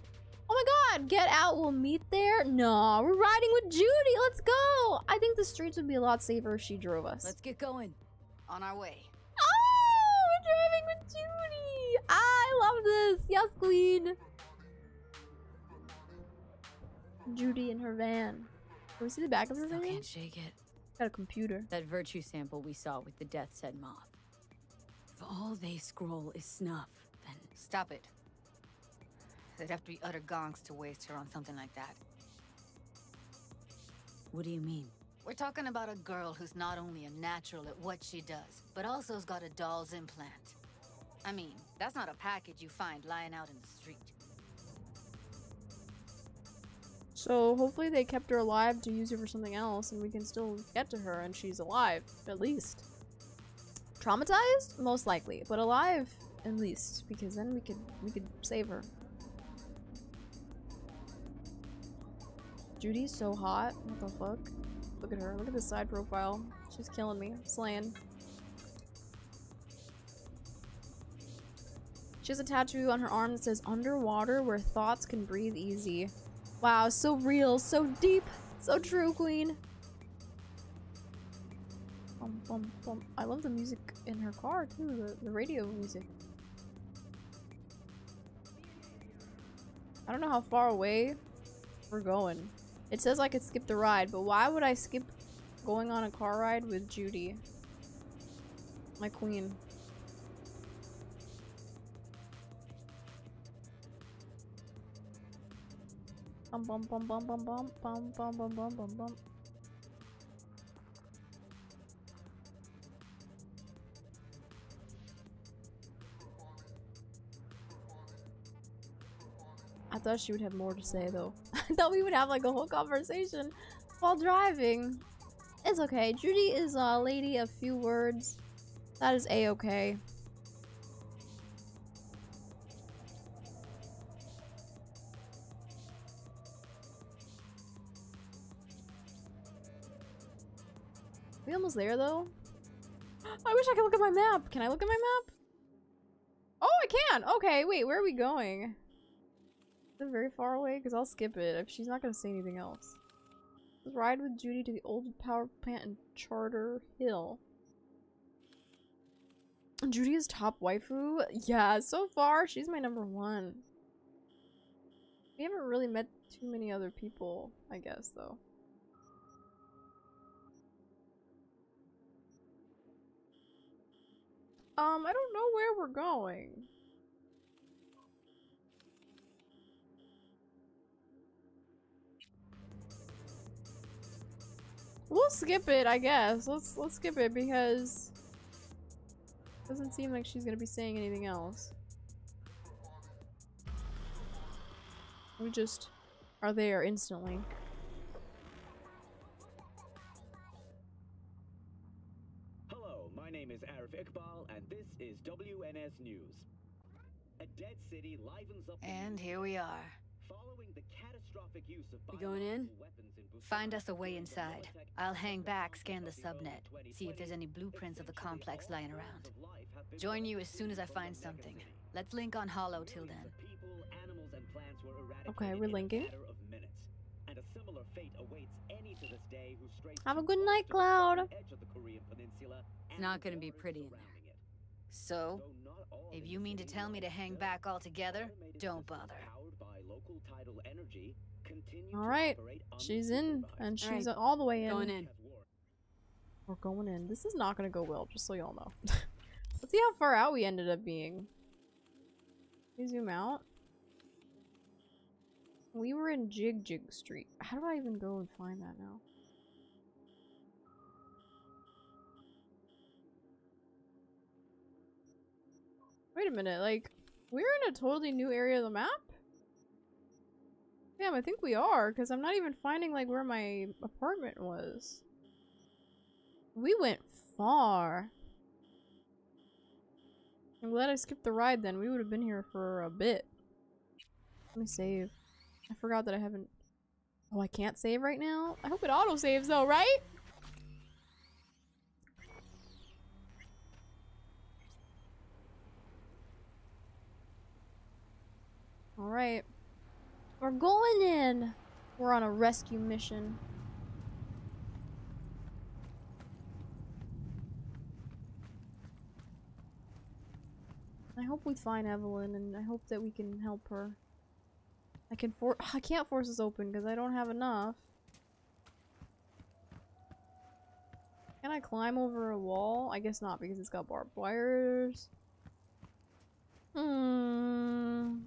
Oh my god! Get out. We'll meet there? No, we're riding with Judy. Let's go! I think the streets would be a lot safer if she drove us. Let's get going. On our way. Oh! We're driving with Judy! I love this! Yes, Queen! Judy in her van. Can we see the back of her van? Still can't shake it. Got a computer. That virtue sample we saw with the death said moth. If all they scroll is snuff, then... Stop it. They'd have to be utter gonks to waste her on something like that. What do you mean? We're talking about a girl who's not only a natural at what she does, but also's got a doll's implant. I mean, that's not a package you find lying out in the street. So hopefully they kept her alive to use her for something else, and we can still get to her and she's alive, at least. Traumatized? Most likely, but alive, at least, because then we could we could save her. Judy's so hot. What the fuck? Look at her. Look at this side profile. She's killing me. Slaying. She has a tattoo on her arm that says, "Underwater where thoughts can breathe easy." Wow, so real, so deep, so true, Queen. Bum, bum, bum. I love the music in her car, too, the, the radio music. I don't know how far away we're going. It says I could skip the ride, but why would I skip going on a car ride with Judy? My queen. Bum bum bum bum bum bum bum bum bum bum bum bum. I thought she would have more to say though. I thought we would have like a whole conversation while driving. It's okay. Judy is a lady of few words. That is a-okay. We almost there though. I wish I could look at my map. Can I look at my map? Oh, I can. Okay, wait, where are we going? Is it very far away? Because I'll skip it if she's not going to say anything else. Let's ride with Judy to the old power plant in Charter Hill. Judy is top waifu? Yeah, so far she's my number one. We haven't really met too many other people, I guess, though. Um, I don't know where we're going. We'll skip it, I guess. Let's let's skip it because it doesn't seem like she's gonna be saying anything else. We just are there instantly. Hello, my name is Arif Iqbal, and this is W N S News. A dead city livens up. And here we are. Following the catastrophic use of we going in? Find us a way inside. I'll hang back, scan the subnet, see if there's any blueprints of the complex lying around. Join you as soon as I find something. Let's link on Hollow till then. Okay, we're linking. Have a good night, Cloud. It's not gonna be pretty in there. So, if you mean to tell me to hang back altogether, don't bother. Alright, she's in, and she's all, right. all the way in. Going in. We're going in. This is not gonna go well, just so y'all know. Let's see how far out we ended up being. Can you zoom out? We were in Jig Jig Street. How do I even go and find that now? Wait a minute, like, we're in a totally new area of the map? Damn, I think we are, because I'm not even finding, like, where my apartment was. We went far. I'm glad I skipped the ride then. We would have been here for a bit. Let me save. I forgot that I haven't... Oh, I can't save right now? I hope it auto-saves though, right? Alright. We're going in! We're on a rescue mission. I hope we find Evelyn, and I hope that we can help her. I can for- I can't force this open because I don't have enough. Can I climb over a wall? I guess not because it's got barbed wires. Hmm.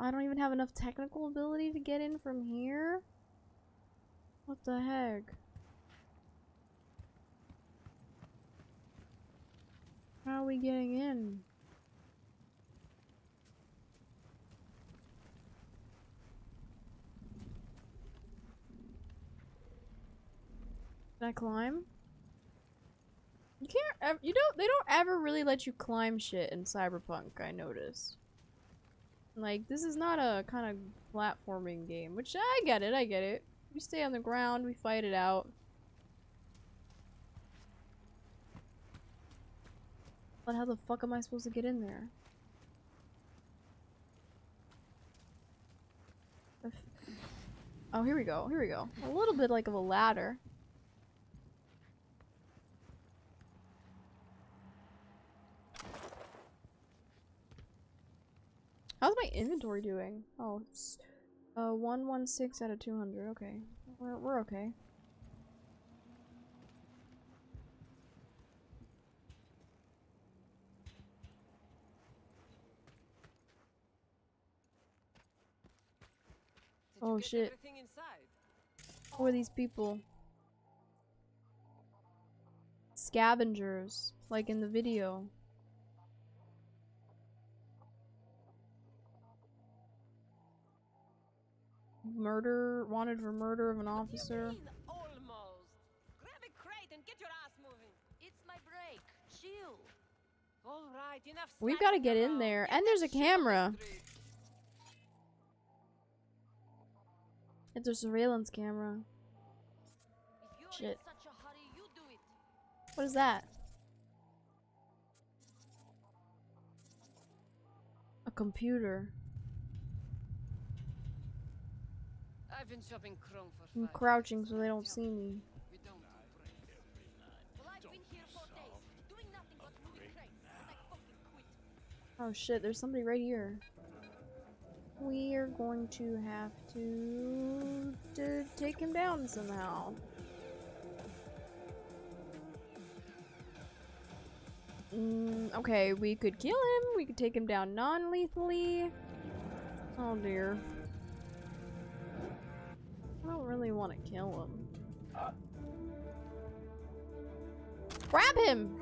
I don't even have enough technical ability to get in from here? What the heck? How are we getting in? Can I climb? You can't, you don't, they don't ever really let you climb shit in Cyberpunk, I noticed. Like, this is not a kind of platforming game, which I get it, I get it. We stay on the ground, we fight it out. But how the fuck am I supposed to get in there? Oh, here we go, here we go. A little bit like of a ladder. How's my inventory doing? Oh, it's uh, one sixteen out of two hundred. Okay, we're, we're okay. Oh shit. Who are these people? Scavengers, like in the video. murder, wanted for murder of an officer. What do you mean, almost? Grab a crate and get your ass moving. It's my break. Chill. All right, enough. We've got to get in there, and there's a camera. It's a surveillance camera. Shit. What is that? A computer. I've been shopping Chrome for five I'm crouching so they don't see me. We don't well, I've been here for days, doing nothing but moving crates, and I fucking quit. Oh shit, there's somebody right here. We are going to have to, to take him down somehow. Mm, okay, we could kill him. We could take him down non-lethally. Oh dear. I don't really want to kill him. Uh. Grab him!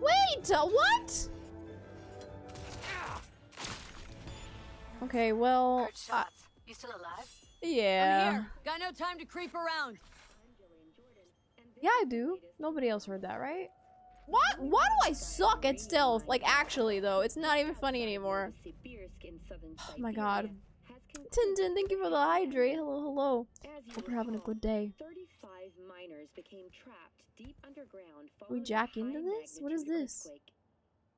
Wait! Uh, what? Okay, well. Uh, you still alive? Yeah. I'm here. Got no time to creep around. Yeah, I do. Nobody else heard that, right? What? Why do I suck at stealth? Like, actually, though, it's not even funny anymore. Oh my god. Tintin, thank you for the hydrate. Hello, hello. Hope you're having a good day. We jack into this? What is this?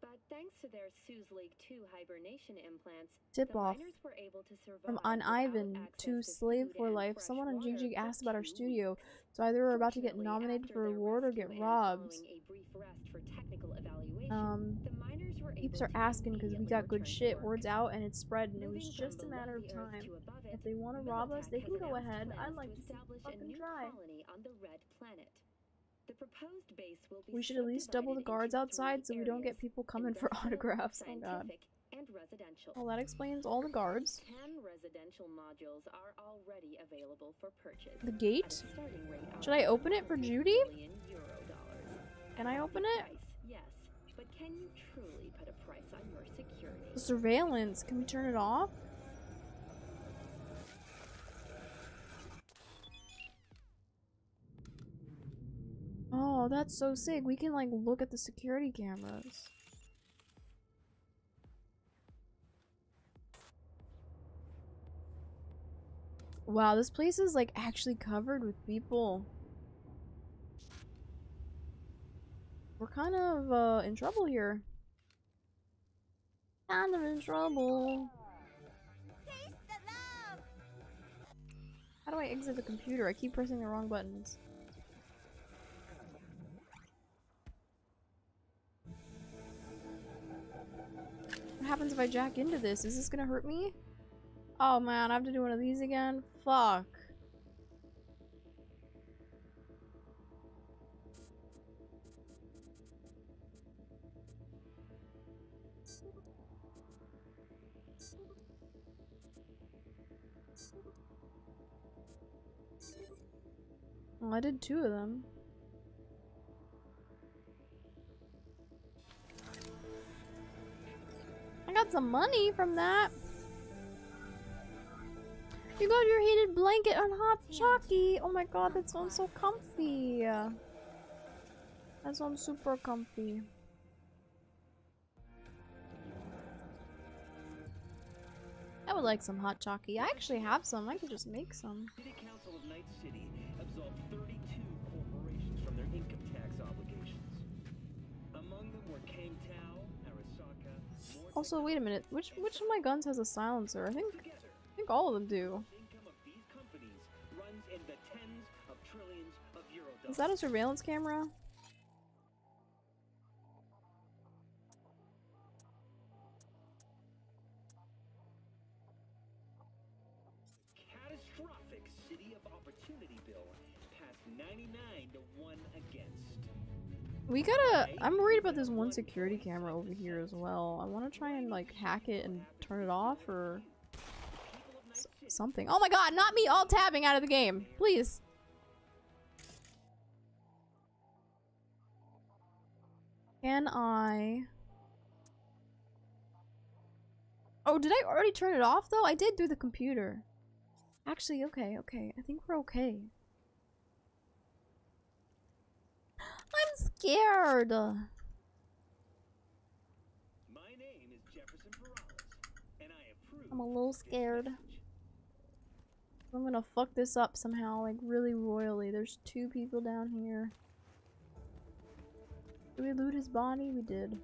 But thanks to their Suzleague two hibernation implants, tip off were able to survive from on Ivan to Slave for Life. Someone on Jig Jig asked about our studio, so either we're about to get nominated for a reward or get robbed. Um, peeps are asking because we got good shit. Word's out and it's spreading. It was just a matter of time. If they want to rob us, they can go ahead. I'd like to fucking try. The proposed base will be we should at least double the guards outside so we don't get people coming for autographs. Oh god. And residential. Well, that explains all the guards. Ten residential modules are already available for purchase. The gate? Should I open it for Judy? Can I open it? Yes, but can you truly put a price on your security? The surveillance. Can we turn it off? Oh, that's so sick. We can, like, look at the security cameras. Wow, this place is, like, actually covered with people. We're kind of, uh, in trouble here. Kind of in trouble. Taste the love. How do I exit the computer? I keep pressing the wrong buttons. What happens if I jack into this? Is this gonna hurt me? Oh man, I have to do one of these again? Fuck. Well, I did two of them. I got some money from that. You got your heated blanket on hot chocky. Oh my god, that sounds so comfy. That sounds super comfy. I would like some hot chocky. I actually have some. I could just make some. City Council of Night City absolved thirty-two corporations from their income tax obligations. Among them were Kang Tao. Also, wait a minute. Which which of my guns has a silencer? I think I think all of them do. Is that a surveillance camera? Catastrophic City of Opportunity bill passed ninety-nine to one against. We gotta. I'm worried about this one security camera over here as well. I want to try and like hack it and turn it off or s something. Oh my god, not me alt tabbing out of the game, please. Can I? Oh, did I already turn it off though? I did through the computer. Actually, okay, okay. I think we're okay. I'm scared. My name is Jefferson Perales, and I approve. I'm a little scared. I'm gonna fuck this up somehow, like really royally. There's two people down here. Did we loot his body? We did.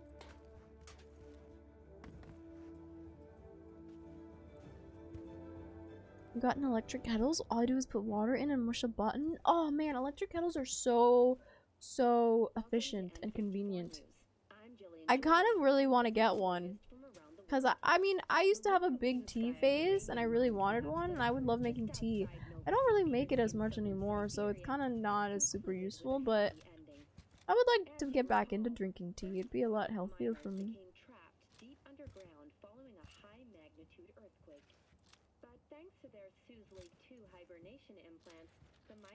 We've gotten electric kettles. All I do is put water in and mush a button. Oh man, electric kettles are so, so efficient and convenient. I kind of really want to get one. Because, I, I mean, I used to have a big tea phase, and I really wanted one, and I would love making tea. I don't really make it as much anymore, so it's kind of not as super useful, but I would like to get back into drinking tea. It'd be a lot healthier for me.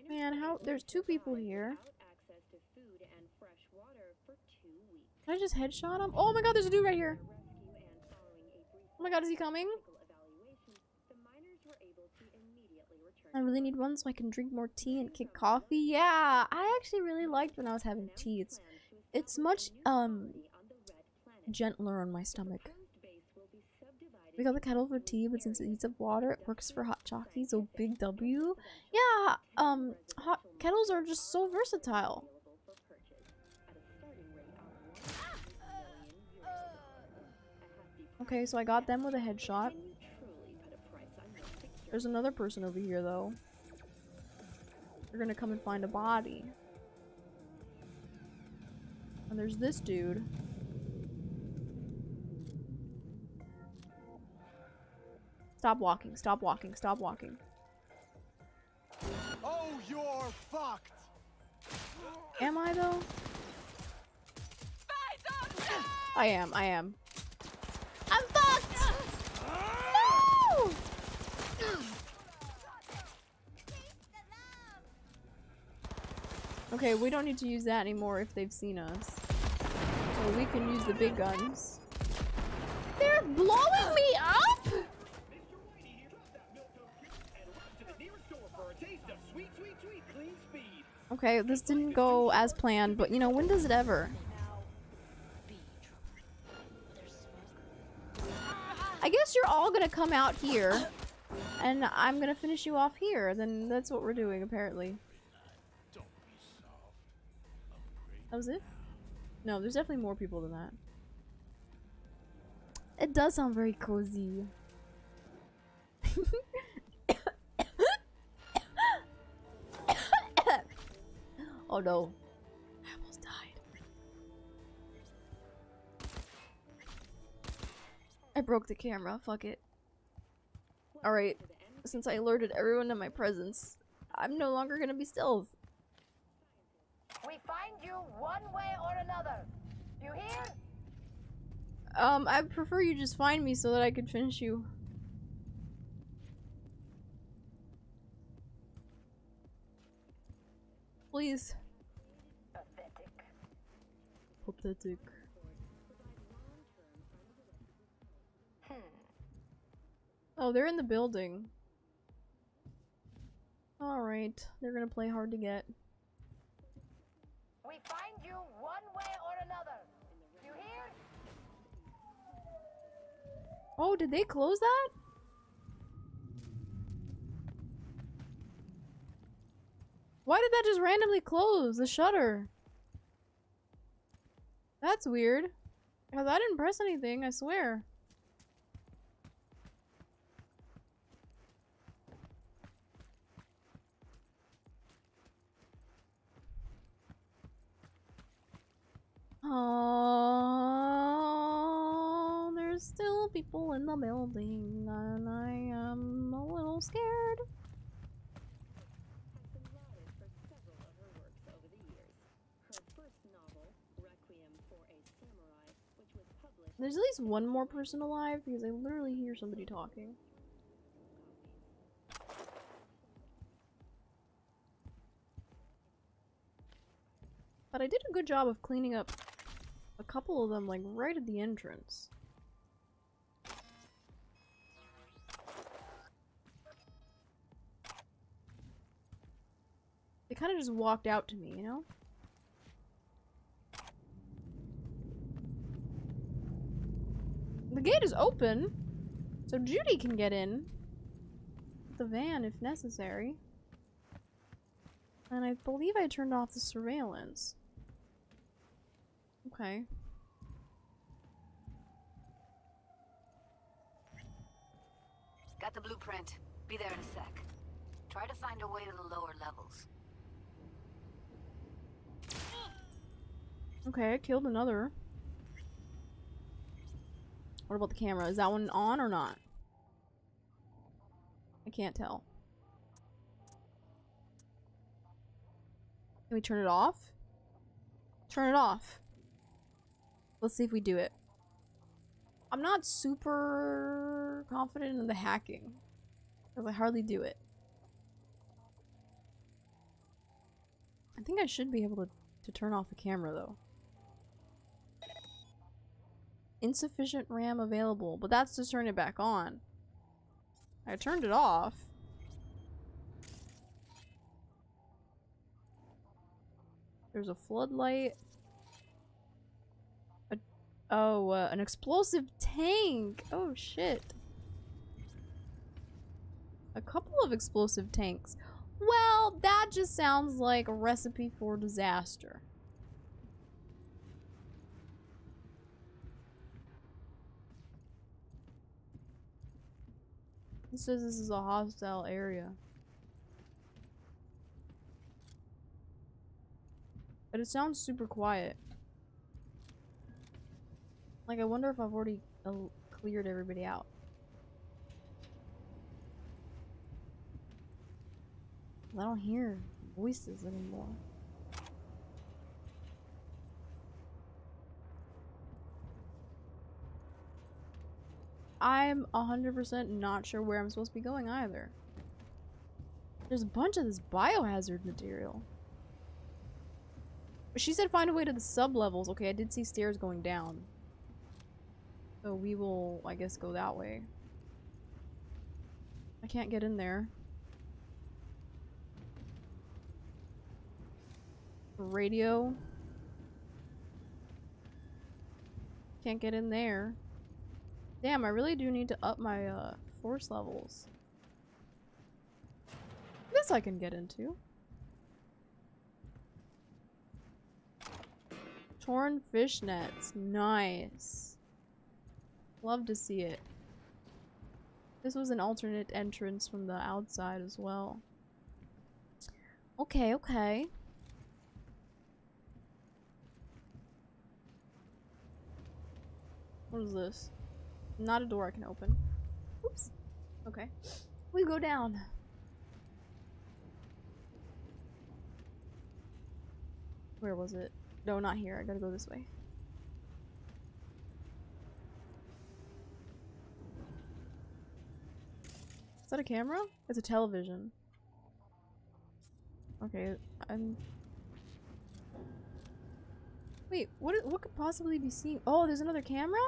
Man, how- there's two people here. Can I just headshot him? Oh my god, there's a dude right here! Oh my god, is he coming? I really need one so I can drink more tea and kick coffee. Yeah, I actually really liked when I was having tea. It's, it's much um gentler on my stomach. We got the kettle for tea, but since it heats up water, it works for hot chocolate, so big W. Yeah, um, hot kettles are just so versatile. Okay, so I got them with a headshot. There's another person over here, though. They're gonna come and find a body. And there's this dude. Stop walking, stop walking, stop walking. Oh, you're fucked! Am I, though? I am, I am. I'm fucked! No! Okay, we don't need to use that anymore if they've seen us. So we can use the big guns. They're blowing me up?! Okay, this didn't go as planned, but you know, when does it ever? I guess you're all gonna come out here, and I'm gonna finish you off here. Then that's what we're doing, apparently. That was it? No, there's definitely more people than that. It does sound very cozy. Oh no. I almost died. I broke the camera, fuck it. Alright, since I alerted everyone to my presence, I'm no longer gonna be stealth. We find you one way or another. You hear? Um, I prefer you just find me so that I could finish you. Please. Pathetic. Pathetic. Oh, they're in the building. Alright, they're gonna play hard to get. We find you one way or another. You hear? Oh, did they close that? Why did that just randomly close the shutter? That's weird. Cause I didn't press anything, I swear. Oh, there's still people in the building, and I am a little scared. There's at least one more person alive because I literally hear somebody talking. But I did a good job of cleaning up a couple of them, like, right at the entrance. kind of just walked out to me, you know? The gate is open, so Judy can get in with the van if necessary. And I believe I turned off the surveillance. Okay. Got the blueprint. Be there in a sec. Try to find a way to the lower levels. Okay, I killed another. What about the camera? Is that one on or not? I can't tell. Can we turn it off? Turn it off. Let's see if we do it. I'm not super confident in the hacking, because I hardly do it. I think I should be able to, to turn off the camera, though. Insufficient RAM available, but that's to turn it back on. I turned it off. There's a floodlight. A, oh, uh, an explosive tank. Oh, shit. A couple of explosive tanks. Well, that just sounds like a recipe for disaster. It says this is a hostile area. But it sounds super quiet. Like, I wonder if I've already uh, cleared everybody out. I don't hear voices anymore. I'm one hundred percent not sure where I'm supposed to be going either. There's a bunch of this biohazard material. She said find a way to the sub-levels. Okay, I did see stairs going down. So we will, I guess, go that way. I can't get in there. Radio. Can't get in there. Damn, I really do need to up my uh, force levels. This I can get into. Torn fishnets. Nice. Love to see it. This was an alternate entrance from the outside as well. Okay, okay. What is this? Not a door I can open. Oops. Okay. We go down. Where was it? No, not here. I gotta go this way. Is that a camera? It's a television. Okay, I'm... Wait, what, what could possibly be seen? Oh, there's another camera?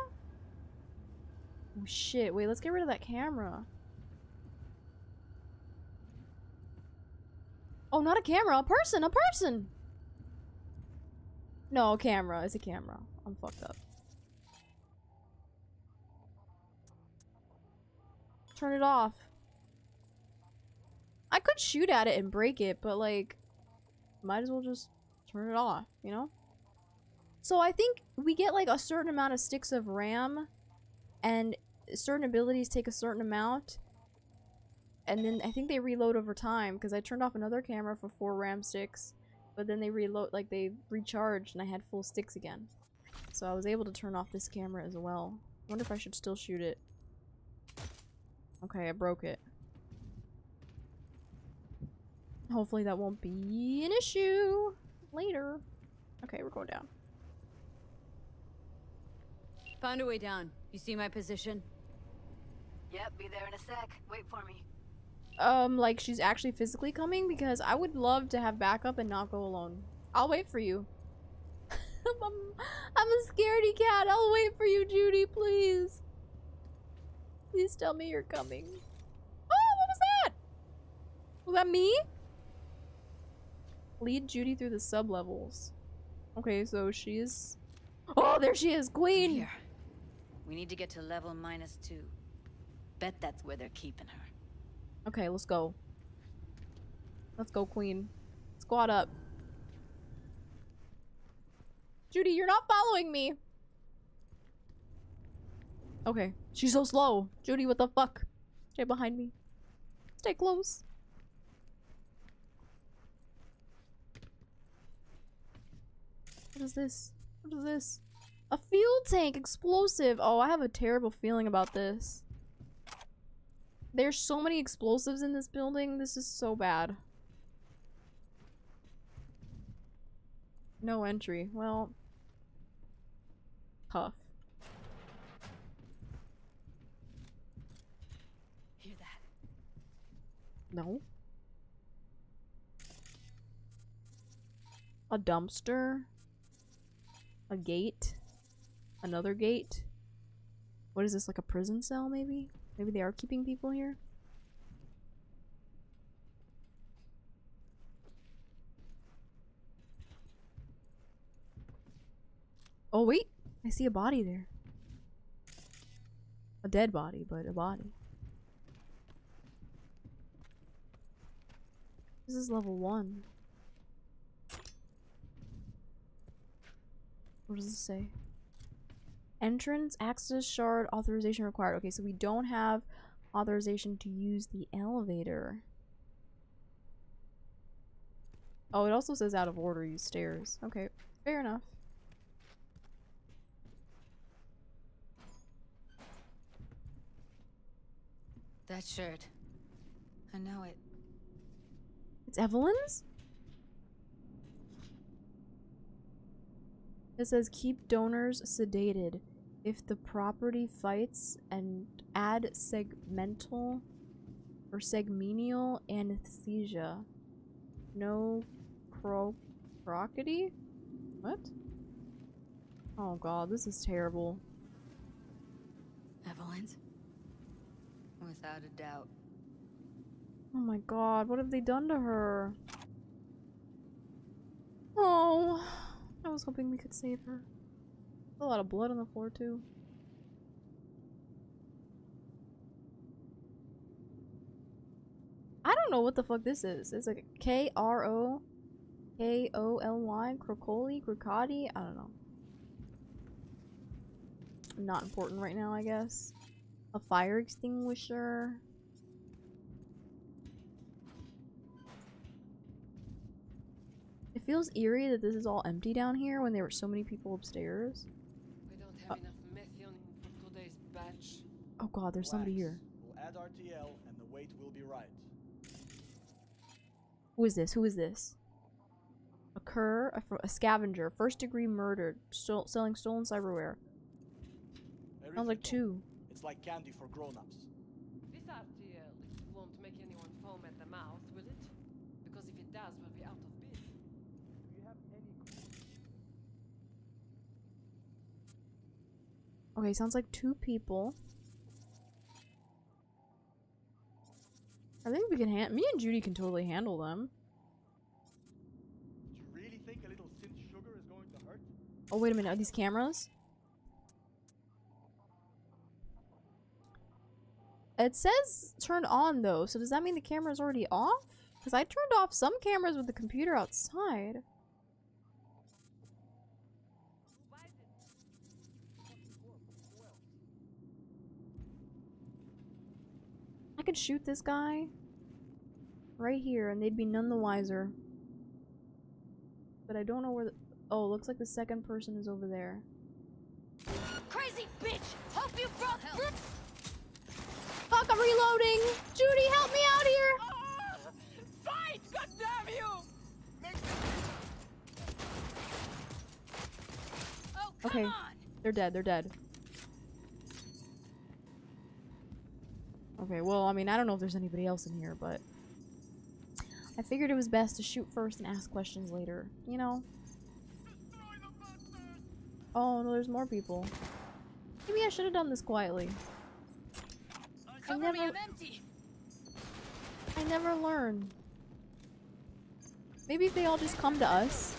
Oh shit, wait, let's get rid of that camera. Oh, not a camera, a person, a person! No, a camera, it's a camera. I'm fucked up. Turn it off. I could shoot at it and break it, but like, might as well just turn it off, you know? So I think we get like a certain amount of sticks of RAM, and certain abilities take a certain amount, and then I think they reload over time, because I turned off another camera for four RAM sticks, but then they reload, like they recharged, and I had full sticks again. So I was able to turn off this camera as well. I wonder if I should still shoot it. Okay, I broke it. Hopefully that won't be an issue later. Okay, we're going down. Found a way down. You see my position? Yep, be there in a sec. Wait for me. Um, like she's actually physically coming? Because I would love to have backup and not go alone. I'll wait for you. I'm, I'm a scaredy cat. I'll wait for you, Judy, please. Please tell me you're coming. Oh, what was that? Was that me? Lead Judy through the sub-levels. Okay, so she's... Oh, there she is! Queen! Here. We need to get to level minus two. Bet that's where they're keeping her. Okay, let's go. Let's go, Queen. Squad up. Judy, you're not following me! Okay. She's so slow. Judy, what the fuck? Stay behind me. Stay close. What is this? What is this? A fuel tank explosive. Oh, I have a terrible feeling about this. There's so many explosives in this building. This is so bad. No entry. Well, tough. Hear that? No. A dumpster. A gate. Another gate. What is this, like a prison cell maybe? Maybe they are keeping people here? Oh wait! I see a body there. A dead body, but a body. This is level one. What does it say? Entrance, access shard, authorization required. Okay, so we don't have authorization to use the elevator. Oh, it also says out of order, use stairs. Okay, fair enough. That shirt. I know it. It's Evelyn's? It says keep donors sedated. If the property fights, and add segmental or segmenial anesthesia. No crocody? What? Oh god, this is terrible. Evelyn's? Without a doubt. Oh my god, what have they done to her? Oh, I was hoping we could save her. There's a lot of blood on the floor too. I don't know what the fuck this is. It's like K R O K O L Y, Crocoli, Crocotti, I don't know. Not important right now, I guess. A fire extinguisher. It feels eerie that this is all empty down here when there were so many people upstairs. We don't have uh, enough methane for today's batch. Oh god, there's Relax. Somebody here. We'll add R T L and the weight will be right. Who is this? Who is this? A cur, a, a scavenger, first degree murdered, stole, selling stolen cyberware. Everything sounds like two. It's like candy for grown-ups. This R T L won't make anyone foam at the mouth, will it? Because if it does, we'll be out of business. Do you have any... Okay, sounds like two people. I think we can hand- me and Judy can totally handle them. Do you really think a little sin sugar is going to hurt? Oh wait a minute, are these cameras? It says turned on though, so does that mean the camera's already off? Because I turned off some cameras with the computer outside. I could shoot this guy right here and they'd be none the wiser. But I don't know where the- oh, looks like the second person is over there. Crazy bitch! Hope you brought help! Fuck, I'm reloading! Judy, help me out here! Oh, fight! God damn you! Make oh, come okay, on. They're dead, they're dead. Okay, well, I mean, I don't know if there's anybody else in here, but... I figured it was best to shoot first and ask questions later, you know? Oh, no, there's more people. Maybe I should have done this quietly. I never, I never learn. Maybe if they all just come to us,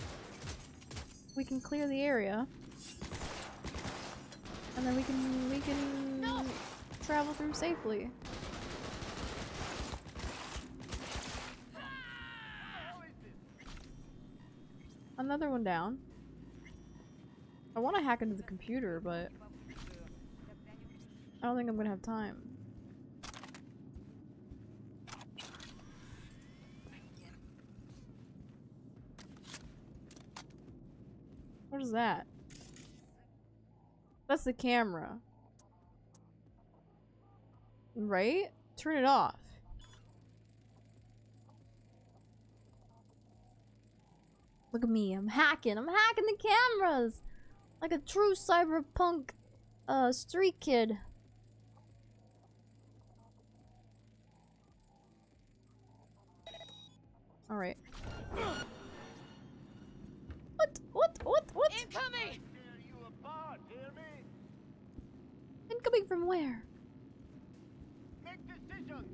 we can clear the area. And then we can we can no. travel through safely. Another one down. I want to hack into the computer, but I don't think I'm gonna have time. What is that? That's the camera. Right? Turn it off. Look at me, I'm hacking, I'm hacking the cameras! Like a true cyberpunk uh, street kid. Alright. What? What? What? What? Incoming! Incoming from where? Make decisions.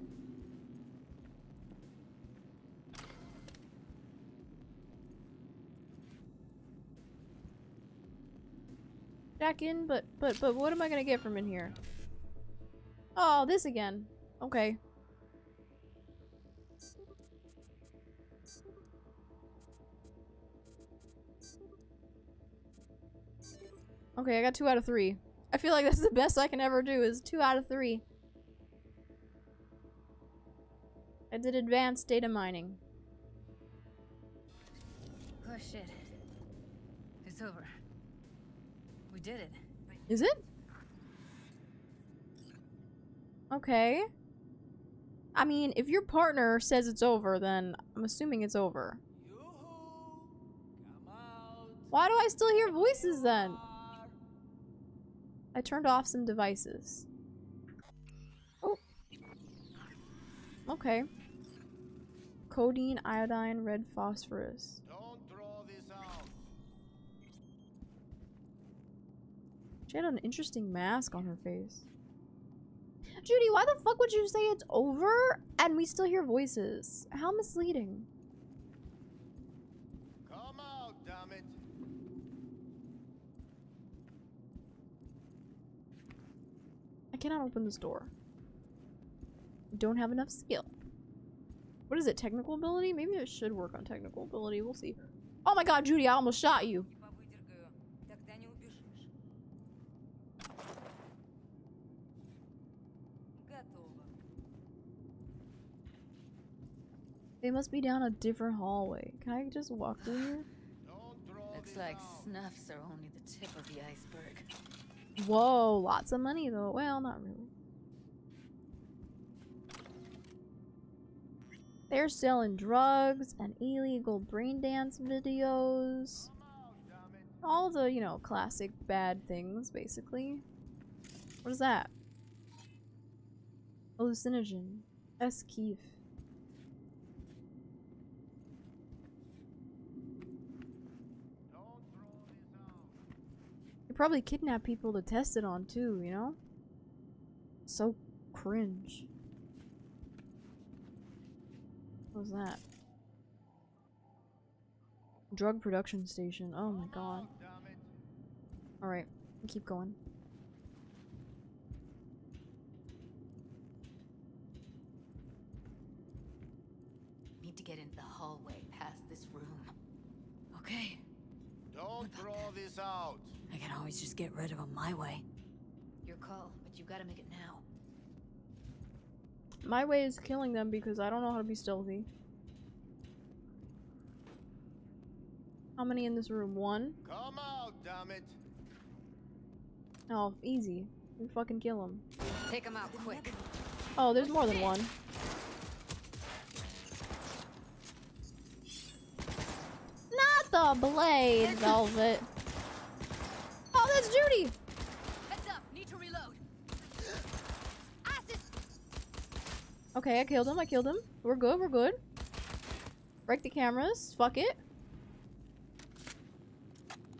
Back in, but but but what am I gonna get from in here? Oh, this again. Okay. Okay, I got two out of three. I feel like that's the best I can ever do, is two out of three. I did advanced data mining. Oh shit. It's over. We did it. Is it? Okay. I mean, if your partner says it's over, then I'm assuming it's over. Why do I still hear voices then? I turned off some devices. Oh. Okay. Codeine, iodine, red phosphorus. Don't draw this out. She had an interesting mask on her face. Judy, why the fuck would you say it's over and we still hear voices? How misleading. Come out, damn it. I cannot open this door. Don't have enough skill. What is it? Technical ability? Maybe it should work on technical ability. We'll see. Oh my god, Judy, I almost shot you. They must be down a different hallway. Can I just walk through here? Looks like snuffs are only the tip of the iceberg. Whoa, lots of money though. Well, not really. They're selling drugs and illegal brain dance videos. All the, you know, classic bad things, basically. What is that? Hallucinogen. Esquive. Probably kidnap people to test it on too, you know? So cringe. What was that? Drug production station. Oh my god. Alright, keep going. Need to get into the hallway past this room. Okay. Don't draw this out. I can always just get rid of them my way. Your call, but you gotta make it now. My way is killing them because I don't know how to be stealthy. How many in this room? One? Come out, damn it. Oh, easy. We fucking kill them. Take them out quick. Oh, there's more than one. The blade, Velvet. Oh, that's Judy. Heads up, need to reload. Okay, I killed him. I killed him. We're good. We're good. Break the cameras. Fuck it.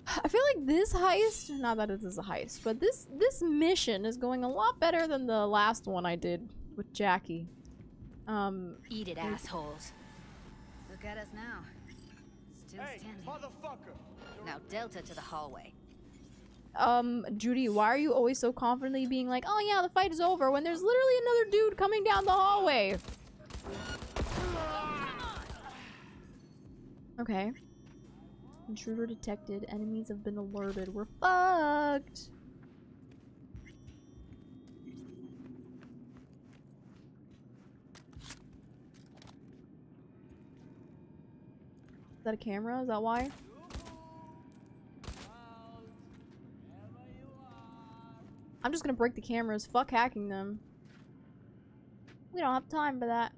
I feel like this heist. Not that this is a heist, but this this mission is going a lot better than the last one I did with Jackie. Um. Eat it, assholes. Look at us now. Still hey, standing. Motherfucker. Now Delta to the hallway. Um, Judy, why are you always so confidently being like, oh yeah, the fight is over, when there's literally another dude coming down the hallway? Okay. Intruder detected. Enemies have been alerted. We're fucked! Is that a camera? Is that why? I'm just gonna break the cameras. Fuck hacking them. We don't have time for that.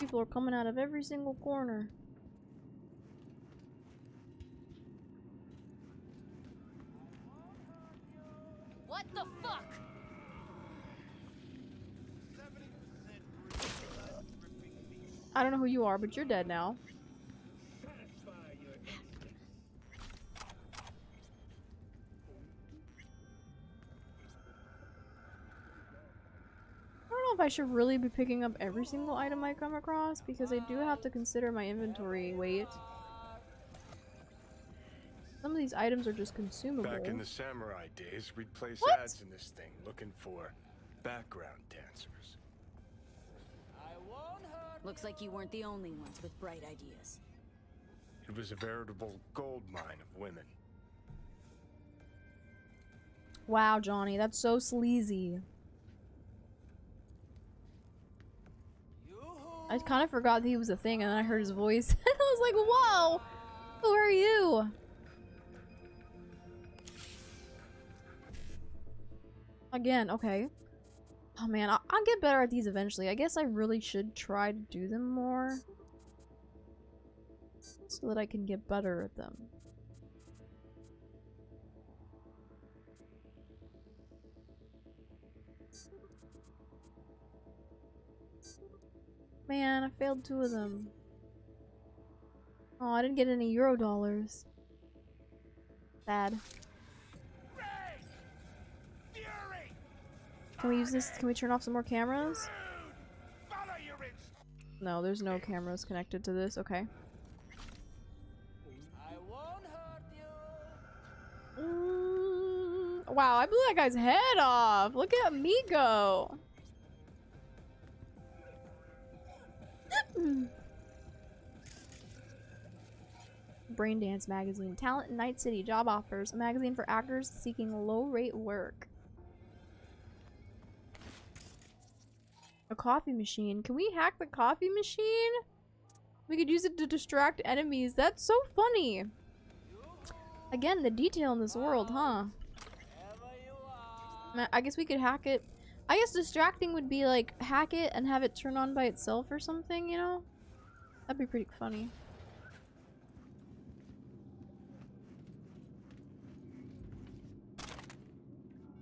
People are coming out of every single corner. What the fuck? I don't know who you are, but you're dead now. I should really be picking up every single item I come across, because I do have to consider my inventory weight. Some of these items are just consumable. Back in the samurai days, we'd place what? ads in this thing looking for background dancers. I won't hurt. Looks like you weren't the only ones with bright ideas. It was a veritable gold mine of women. Wow, Johnny, that's so sleazy. I kind of forgot that he was a thing, and then I heard his voice. I was like, whoa! Who are you? Again, okay. Oh man, I I'll get better at these eventually. I guess I really should try to do them more, so that I can get better at them. Man, I failed two of them. Oh, I didn't get any euro dollars. Bad. Can we use this? Can we turn off some more cameras? No, there's no cameras connected to this. Okay. Mm, wow, I blew that guy's head off. Look at me go. Brain Dance Magazine. Talent in Night City. Job offers. A magazine for actors seeking low-rate work. A coffee machine. Can we hack the coffee machine? We could use it to distract enemies. That's so funny. Again, the detail in this world, huh? I guess we could hack it. I guess distracting would be like hack it and have it turn on by itself or something, you know? That'd be pretty funny.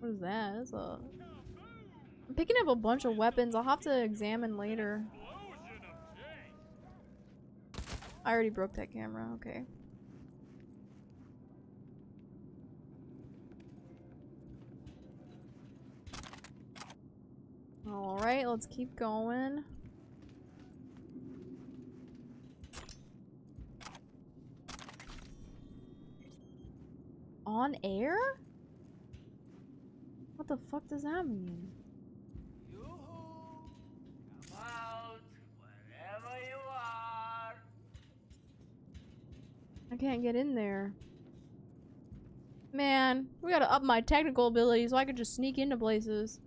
What is that? That's a... I'm picking up a bunch of weapons. I'll have to examine later. I already broke that camera, okay. Alright, let's keep going. On air? What the fuck does that mean? Come out wherever you are. I can't get in there. Man, we gotta up my technical ability so I could just sneak into places.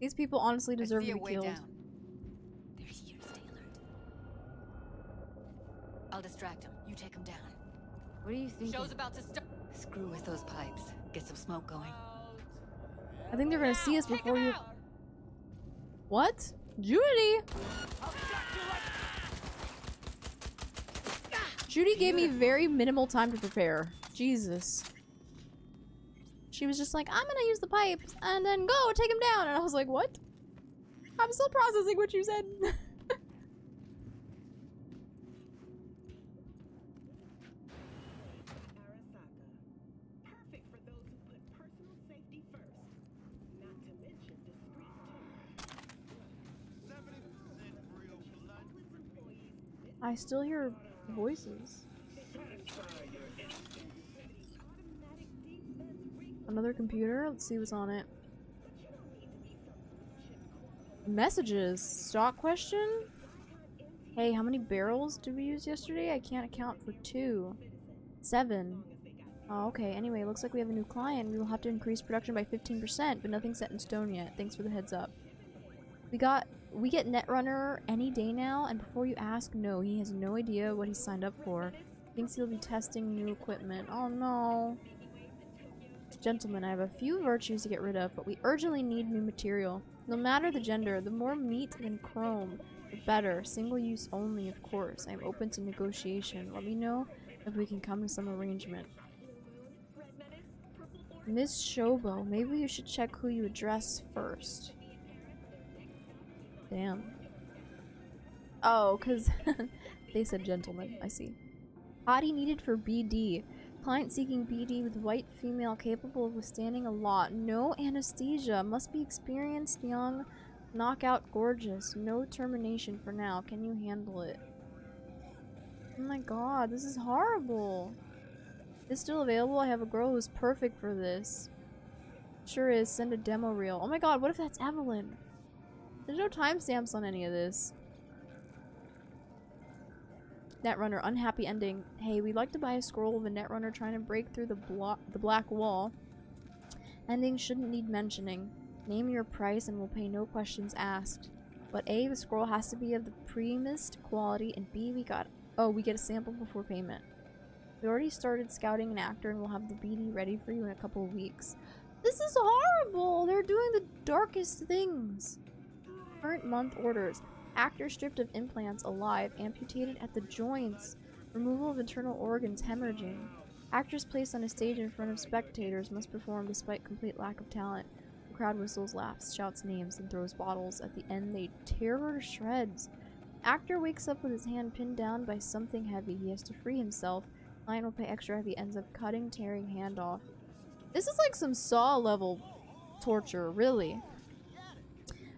These people honestly deserve to be killed. Down. They're here, stay alert. I'll distract him. You take him down. What do you think? Show's about to start. Screw with those pipes. Get some smoke going. I think they're gonna see us before you. Out. What? Judy! Judy gave me very minimal time to prepare. Jesus. She was just like, I'm gonna use the pipes and then go take him down. And I was like, what? I'm still processing what you said. Perfect for those who put personal safety first. I still hear voices. Another computer? Let's see what's on it. Messages? Stock question? Hey, how many barrels did we use yesterday? I can't account for two. Seven. Oh, okay. Anyway, looks like we have a new client. We will have to increase production by fifteen percent, but nothing's set in stone yet. Thanks for the heads up. We got- we get Netrunner any day now, and before you ask, no, he has no idea what he signed up for. Thinks he'll be testing new equipment. Oh no. Gentlemen, I have a few virtues to get rid of, but we urgently need new material. No matter the gender, the more meat than chrome, the better. Single use only, of course. I am open to negotiation. Let me know if we can come to some arrangement. Miss Shobo, maybe you should check who you address first. Damn. Oh, because they said gentlemen. I see. Body needed for B D. Client seeking B D with white female capable of withstanding a lot. No anesthesia. Must be experienced, young, knockout, gorgeous. No termination for now. Can you handle it? Oh my god, this is horrible. Is still available? I have a girl who's perfect for this. Sure is. Send a demo reel. Oh my god, what if that's Evelyn? There's no timestamps on any of this. Netrunner, unhappy ending. Hey, we'd like to buy a scroll of a Netrunner trying to break through the block, the black wall. Ending shouldn't need mentioning. Name your price and we'll pay no questions asked. But A, the scroll has to be of the primest quality, and B, we got oh, we get a sample before payment. We already started scouting an actor, and we'll have the B D ready for you in a couple of weeks. This is horrible! They're doing the darkest things. Current month orders. Actor stripped of implants, alive, amputated at the joints. Removal of internal organs, hemorrhaging. Actors placed on a stage in front of spectators must perform despite complete lack of talent. The crowd whistles, laughs, shouts names, and throws bottles. At the end, they tear her to shreds. Actor wakes up with his hand pinned down by something heavy. He has to free himself. Client will pay extra if he ends up cutting, tearing hand off. This is like some Saw level torture, really.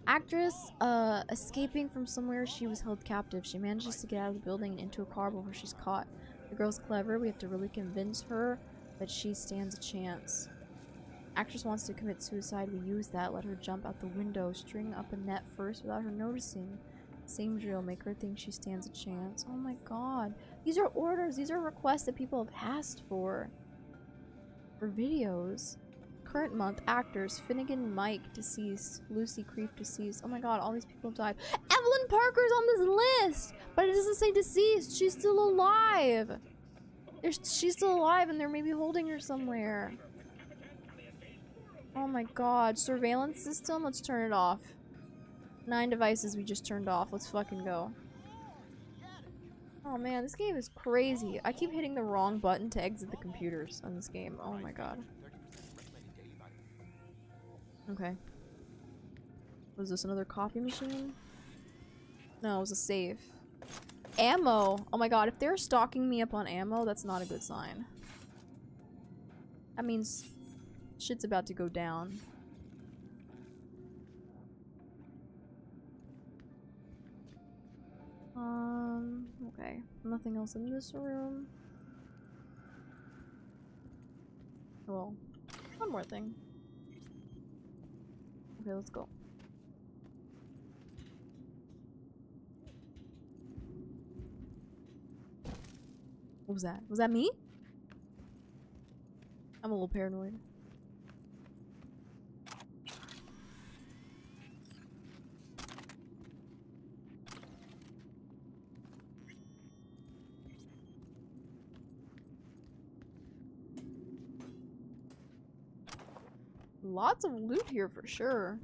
Actress uh, escaping from somewhere she was held captive. She manages to get out of the building and into a car before she's caught. The girl's clever. We have to really convince her that she stands a chance. Actress wants to commit suicide. We use that. Let her jump out the window. String up a net first without her noticing. Same drill. Make her think she stands a chance. Oh my god. These are orders. These are requests that people have asked for. For videos. Current month. Actors. Finnegan Mike, deceased. Lucy Creep, deceased. Oh my god, all these people died. Evelyn Parker's on this list! But it doesn't say deceased. She's still alive. There's, she's still alive and they're maybe holding her somewhere. Oh my god. Surveillance system? Let's turn it off. Nine devices we just turned off. Let's fucking go. Oh man, this game is crazy. I keep hitting the wrong button to exit the computers on this game. Oh my god. Okay. Was this another coffee machine? No, it was a safe. Ammo! Oh my god, if they're stocking me up on ammo, that's not a good sign. That means shit's about to go down. Um, okay. Nothing else in this room. Well, one more thing. Okay, let's go. What was that? Was that me? I'm a little paranoid. Lots of loot here for sure.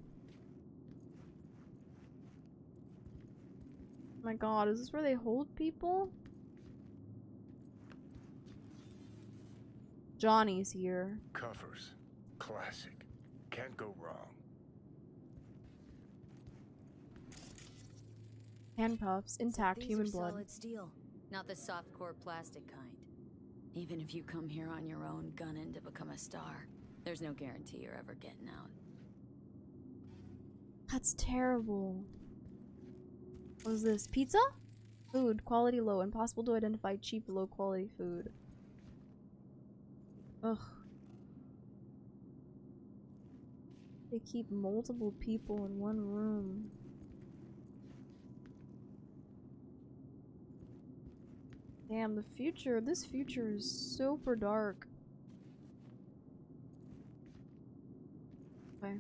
My god, is this where they hold people? Johnny's here. Covers. Classic. Can't go wrong. Handcuffs. Intact human blood. Solid steel, not the soft core plastic kind. Even if you come here on your own gunning to become a star, there's no guarantee you're ever getting out. That's terrible. What is this? Pizza? Food, quality low, impossible to identify cheap, low quality food. Ugh. They keep multiple people in one room. Damn, the future, this future is super dark. Okay.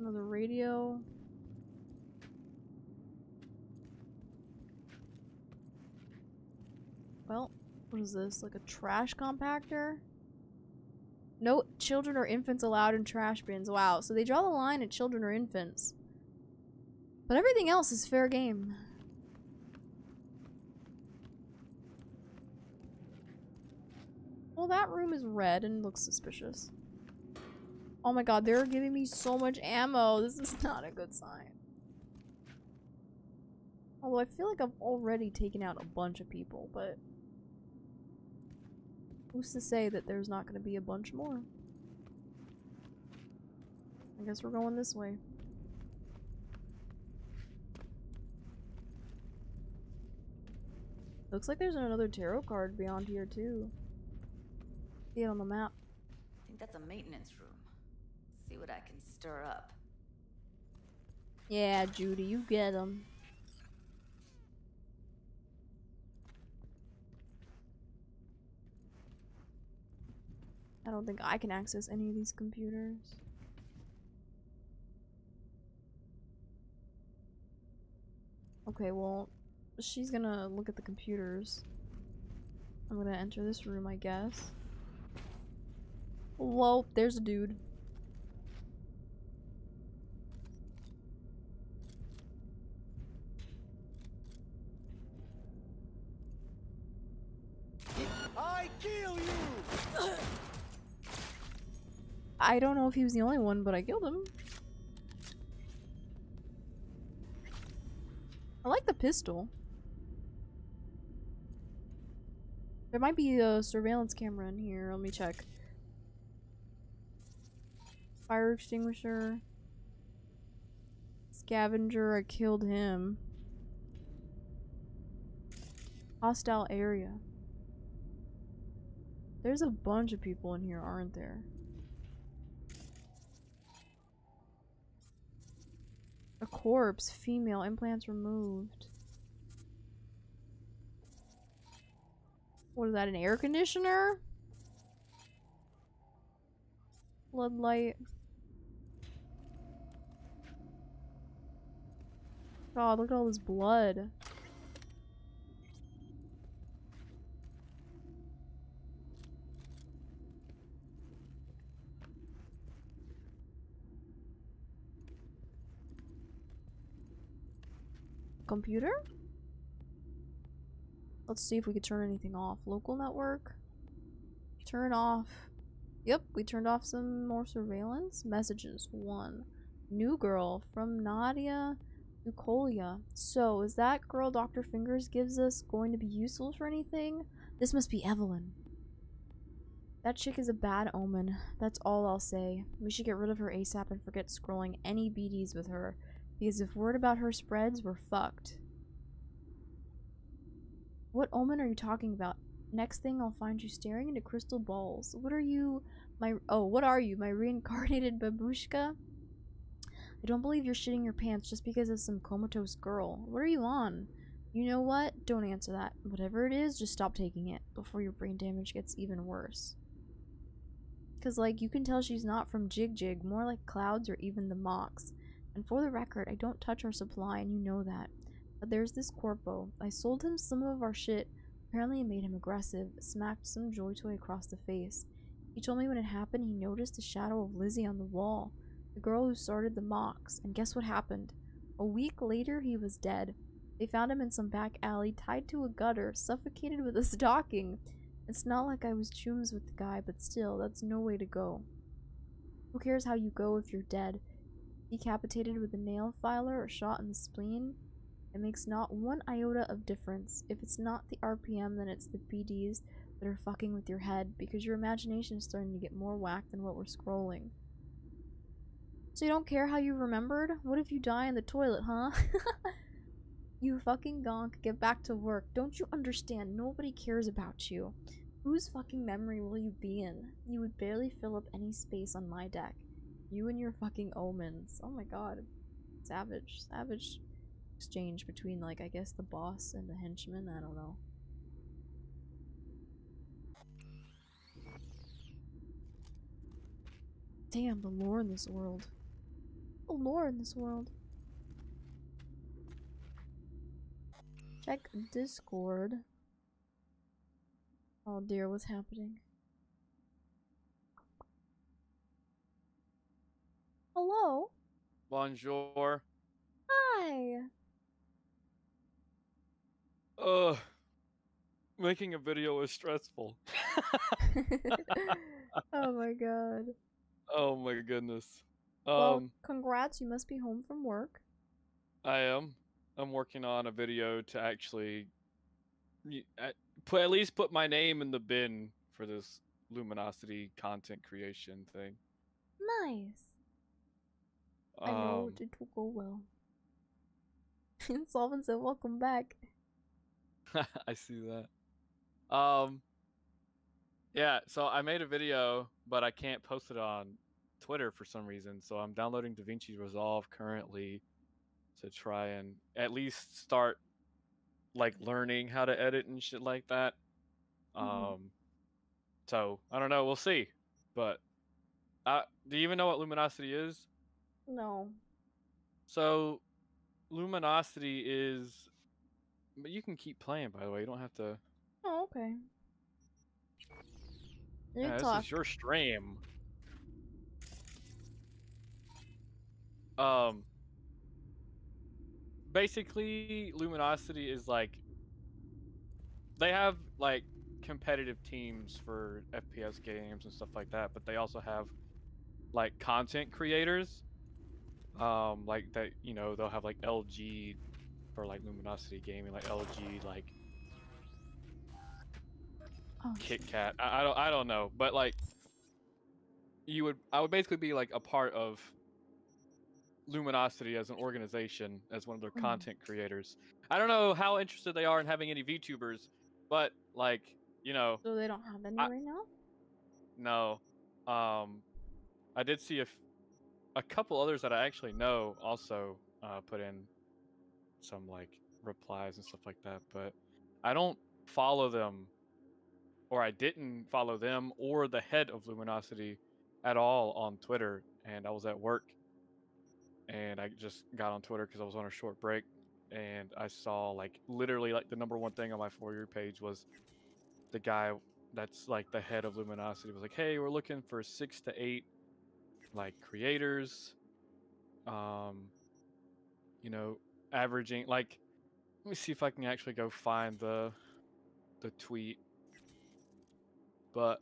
Another radio. Well, what is this? Like a trash compactor? No children or infants allowed in trash bins. Wow, so they draw the line at children or infants. But everything else is fair game. Well, that room is red and looks suspicious. Oh my god, they're giving me so much ammo. This is not a good sign. Although I feel like I've already taken out a bunch of people, but... who's to say that there's not going to be a bunch more? I guess we're going this way. Looks like there's another tarot card beyond here too. See it on the map. I think that's a maintenance room. See what I can stir up. Yeah, Judy, you get them. I don't think I can access any of these computers. Okay, well, she's gonna look at the computers. I'm gonna enter this room, I guess. Whoa, there's a dude. I kill you! I don't know if he was the only one, but I killed him. I like the pistol. There might be a surveillance camera in here. Let me check. Fire extinguisher. Scavenger. I killed him. Hostile area. There's a bunch of people in here, aren't there? A corpse. Female. Implants removed. What is that, an air conditioner? Floodlight. God, look at all this blood. Computer? Let's see if we could turn anything off. Local network. Turn off. Yep, we turned off some more surveillance. Messages. One. New girl from Nadia Nukolia. So, is that girl Doctor Fingers gives us going to be useful for anything? This must be Evelyn. That chick is a bad omen. That's all I'll say. We should get rid of her ASAP and forget scrolling any B Ds with her. Because if word about her spreads, we're fucked. What omen are you talking about? Next thing I'll find you staring into crystal balls. What are you, my, oh, what are you, my reincarnated babushka? I don't believe you're shitting your pants just because of some comatose girl. What are you on? You know what? Don't answer that. Whatever it is, just stop taking it before your brain damage gets even worse. Because, like, you can tell she's not from Jig Jig, more like Clouds or even the Mox. And for the record, I don't touch our supply, and you know that. But there's this corpo. I sold him some of our shit. Apparently it made him aggressive. Smacked some joy toy across the face. He told me when it happened he noticed a shadow of Lizzie on the wall. The girl who started the mocks. And guess what happened? A week later he was dead. They found him in some back alley, tied to a gutter, suffocated with a stocking. It's not like I was chums with the guy, but still, that's no way to go. Who cares how you go if you're dead? Decapitated with a nail filer or shot in the spleen? It makes not one iota of difference. If it's not the R P M, then it's the B Ds that are fucking with your head, because your imagination is starting to get more whack than what we're scrolling. So you don't care how you remembered? What if you die in the toilet, huh? You fucking gonk, get back to work. Don't you understand? Nobody cares about you. Whose fucking memory will you be in? You would barely fill up any space on my deck. You and your fucking omens. Oh my god. Savage. Savage exchange between, like, I guess the boss and the henchman. I don't know. Damn, the lore in this world. The lore in this world. Check Discord. Oh dear, what's happening? Hello? Bonjour. Hi! Ugh. Making a video is stressful. Oh my god. Oh my goodness. Um, well, congrats, you must be home from work. I am. I'm working on a video to actually put, at least put my name in the bin for this Luminosity content creation thing. Nice. Um, I know it will go well. Insolvent said, welcome back. I see that. Um, yeah, so I made a video, but I can't post it on Twitter for some reason. So I'm downloading DaVinci Resolve currently to try and at least start, like, learning how to edit and shit like that. Mm. Um, so, I don't know. We'll see. But, uh, do you even know what Luminosity is? No. So, Luminosity is... But you can keep playing, by the way. You don't have to... Oh, okay. You yeah, talk. This is your stream. Um... Basically, Luminosity is like, they have like competitive teams for F P S games and stuff like that, but they also have like content creators, um, like that, you know, they'll have like L G for like Luminosity Gaming, like L G, like oh. Kit Kat. I, I don't, I don't know, but like you would, I would basically be like a part of Luminosity as an organization, as one of their mm. content creators. I don't know how interested they are in having any VTubers, but like, you know, so they don't have any I, right now. No, um, I did see a, a couple others that I actually know also uh, put in some like replies and stuff like that, but I don't follow them, or I didn't follow them or the head of Luminosity at all on Twitter, and I was at work. And I just got on Twitter because I was on a short break, and I saw like literally like the number one thing on my For You page was the guy that's like the head of Luminosity was like, hey, we're looking for six to eight like creators, um, you know, averaging like, let me see if I can actually go find the the tweet, but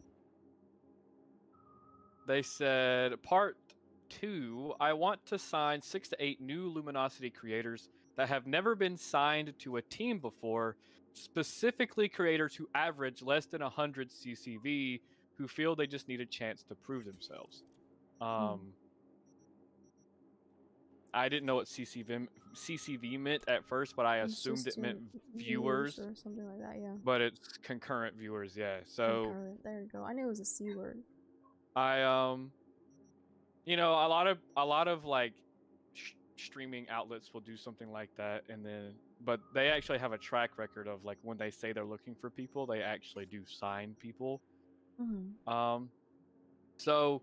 they said part two, I want to sign six to eight new Luminosity creators that have never been signed to a team before, specifically creators who average less than one hundred C C V, who feel they just need a chance to prove themselves. Um, mm. I didn't know what C C V, C C V meant at first, but I it's assumed it meant viewers. Or something like that, yeah. But it's concurrent viewers, yeah. So concurrent. There you go. I knew it was a C word. I, um... You know, a lot of a lot of like sh streaming outlets will do something like that, and then but they actually have a track record of like when they say they're looking for people, they actually do sign people. Mm-hmm. Um, so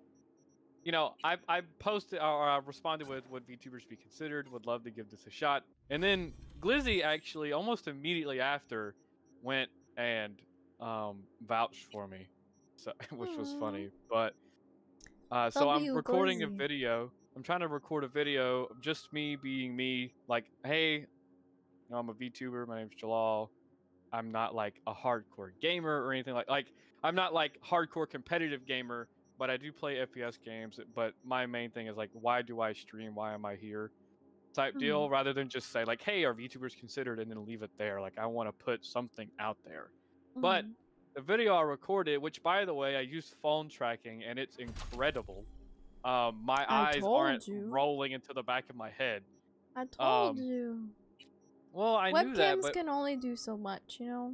you know, I I posted or I responded with would VTubers be considered? Would love to give this a shot. And then Glizzy actually almost immediately after went and um, vouched for me, so which was funny, but. Uh, so I'm recording a video. I'm trying to record a video of just me being me. Like, hey, you know, I'm a VTuber. My name's Jalal. I'm not like a hardcore gamer or anything like like. I'm not like hardcore competitive gamer, but I do play F P S games. But my main thing is like, why do I stream? Why am I here? Type mm-hmm. deal. Rather than just say like, hey, are VTubers considered? And then leave it there. Like, I want to put something out there, mm-hmm. but. The video I recorded, which by the way, I used phone tracking and it's incredible. Um, my I eyes aren't you. rolling into the back of my head. I told um, you. Well, I Webcams knew that, but... can only do so much, you know?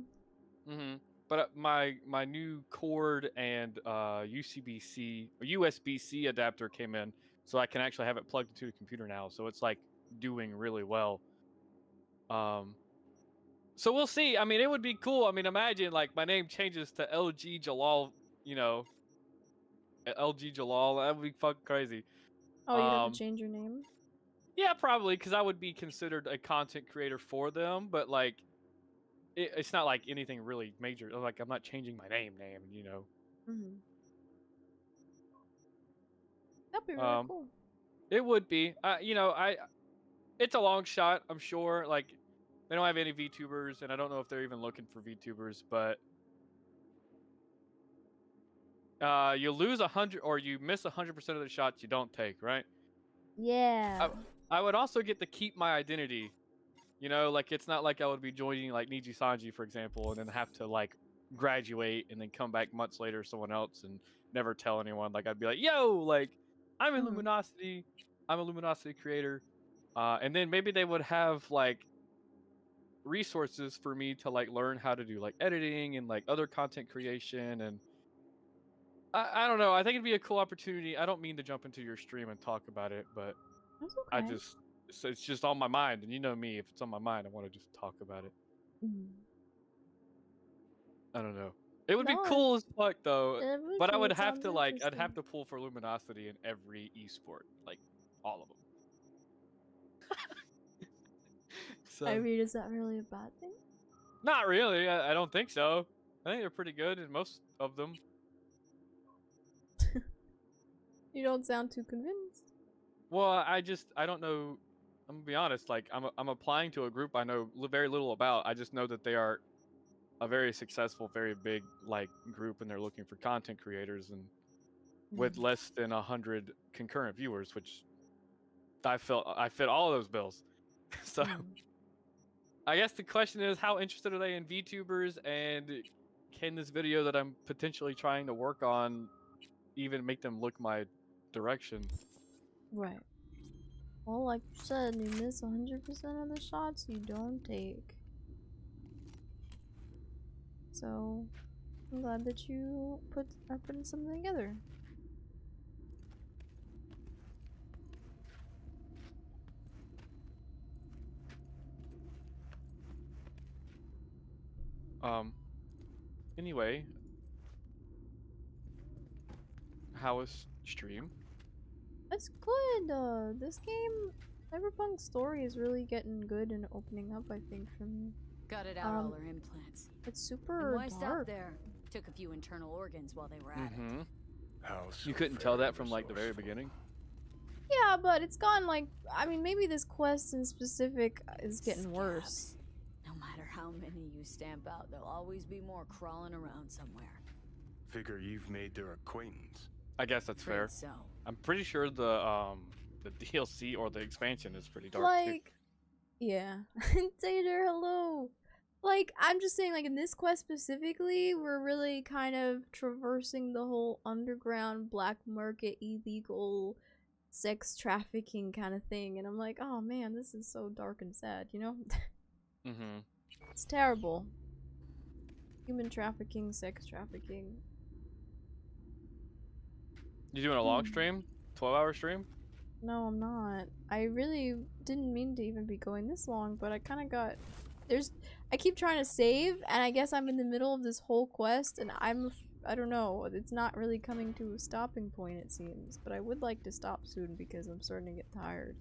Mm-hmm. But my my new cord and uh, U C B C or U S B C adapter came in, so I can actually have it plugged into the computer now. So it's like doing really well. Um, so we'll see. I mean, it would be cool. I mean, imagine like my name changes to L G Jalal. You know, L G Jalal. That would be fucking crazy. Oh, you um, have to change your name. Yeah, probably, because I would be considered a content creator for them. But like. It's not like anything really major. Like, I'm not changing my name, name, you know. Mm-hmm. That'd be really um, cool. It would be. Uh, you know, I. It's a long shot, I'm sure. Like, they don't have any VTubers, and I don't know if they're even looking for VTubers, but. Uh, you lose one hundred, or you miss one hundred percent of the shots you don't take, right? Yeah. I, I would also get to keep my identity. You know, like, it's not like I would be joining, like, Nijisanji, for example, and then have to, like, graduate and then come back months later someone else and never tell anyone. Like, I'd be like, yo, like, I'm in Luminosity. I'm a Luminosity creator. Uh, and then maybe they would have, like, resources for me to, like, learn how to do, like, editing and, like, other content creation. And I, I don't know. I think it'd be a cool opportunity. I don't mean to jump into your stream and talk about it, but that's okay. I just... So it's just on my mind, and you know me. If it's on my mind, I want to just talk about it. Mm. I don't know. It would no, be cool as fuck, though. But I would have to like, I'd have to pull for Luminosity in every esport, like all of them. So, I mean, is that really a bad thing? Not really. I, I don't think so. I think they're pretty good in most of them. You don't sound too convinced. Well, I just I don't know. I'm gonna be honest, like, I'm, I'm applying to a group I know very little about. I just know that they are a very successful, very big, like, group, and they're looking for content creators, and with less than one hundred concurrent viewers, which I felt I fit all of those bills. So, I guess the question is, how interested are they in VTubers, and can this video that I'm potentially trying to work on even make them look my direction? Right. Well, like you said, you miss one hundred percent of the shots you don't take. So, I'm glad that you put are putting something together. Um. Anyway, how is stream? It's good. Uh, this game, Cyberpunk's story is really getting good and opening up. I think for me. Gutted out um, all her implants. It's super dark. There. Took a few internal organs while they were at mm-hmm. it. Oh, so you couldn't tell that from like the very beginning. Yeah, but it's gone. Like, I mean, maybe this quest in specific is getting Scabs. worse. No matter how many you stamp out, there'll always be more crawling around somewhere. Figure you've made their acquaintance. I guess that's fair. So. I'm pretty sure the um the D L C or the expansion is pretty dark. Like, too. yeah, Tater, hello. Like, I'm just saying, like, in this quest specifically, we're really kind of traversing the whole underground black market illegal sex trafficking kind of thing, and I'm like, oh man, this is so dark and sad, you know? Mm-hmm. It's terrible. Human trafficking, sex trafficking. You doing a long stream? twelve hour stream? No, I'm not. I really didn't mean to even be going this long, but I kind of got... There's... I keep trying to save, and I guess I'm in the middle of this whole quest, and I'm... I don't know. It's not really coming to a stopping point, it seems. But I would like to stop soon, because I'm starting to get tired.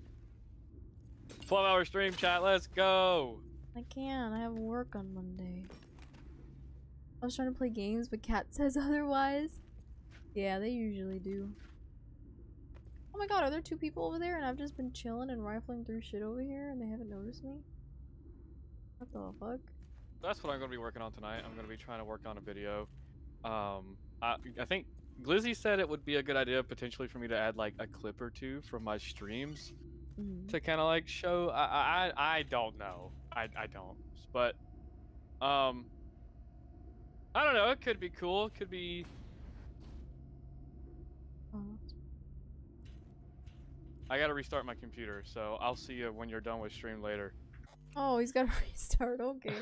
twelve hour stream, chat. Let's go! I can't. I have work on Monday. I was trying to play games, but Kat says otherwise. Yeah, they usually do. Oh my god, are there two people over there and I've just been chilling and rifling through shit over here and they haven't noticed me? What the fuck? That's what I'm going to be working on tonight. I'm going to be trying to work on a video. Um, I, I think Glizzy said it would be a good idea potentially for me to add like a clip or two from my streams mm-hmm. to kind of like show. I, I, I don't know. I, I don't. But, um, I don't know. It could be cool. It could be... I gotta restart my computer, so I'll see you when you're done with stream later. Oh, he's gotta restart, okay.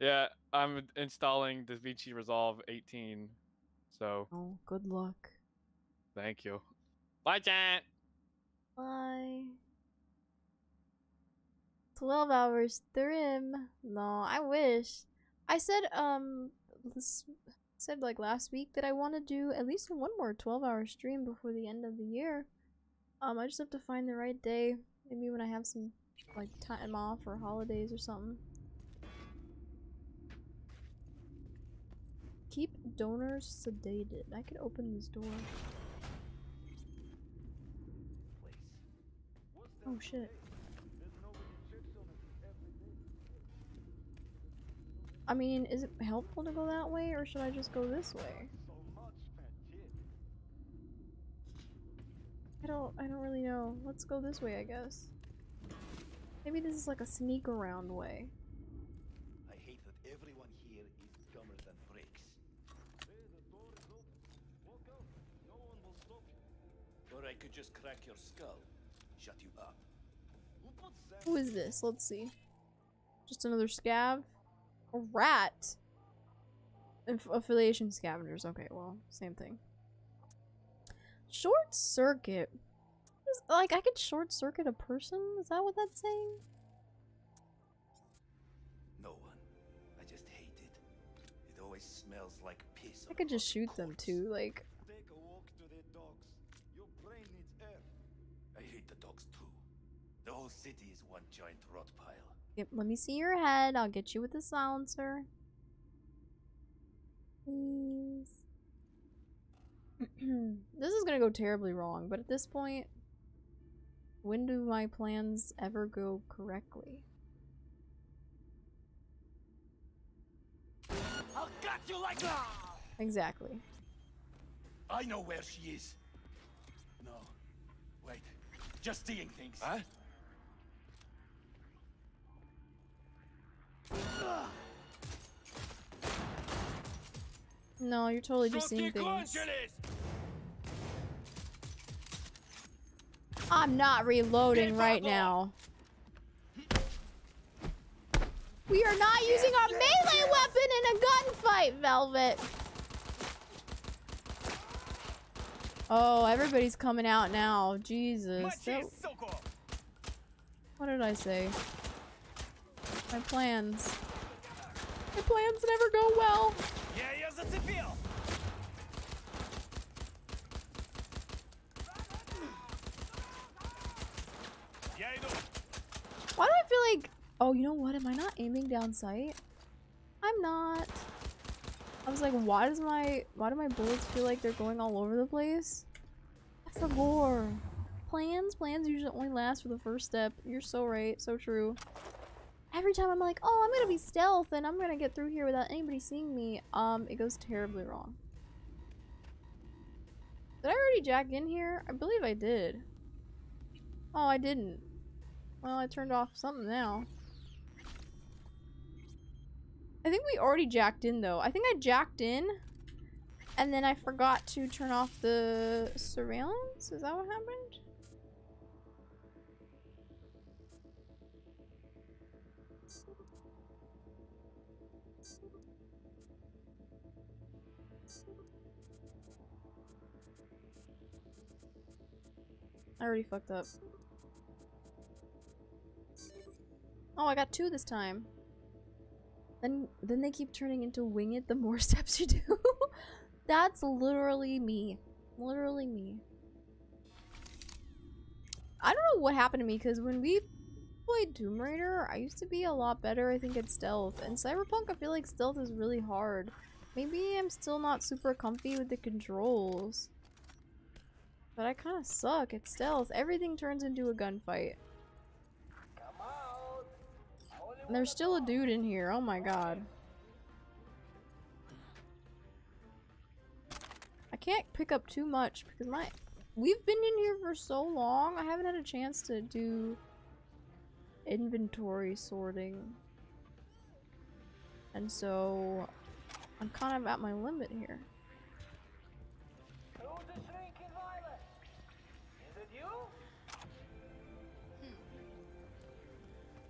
Yeah, I'm installing DaVinci Resolve eighteen, so... Oh, good luck. Thank you. Bye, chat! Bye. twelve hours, Thrim. No, I wish. I said, um... This, said like last week that I want to do at least one more twelve hour stream before the end of the year. Um, I just have to find the right day. Maybe when I have some like time off or holidays or something. Keep donors sedated. I could open this door. Oh shit. I mean, is it helpful to go that way, or should I just go this way? I don't- I don't really know. Let's go this way, I guess. Maybe this is like a sneak around way. I hate that everyone here is dumber than bricks. Hey, the door is open. Walk out. No one will stop you. Or I could just crack your skull. Shut you up. Who is this? Let's see. Just another scab? A rat? Aff- affiliation scavengers. Okay, well, same thing. Short circuit? Is, like, I could short circuit a person? Is that what that's saying? No one. I just hate it. It always smells like piss. I could just shoot corpse. them too, like. Take a walk to the dogs. Your brain needs air. I hate the dogs too. The whole city is one giant rot pile. Yep, let me see your head. I'll get you with the silencer. Please. This is gonna go terribly wrong, but at this point, when do my plans ever go correctly? I'll cut you like that. Exactly. I know where she is. No, wait. Just seeing things. Huh? No, you're totally just seeing things. I'm not reloading right now. We are not using our melee weapon in a gunfight, Velvet. Oh, everybody's coming out now. Jesus. That... What did I say? My plans. My plans never go well. Why do I feel like... Oh, you know what? Am I not aiming down sight? I'm not. I was like, why does my... Why do my bullets feel like they're going all over the place? That's the lore. Plans? Plans usually only last for the first step. You're so right. So true. Every time I'm like, oh, I'm gonna be stealth and I'm gonna get through here without anybody seeing me, um, it goes terribly wrong. Did I already jack in here? I believe I did. Oh, I didn't. Well, I turned off something now. I think we already jacked in, though. I think I jacked in, and then I forgot to turn off the surveillance? Is that what happened? I already fucked up. Oh, I got two this time. Then, then they keep turning into wing it the more steps you do. That's literally me. Literally me. I don't know what happened to me, because when we played Tomb Raider, I used to be a lot better, I think, at stealth. And Cyberpunk, I feel like stealth is really hard. Maybe I'm still not super comfy with the controls. But I kind of suck at stealth. Everything turns into a gunfight. And there's still a dude in here. Oh my god. I can't pick up too much because my... We've been in here for so long. I haven't had a chance to do inventory sorting. And so I'm kind of at my limit here.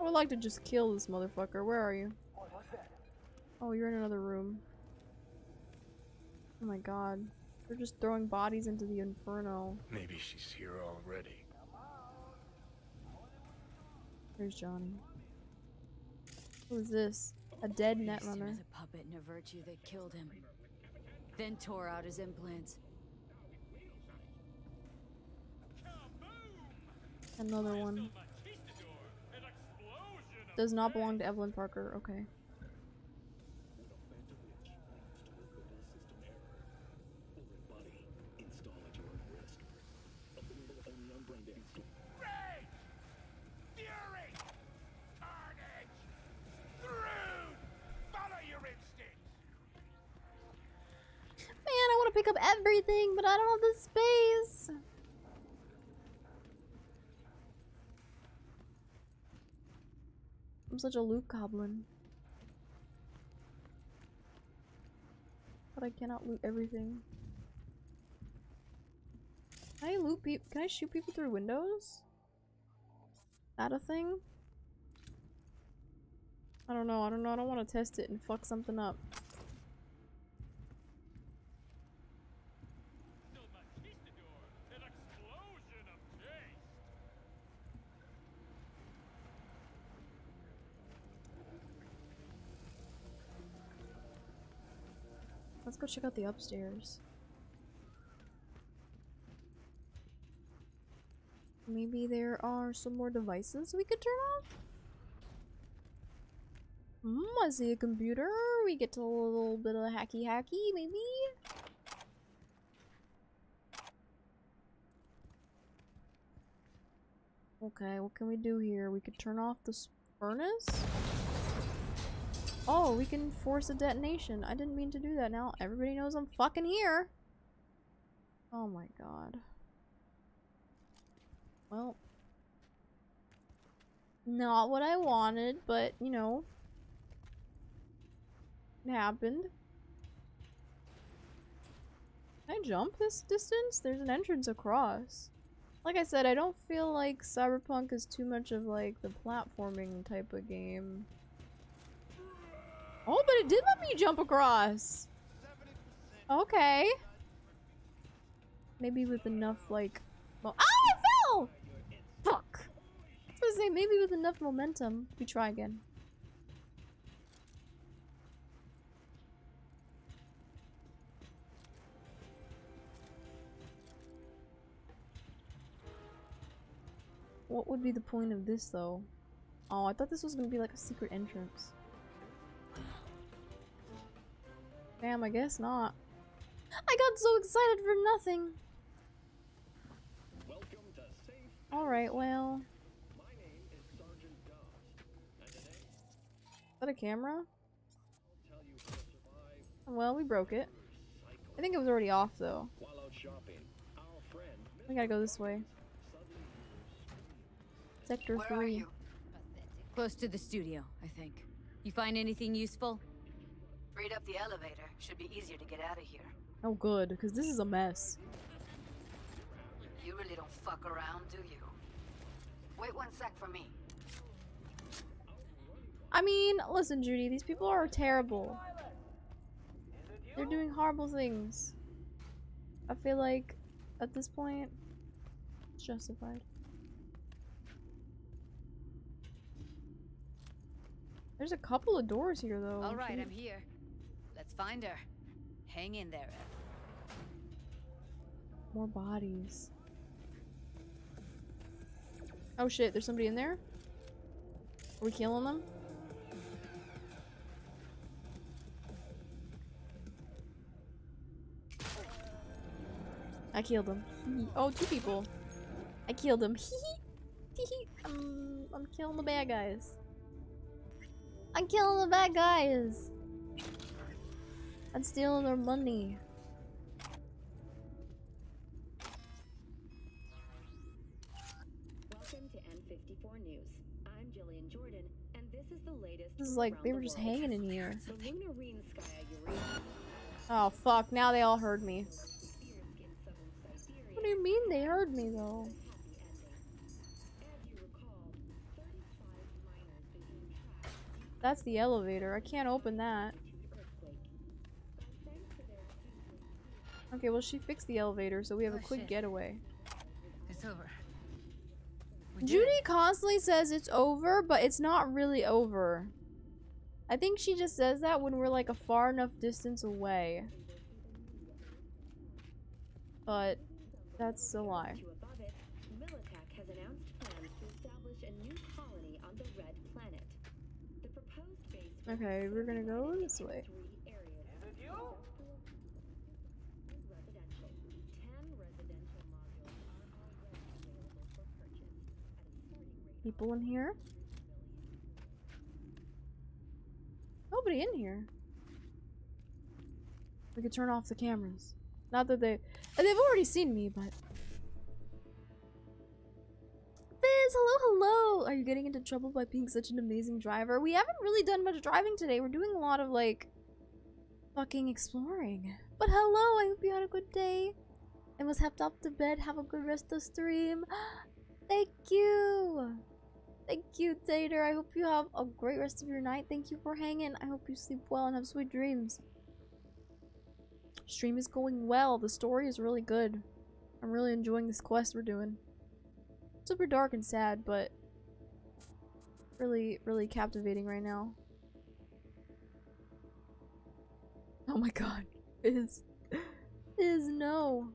I would like to just kill this motherfucker. Where are you? Oh, you're in another room. Oh my god. They're just throwing bodies into the inferno. Maybe she's here already. There's Johnny. Who is this? A dead netrunner. He's a puppet and a virtue that killed him. Then tore out his implants. Another one. Does not belong to Evelyn Parker. Okay. Pick up everything, but I don't have the space. I'm such a loot goblin. But I cannot loot everything. Can I loot people? Can I shoot people through windows? That a thing? I don't know. I don't know. I don't want to test it and fuck something up. Let's go check out the upstairs. Maybe there are some more devices we could turn off? Mm, I see a computer. We get to a little bit of hacky hacky, maybe? Okay, what can we do here? We could turn off this furnace? Oh, we can force a detonation. I didn't mean to do that. Now everybody knows I'm fucking here. Oh my god. Well. Not what I wanted, but, you know. It happened. Can I jump this distance? There's an entrance across. Like I said, I don't feel like Cyberpunk is too much of, like, the platforming type of game. Oh, but it did let me jump across! Okay. Maybe with enough, like... Well, ah, I fell! Fuck! I was gonna say, maybe with enough momentum, we try again. What would be the point of this, though? Oh, I thought this was gonna be like a secret entrance. Damn, I guess not. I got so excited for nothing. All right, well. My name is Sergeant Dobbs. Is that a camera? Well, we broke it. I think it was already off though. We gotta go this way. Sector Where three. Are you? Close to the studio, I think. You find anything useful? Read up the elevator. Should be easier to get out of here. Oh good, because this is a mess. You really don't fuck around, do you? Wait one sec for me. I mean, listen, Judy, these people are terrible. They're doing horrible things. I feel like, at this point, it's justified. There's a couple of doors here, though. All right, I'm here. Let's find her. Hang in there. More bodies. Oh shit, there's somebody in there? Are we killing them? I killed them. Oh, two people. I killed them. I'm, I'm killing the bad guys. I'm killing the bad guys. I'm stealing their money. Welcome to N fifty-four News. I'm Jillian Jordan, and this is the latest. This is like they were just hanging in here. Oh fuck! Now they all heard me. What do you mean they heard me though? That's the elevator. I can't open that. Okay, well she fixed the elevator, so we have oh, a quick shit. getaway. It's over. We Judy did. constantly says it's over, but it's not really over. I think she just says that when we're like a far enough distance away. But that's a lie. Okay, we're gonna go this way. People in here? Nobody in here. We could turn off the cameras. Not that they... They've already seen me, but... Fizz, hello, hello! Are you getting into trouble by being such an amazing driver? We haven't really done much driving today. We're doing a lot of, like... fucking exploring. But hello, I hope you had a good day. And was hepped up to bed. Have a good rest of stream. Thank you! Thank you, Tater. I hope you have a great rest of your night. Thank you for hanging. I hope you sleep well and have sweet dreams. Stream is going well. The story is really good. I'm really enjoying this quest we're doing. Super dark and sad, but really, really captivating right now. Oh my god. It is. It is no.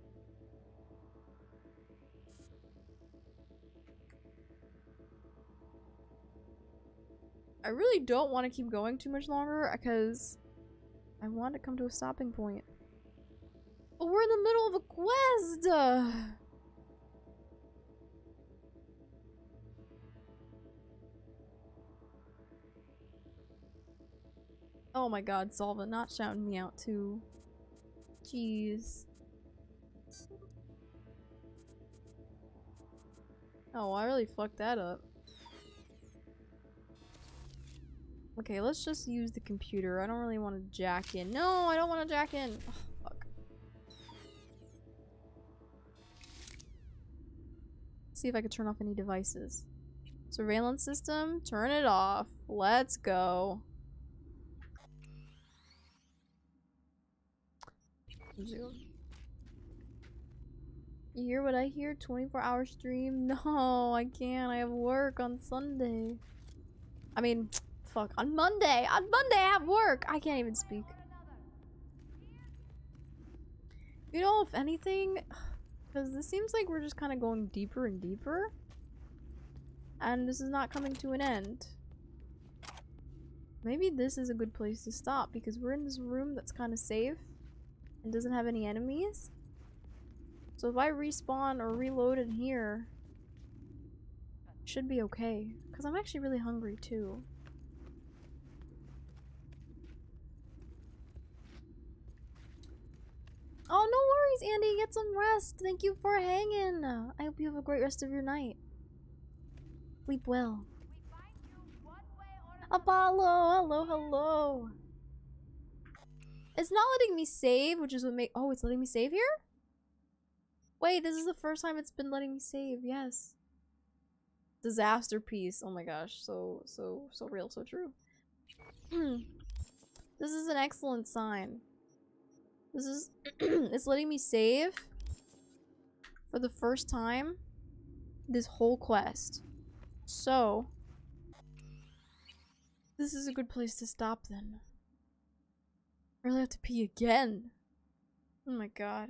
I really don't want to keep going too much longer because I want to come to a stopping point. But we're in the middle of a quest! Uh, oh my god, Solva, not shouting me out too. Jeez. Oh, I really fucked that up. Okay, let's just use the computer. I don't really want to jack in. No, I don't want to jack in. Oh, fuck. Let's see if I can turn off any devices. Surveillance system, turn it off. Let's go. You hear what I hear? twenty-four hour stream? No, I can't. I have work on Sunday. I mean... Fuck, on Monday! On Monday I have work! I can't even speak. You know, if anything, because this seems like we're just kind of going deeper and deeper. And this is not coming to an end. Maybe this is a good place to stop because we're in this room that's kind of safe and doesn't have any enemies. So if I respawn or reload in here, it should be okay. Because I'm actually really hungry too. Oh, no worries, Andy. Get some rest. Thank you for hanging. I hope you have a great rest of your night. Sleep well. Apollo, hello, hello. It's not letting me save, which is what make- Oh, it's letting me save here? Wait, this is the first time it's been letting me save. Yes. Disaster piece. Oh my gosh. So, so, so real, so true. Hmm. This is an excellent sign. This is, it's letting me save for the first time this whole quest. So, this is a good place to stop then. I really have to pee again. Oh my god.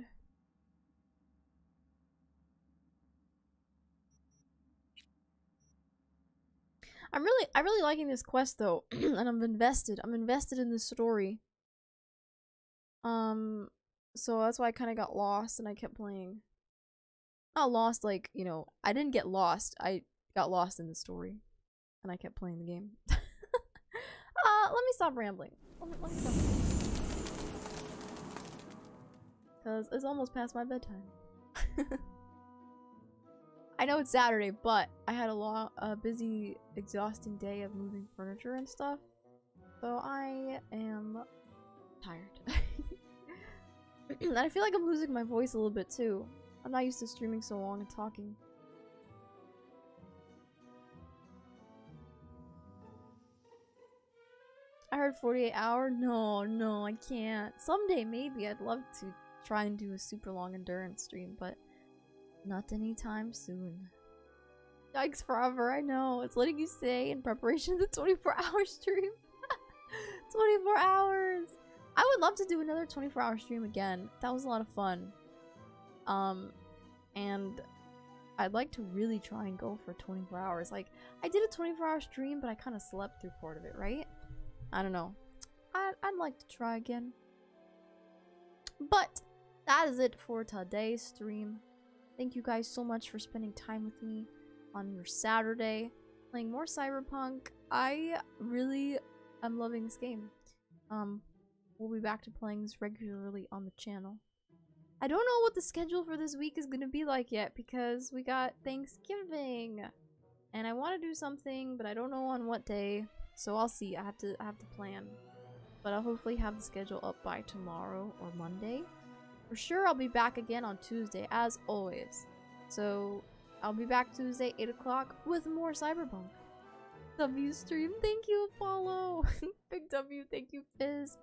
I'm really, I'm really liking this quest though, and I'm invested. I'm invested in this story. Um, so that's why I kind of got lost and I kept playing. Not lost, like, you know, I didn't get lost. I got lost in the story. And I kept playing the game. uh, let me stop rambling. Let me, let me stop rambling. Because it's almost past my bedtime. I know it's Saturday, but I had a long, a busy, exhausting day of moving furniture and stuff. So I am tired. And I feel like I'm losing my voice a little bit too. I'm not used to streaming so long and talking. I heard forty-eight hour. No, no, I can't. Someday maybe I'd love to try and do a super long endurance stream, but not anytime soon. Yikes forever, I know. It's letting you say in preparation for the twenty-four hour stream. twenty-four hours. I would love to do another twenty-four hour stream again. That was a lot of fun. Um, and I'd like to really try and go for twenty-four hours. Like, I did a twenty-four hour stream, but I kind of slept through part of it, right? I don't know. I I'd like to try again. But that is it for today's stream. Thank you guys so much for spending time with me on your Saturday, playing more Cyberpunk. I really am loving this game. Um, we'll be back to playing this regularly on the channel. I don't know what the schedule for this week is going to be like yet, because we got Thanksgiving. And I want to do something, but I don't know on what day. So I'll see. I have to I have to plan. But I'll hopefully have the schedule up by tomorrow or Monday. For sure, I'll be back again on Tuesday, as always. So I'll be back Tuesday, eight o'clock, with more Cyberpunk. W stream, thank you, Apollo. Big W, thank you, Fizz.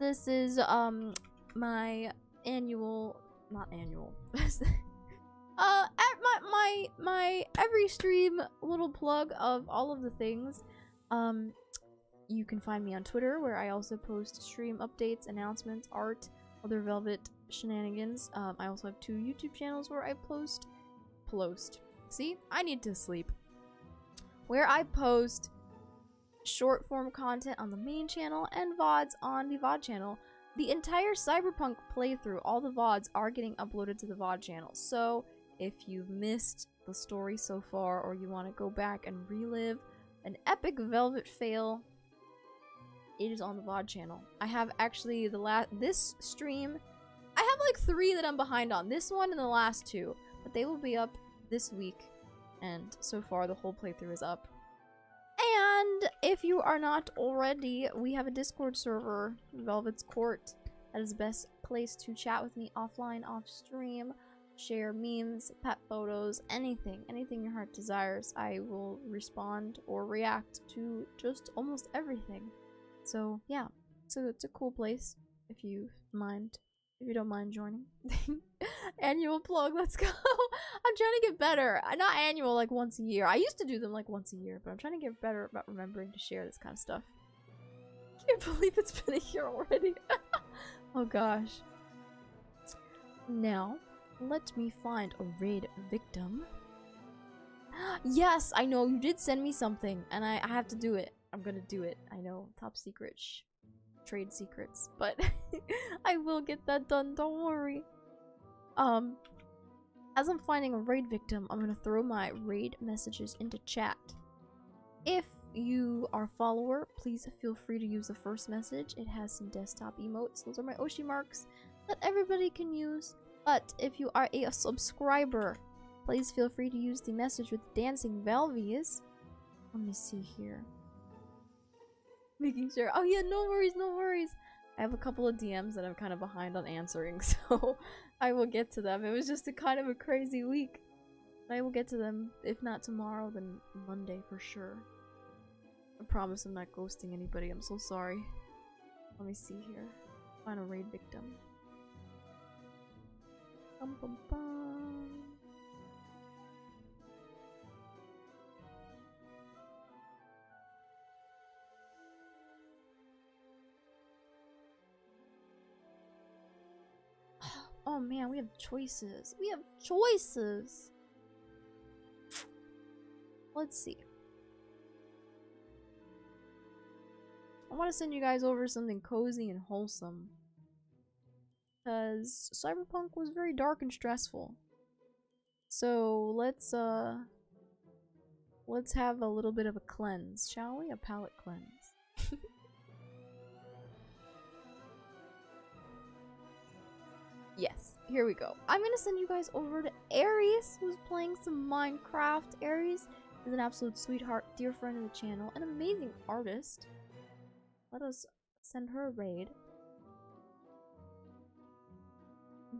This is um my annual, not annual. uh, at my my my every stream little plug of all of the things. Um, you can find me on Twitter, where I also post stream updates, announcements, art, other Velvet shenanigans. Um, I also have two YouTube channels where I post. Post. See? I need to sleep. Where I post short form content on the main channel and V O Ds on the V O D channel. The entire Cyberpunk playthrough, all the V O Ds are getting uploaded to the V O D channel. So if you've missed the story so far, or you want to go back and relive an epic Velvet fail, it is on the V O D channel. I have actually the last, this stream, I have like three that I'm behind on. This one and the last two. But they will be up this week, and so far the whole playthrough is up. And if you are not already, we have a Discord server, Velvet's Court. That is the best place to chat with me offline, off stream, share memes, pet photos, anything, anything your heart desires. I will respond or react to just almost everything. So yeah, so it's a cool place if you mind. If you don't mind joining. Annual plug, let's go. I'm trying to get better. Not annual, like once a year. I used to do them like once a year, but I'm trying to get better about remembering to share this kind of stuff. Can't believe it's been a year already. Oh gosh. Now, let me find a raid victim. Yes, I know, you did send me something, and I, I have to do it. I'm gonna do it. I know, top secret. Shh. Trade secrets, but I will get that done, don't worry. Um, as I'm finding a raid victim, I'm gonna throw my raid messages into chat. If you are a follower, please feel free to use the first message. It has some desktop emotes. Those are my Oshi marks that everybody can use. But if you are a subscriber, please feel free to use the message with dancing Velvies. Let me see here. Making sure. Oh yeah, no worries, no worries. I have a couple of D Ms that I'm kind of behind on answering, so I will get to them. It was just a kind of a crazy week. I will get to them, if not tomorrow, then Monday for sure. I promise I'm not ghosting anybody. I'm so sorry. Let me see here. Find a raid victim. Bum, bum, bum. Oh man, we have choices. We have choices. Let's see. I want to send you guys over something cozy and wholesome. Because Cyberpunk was very dark and stressful. So let's uh let's have a little bit of a cleanse, shall we? A palate cleanse. Yes, here we go. I'm gonna send you guys over to Ares, who's playing some Minecraft. Ares is an absolute sweetheart, dear friend of the channel, an amazing artist. Let us send her a raid.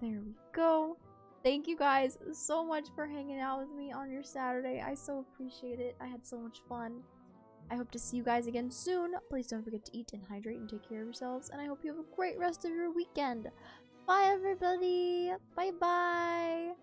There we go. Thank you guys so much for hanging out with me on your Saturday. I so appreciate it. I had so much fun. I hope to see you guys again soon. Please don't forget to eat and hydrate and take care of yourselves. And I hope you have a great rest of your weekend. Bye, everybody. Bye-bye.